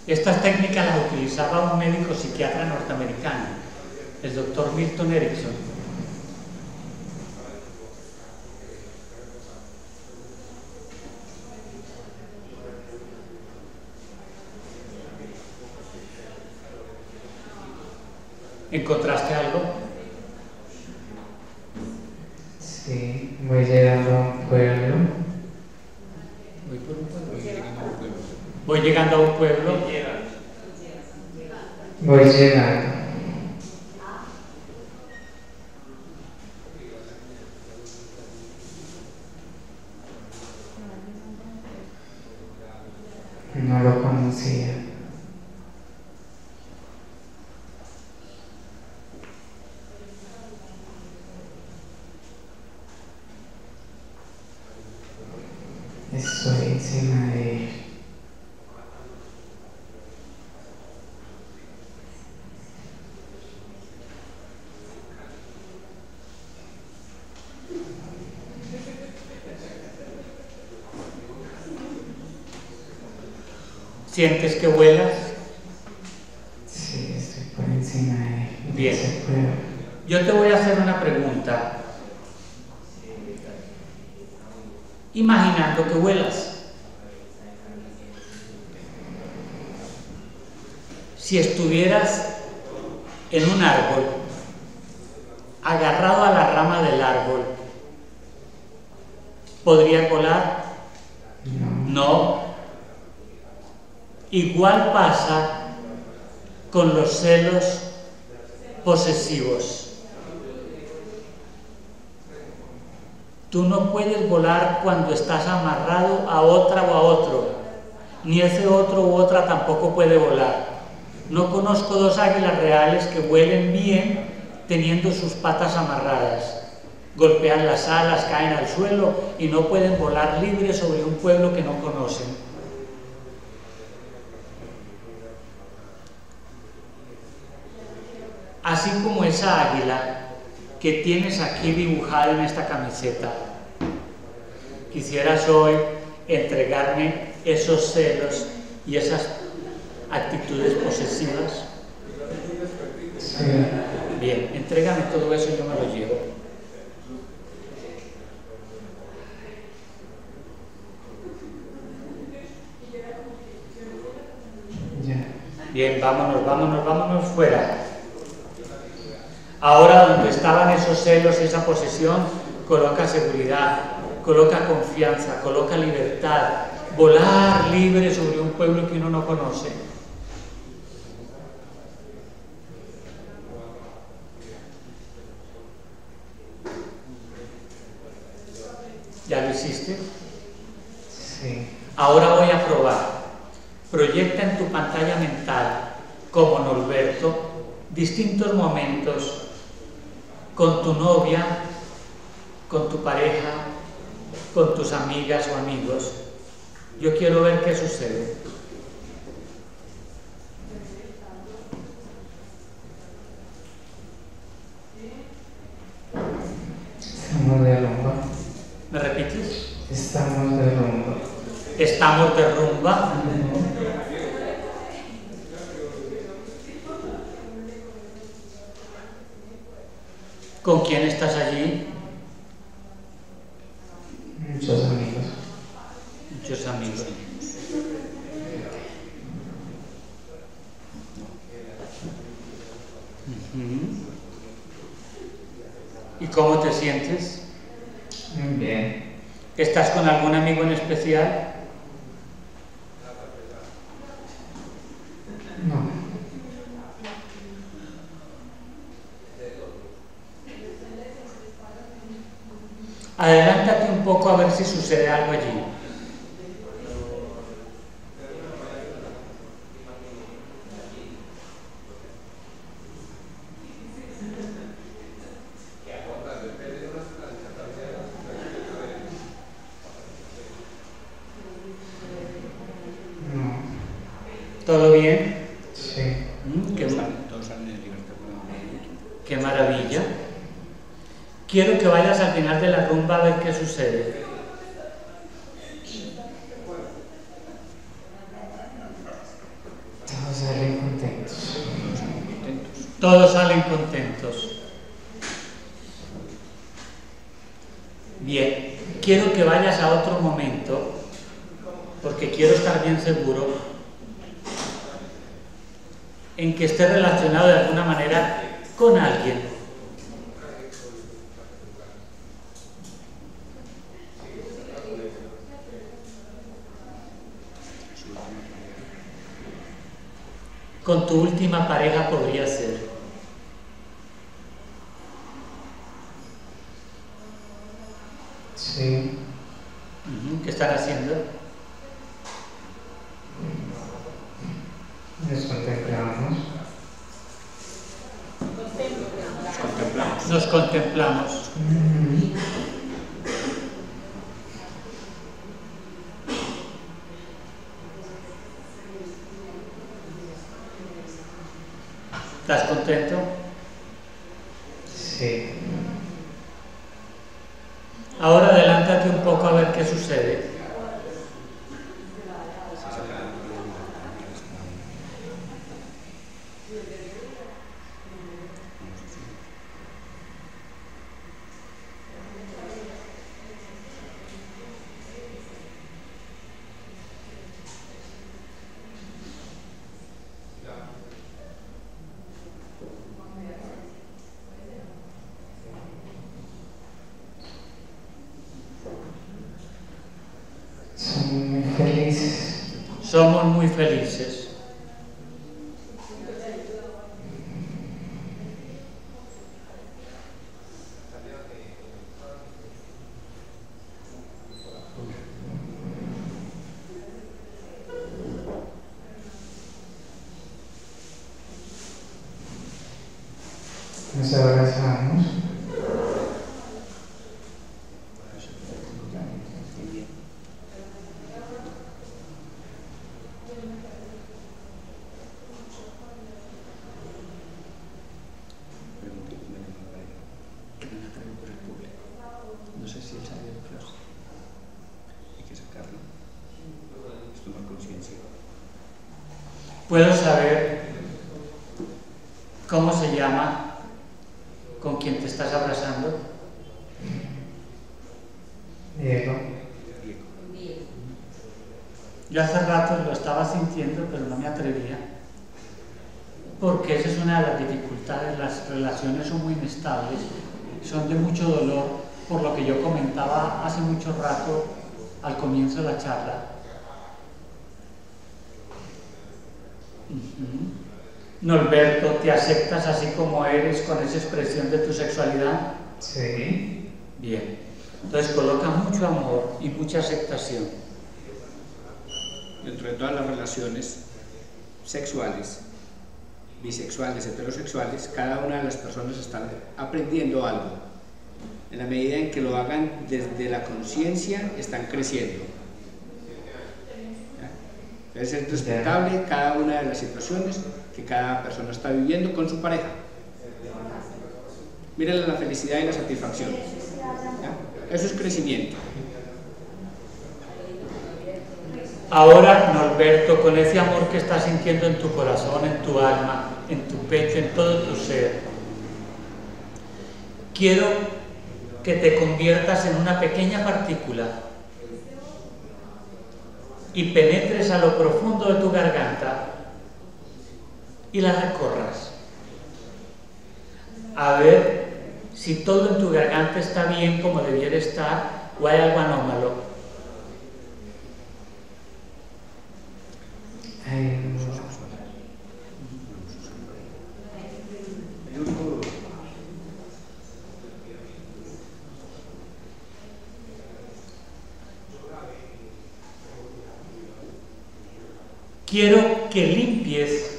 Estas técnicas las utilizaba un médico psiquiatra norteamericano, el doctor Milton Erickson. ¿Encontraste algo? Sí, voy llegando a un pueblo. Voy por un pueblo. Voy llegando a un pueblo. Voy llegando. No lo conocía. Estoy encima de él. ¿Sientes que vuelas? Sí, estoy por encima de él. Bien. Yo te voy a hacer una pregunta. Imaginando que vuelas. Si estuvieras en un árbol, agarrado a la rama del árbol, ¿podrías volar? No. No. Igual pasa con los celos posesivos. Tú no puedes volar cuando estás amarrado a otra o a otro, ni ese otro u otra tampoco puede volar. No conozco dos águilas reales que vuelen bien teniendo sus patas amarradas. Golpean las alas, caen al suelo y no pueden volar libre sobre un pueblo que no conocen. Así como esa águila que tienes aquí dibujada en esta camiseta. Quisieras hoy entregarme esos celos y esas actitudes posesivas. Sí. Bien, entrégame todo eso y yo me lo llevo. Bien, vámonos, vámonos, vámonos fuera. Ahora, donde estaban esos celos, esa posesión, coloca seguridad, coloca confianza, coloca libertad. Volar libre sobre un pueblo que uno no conoce. ¿Ya lo hiciste? Sí. Ahora voy a probar. Proyecta en tu pantalla mental, como Norberto, distintos momentos con tu novia, con tu pareja, con tus amigas o amigos. Yo quiero ver qué sucede. Estamos de rumba. ¿Me repites? Estamos de rumba. Estamos de rumba. ¿Con quién estás allí? Muchos amigos. Muchos amigos. Uh-huh. ¿Y cómo te sientes? Muy bien. ¿Estás con algún amigo en especial? No. Adelántate un poco a ver si sucede algo allí. ¿Todo bien? Sí. ¿Mm? Qué, mar... Qué maravilla. Quiero que vayas al final de la rumba a ver qué sucede. Todos salen contentos. Todos salen contentos. Bien, quiero que vayas a otro momento, porque quiero estar bien seguro en que esté relacionado de alguna manera con alguien. Con tu última pareja podría ser. Sí. ¿Qué están haciendo? Nos contemplamos. Nos contemplamos. Nos contemplamos. ¿Estás contento? Sí. Ahora adelántate un poco a ver qué sucede. Somos muy felices. Nos abrazamos. ¿Puedo saber cómo se llama con quien te estás abrazando? Diego. Diego. Yo hace rato lo estaba sintiendo, pero no me atrevía, porque esa es una de las dificultades. Las relaciones son muy inestables, son de mucho dolor, por lo que yo comentaba hace mucho rato al comienzo de la charla. Uh-huh. Norberto, ¿te aceptas así como eres, con esa expresión de tu sexualidad? Sí. Bien. Entonces coloca mucho amor y mucha aceptación. Dentro de todas las relaciones sexuales, bisexuales, heterosexuales, cada una de las personas está aprendiendo algo. En la medida en que lo hagan desde la conciencia, están creciendo. Debe ser respetable cada una de las situaciones que cada persona está viviendo con su pareja. Mírenle la felicidad y la satisfacción. ¿Ya? Eso es crecimiento. Ahora, Norberto, con ese amor que estás sintiendo en tu corazón, en tu alma, en tu pecho, en todo tu ser, quiero que te conviertas en una pequeña partícula y penetres a lo profundo de tu garganta y la recorras. A ver si todo en tu garganta está bien como debiera estar o hay algo anómalo. Ay, quiero que limpies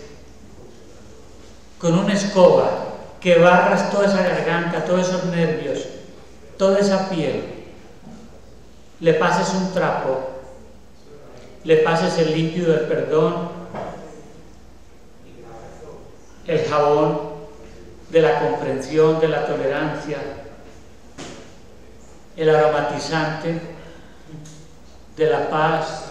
con una escoba, que barras toda esa garganta, todos esos nervios, toda esa piel, le pases un trapo, le pases el líquido del perdón, el jabón de la comprensión, de la tolerancia, el aromatizante de la paz,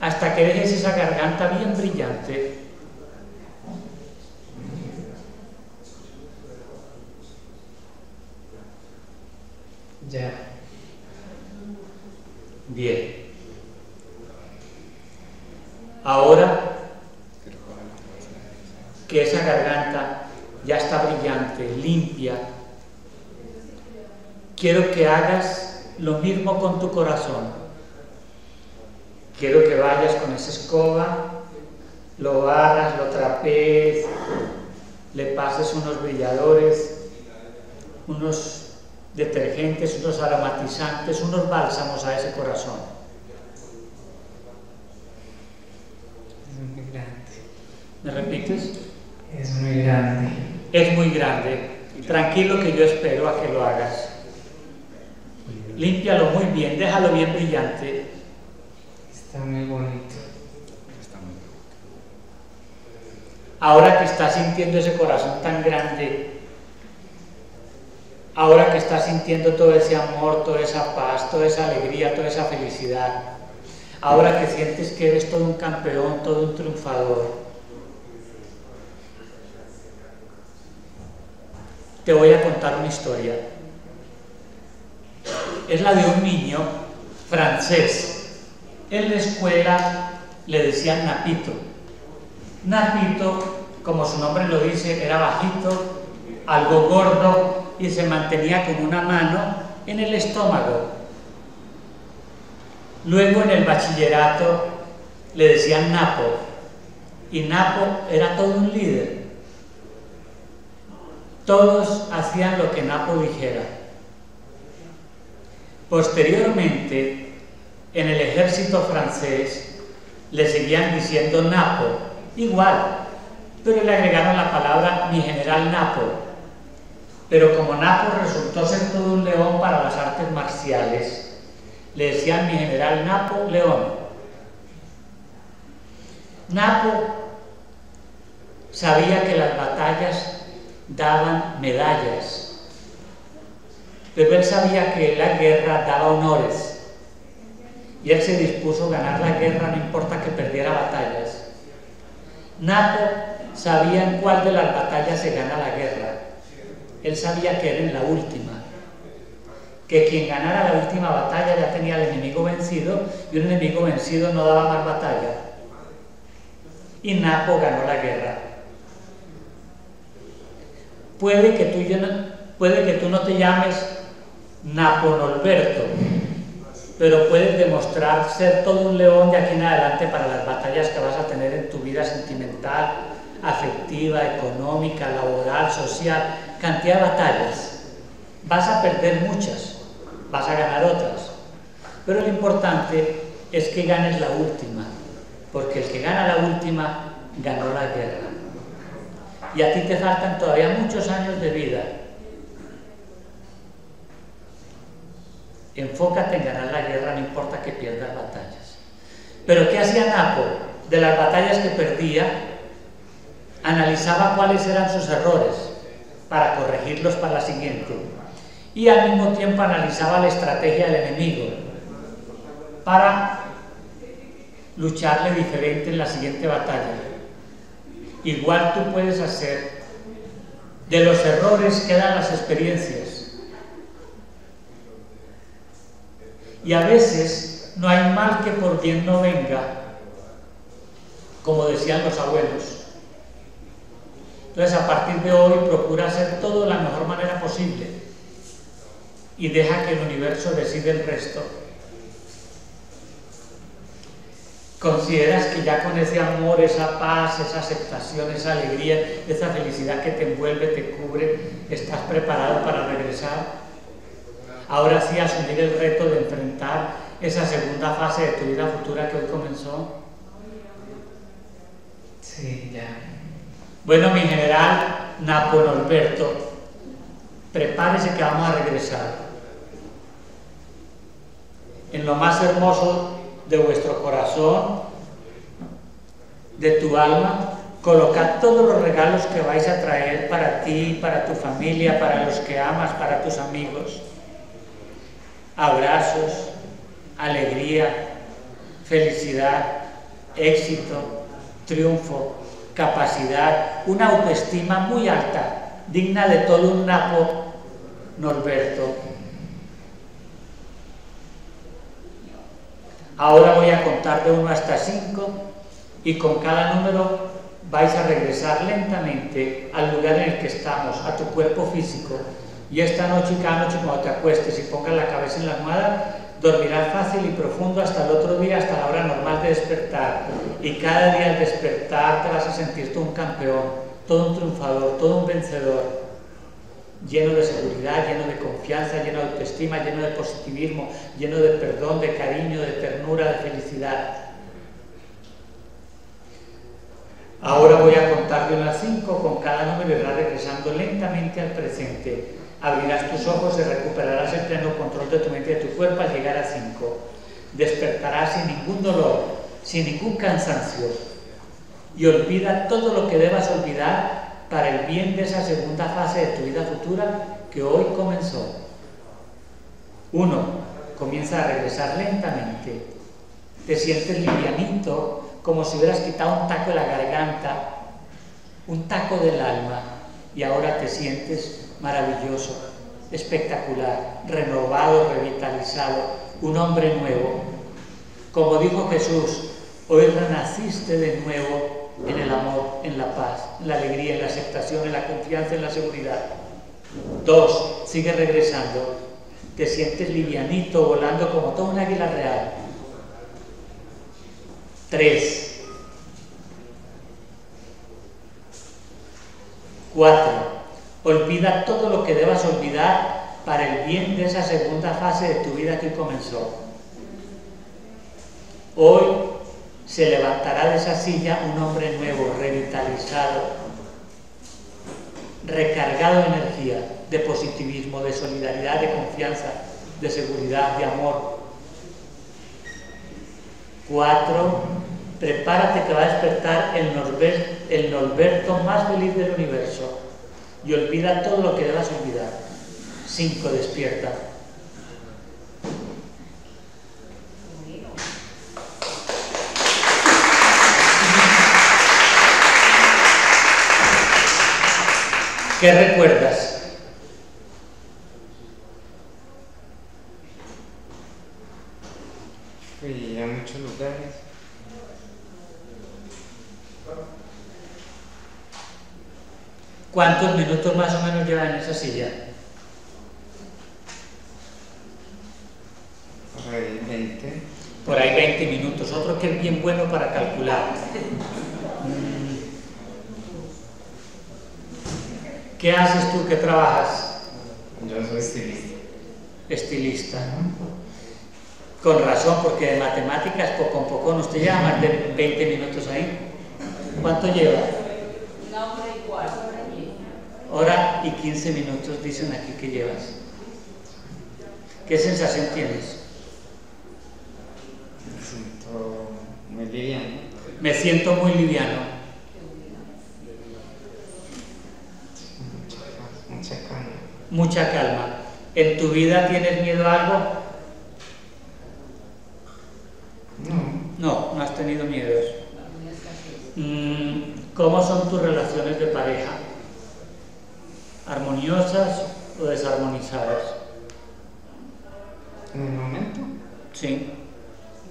hasta que dejes esa garganta bien brillante. Ya. Bien. Ahora que esa garganta ya está brillante, limpia, quiero que hagas lo mismo con tu corazón. Quiero que vayas con esa escoba, lo barras, lo trapees, le pases unos brilladores, unos detergentes, unos aromatizantes, unos bálsamos a ese corazón. Es muy grande. ¿Me repites? Es muy grande. Es muy grande. Tranquilo que yo espero a que lo hagas. Límpialo muy bien, déjalo bien brillante. Está muy bonito. Está muy bonito. Ahora que estás sintiendo ese corazón tan grande, ahora que estás sintiendo todo ese amor, toda esa paz, toda esa alegría, toda esa felicidad, ahora que sientes que eres todo un campeón, todo un triunfador, te voy a contar una historia. Es la de un niño francés. En la escuela le decían Napito. Napito, como su nombre lo dice, era bajito, algo gordo y se mantenía con una mano en el estómago. Luego en el bachillerato le decían Napo y Napo era todo un líder. Todos hacían lo que Napo dijera. Posteriormente, en el ejército francés le seguían diciendo Napo, igual, pero le agregaron la palabra mi general Napo. Pero como Napo resultó ser todo un león para las artes marciales, le decían mi general Napo León. Napo sabía que las batallas daban medallas, pero él sabía que la guerra daba honores. Y él se dispuso a ganar la guerra, no importa que perdiera batallas. Napo sabía en cuál de las batallas se gana la guerra. Él sabía que era en la última. Que quien ganara la última batalla ya tenía al enemigo vencido, y un enemigo vencido no daba más batalla. Y Napo ganó la guerra. Puede que tú, yo no, puede que tú no te llames Napo Norberto, pero puedes demostrar ser todo un león de aquí en adelante para las batallas que vas a tener en tu vida sentimental, afectiva, económica, laboral, social, cantidad de batallas. Vas a perder muchas, vas a ganar otras, pero lo importante es que ganes la última, porque el que gana la última ganó la guerra. Y a ti te faltan todavía muchos años de vida. Enfócate en ganar la guerra, no importa que pierdas batallas. Pero ¿qué hacía Napo? De las batallas que perdía, analizaba cuáles eran sus errores para corregirlos para la siguiente, y al mismo tiempo analizaba la estrategia del enemigo para lucharle diferente en la siguiente batalla. Igual tú puedes hacer. De los errores quedan las experiencias. Y a veces no hay mal que por bien no venga, como decían los abuelos. Entonces, a partir de hoy, procura hacer todo de la mejor manera posible y deja que el universo decida el resto. Consideras que ya con ese amor, esa paz, esa aceptación, esa alegría, esa felicidad que te envuelve, te cubre, estás preparado para regresar. Ahora sí, asumir el reto de enfrentar esa segunda fase de tu vida futura que hoy comenzó. Sí, ya. Bueno, mi general Napo Norberto, prepárese que vamos a regresar en lo más hermoso de vuestro corazón, de tu alma. Colocad todos los regalos que vais a traer para ti, para tu familia, para los que amas, para tus amigos. Abrazos, alegría, felicidad, éxito, triunfo, capacidad, una autoestima muy alta, digna de todo un Napo Norberto. Ahora voy a contar de uno hasta cinco y con cada número vais a regresar lentamente al lugar en el que estamos, a tu cuerpo físico. Y esta noche y cada noche, cuando te acuestes y pongas la cabeza en la almohada, dormirás fácil y profundo hasta el otro día, hasta la hora normal de despertar. Y cada día al despertar te vas a sentir todo un campeón, todo un triunfador, todo un vencedor, lleno de seguridad, lleno de confianza, lleno de autoestima, lleno de positivismo, lleno de perdón, de cariño, de ternura, de felicidad. Ahora voy a contar de uno a cinco, con cada número irás regresando lentamente al presente. Abrirás tus ojos y recuperarás el pleno control de tu mente y de tu cuerpo al llegar a cinco. Despertarás sin ningún dolor, sin ningún cansancio, y olvida todo lo que debas olvidar para el bien de esa segunda fase de tu vida futura que hoy comenzó. Uno, comienza a regresar lentamente. Te sientes livianito, como si hubieras quitado un taco de la garganta, un taco del alma, y ahora te sientes maravilloso, espectacular, renovado, revitalizado, un hombre nuevo. Como dijo Jesús, hoy renaciste de nuevo en el amor, en la paz, en la alegría, en la aceptación, en la confianza, en la seguridad. Dos, sigue regresando. Te sientes livianito, volando como todo un águila real. Tres. Cuatro. Olvida todo lo que debas olvidar para el bien de esa segunda fase de tu vida que comenzó. Hoy se levantará de esa silla un hombre nuevo, revitalizado, recargado de energía, de positivismo, de solidaridad, de confianza, de seguridad, de amor. Cuatro, prepárate que va a despertar el Norberto, el Norberto más feliz del universo, y olvida todo lo que debas olvidar. Cinco, despierta. ¿Qué recuerdas? Fui a muchos lugares. ¿Cuántos minutos más o menos llevas en esa silla? Por ahí veinte. Por ahí veinte minutos. Otro que es bien bueno para calcular. ¿Qué haces tú? ¿Qué trabajas? Yo soy estilista. Estilista, ¿no? Con razón, porque de matemáticas poco a poco nos te lleva más de veinte minutos ahí. ¿Cuánto lleva? Una hora y cuarto. Hora y quince minutos dicen aquí que llevas. ¿Qué sensación tienes? Me siento muy liviano. Me siento muy liviano. Mucha calma. Mucha calma. ¿En tu vida tienes miedo a algo? No, no has tenido miedos. ¿Cómo son tus relaciones de pareja? ¿Armoniosas o desarmonizadas? ¿En el momento? Sí.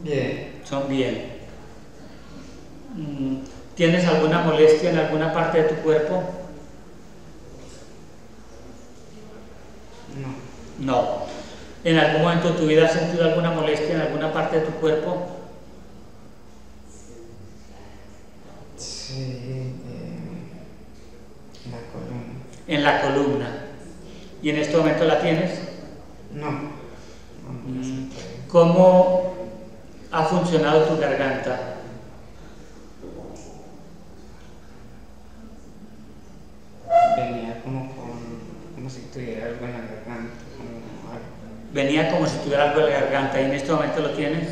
Bien. Son bien. ¿Tienes alguna molestia en alguna parte de tu cuerpo? No. No. ¿En algún momento de tu vida has sentido alguna molestia en alguna parte de tu cuerpo? Sí, en la columna. En la columna. ¿Y en este momento la tienes? No. no, no ¿Cómo ha funcionado tu garganta? Venía como con, como si tuviera algo en la garganta. Como algo. Venía como si tuviera algo en la garganta. ¿Y en este momento lo tienes?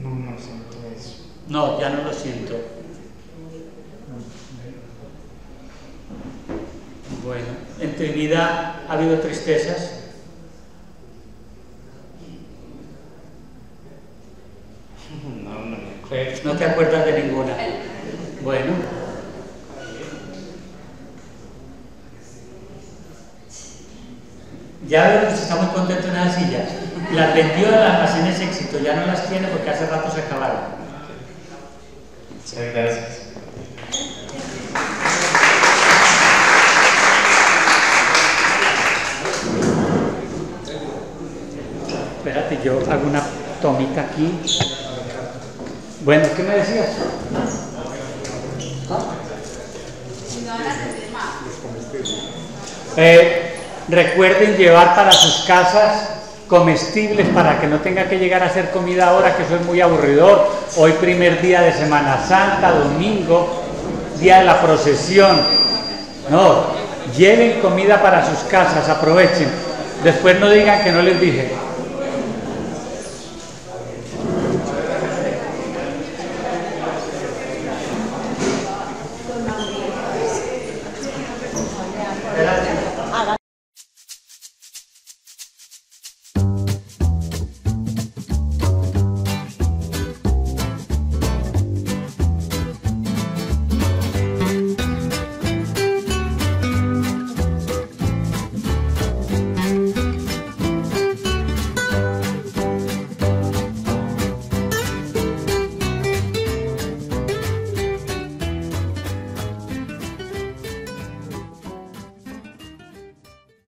No, no siento eso. No, ya no lo siento. Bueno, ¿en tu vida ha habido tristezas? No, no me acuerdo. No te acuerdas de ninguna. Bueno. Ya veo que está muy contento en las sillas. Las vendió a las almacenes Éxito, ya no las tiene porque hace rato se acabaron. Muchas gracias. Espérate, yo hago una tomita aquí. Bueno, ¿qué me decías? Eh, recuerden llevar para sus casas comestibles para que no tenga que llegar a hacer comida ahora, que eso es muy aburridor. Hoy primer día de Semana Santa, domingo, día de la procesión. No, lleven comida para sus casas, aprovechen. Después no digan que no les dije.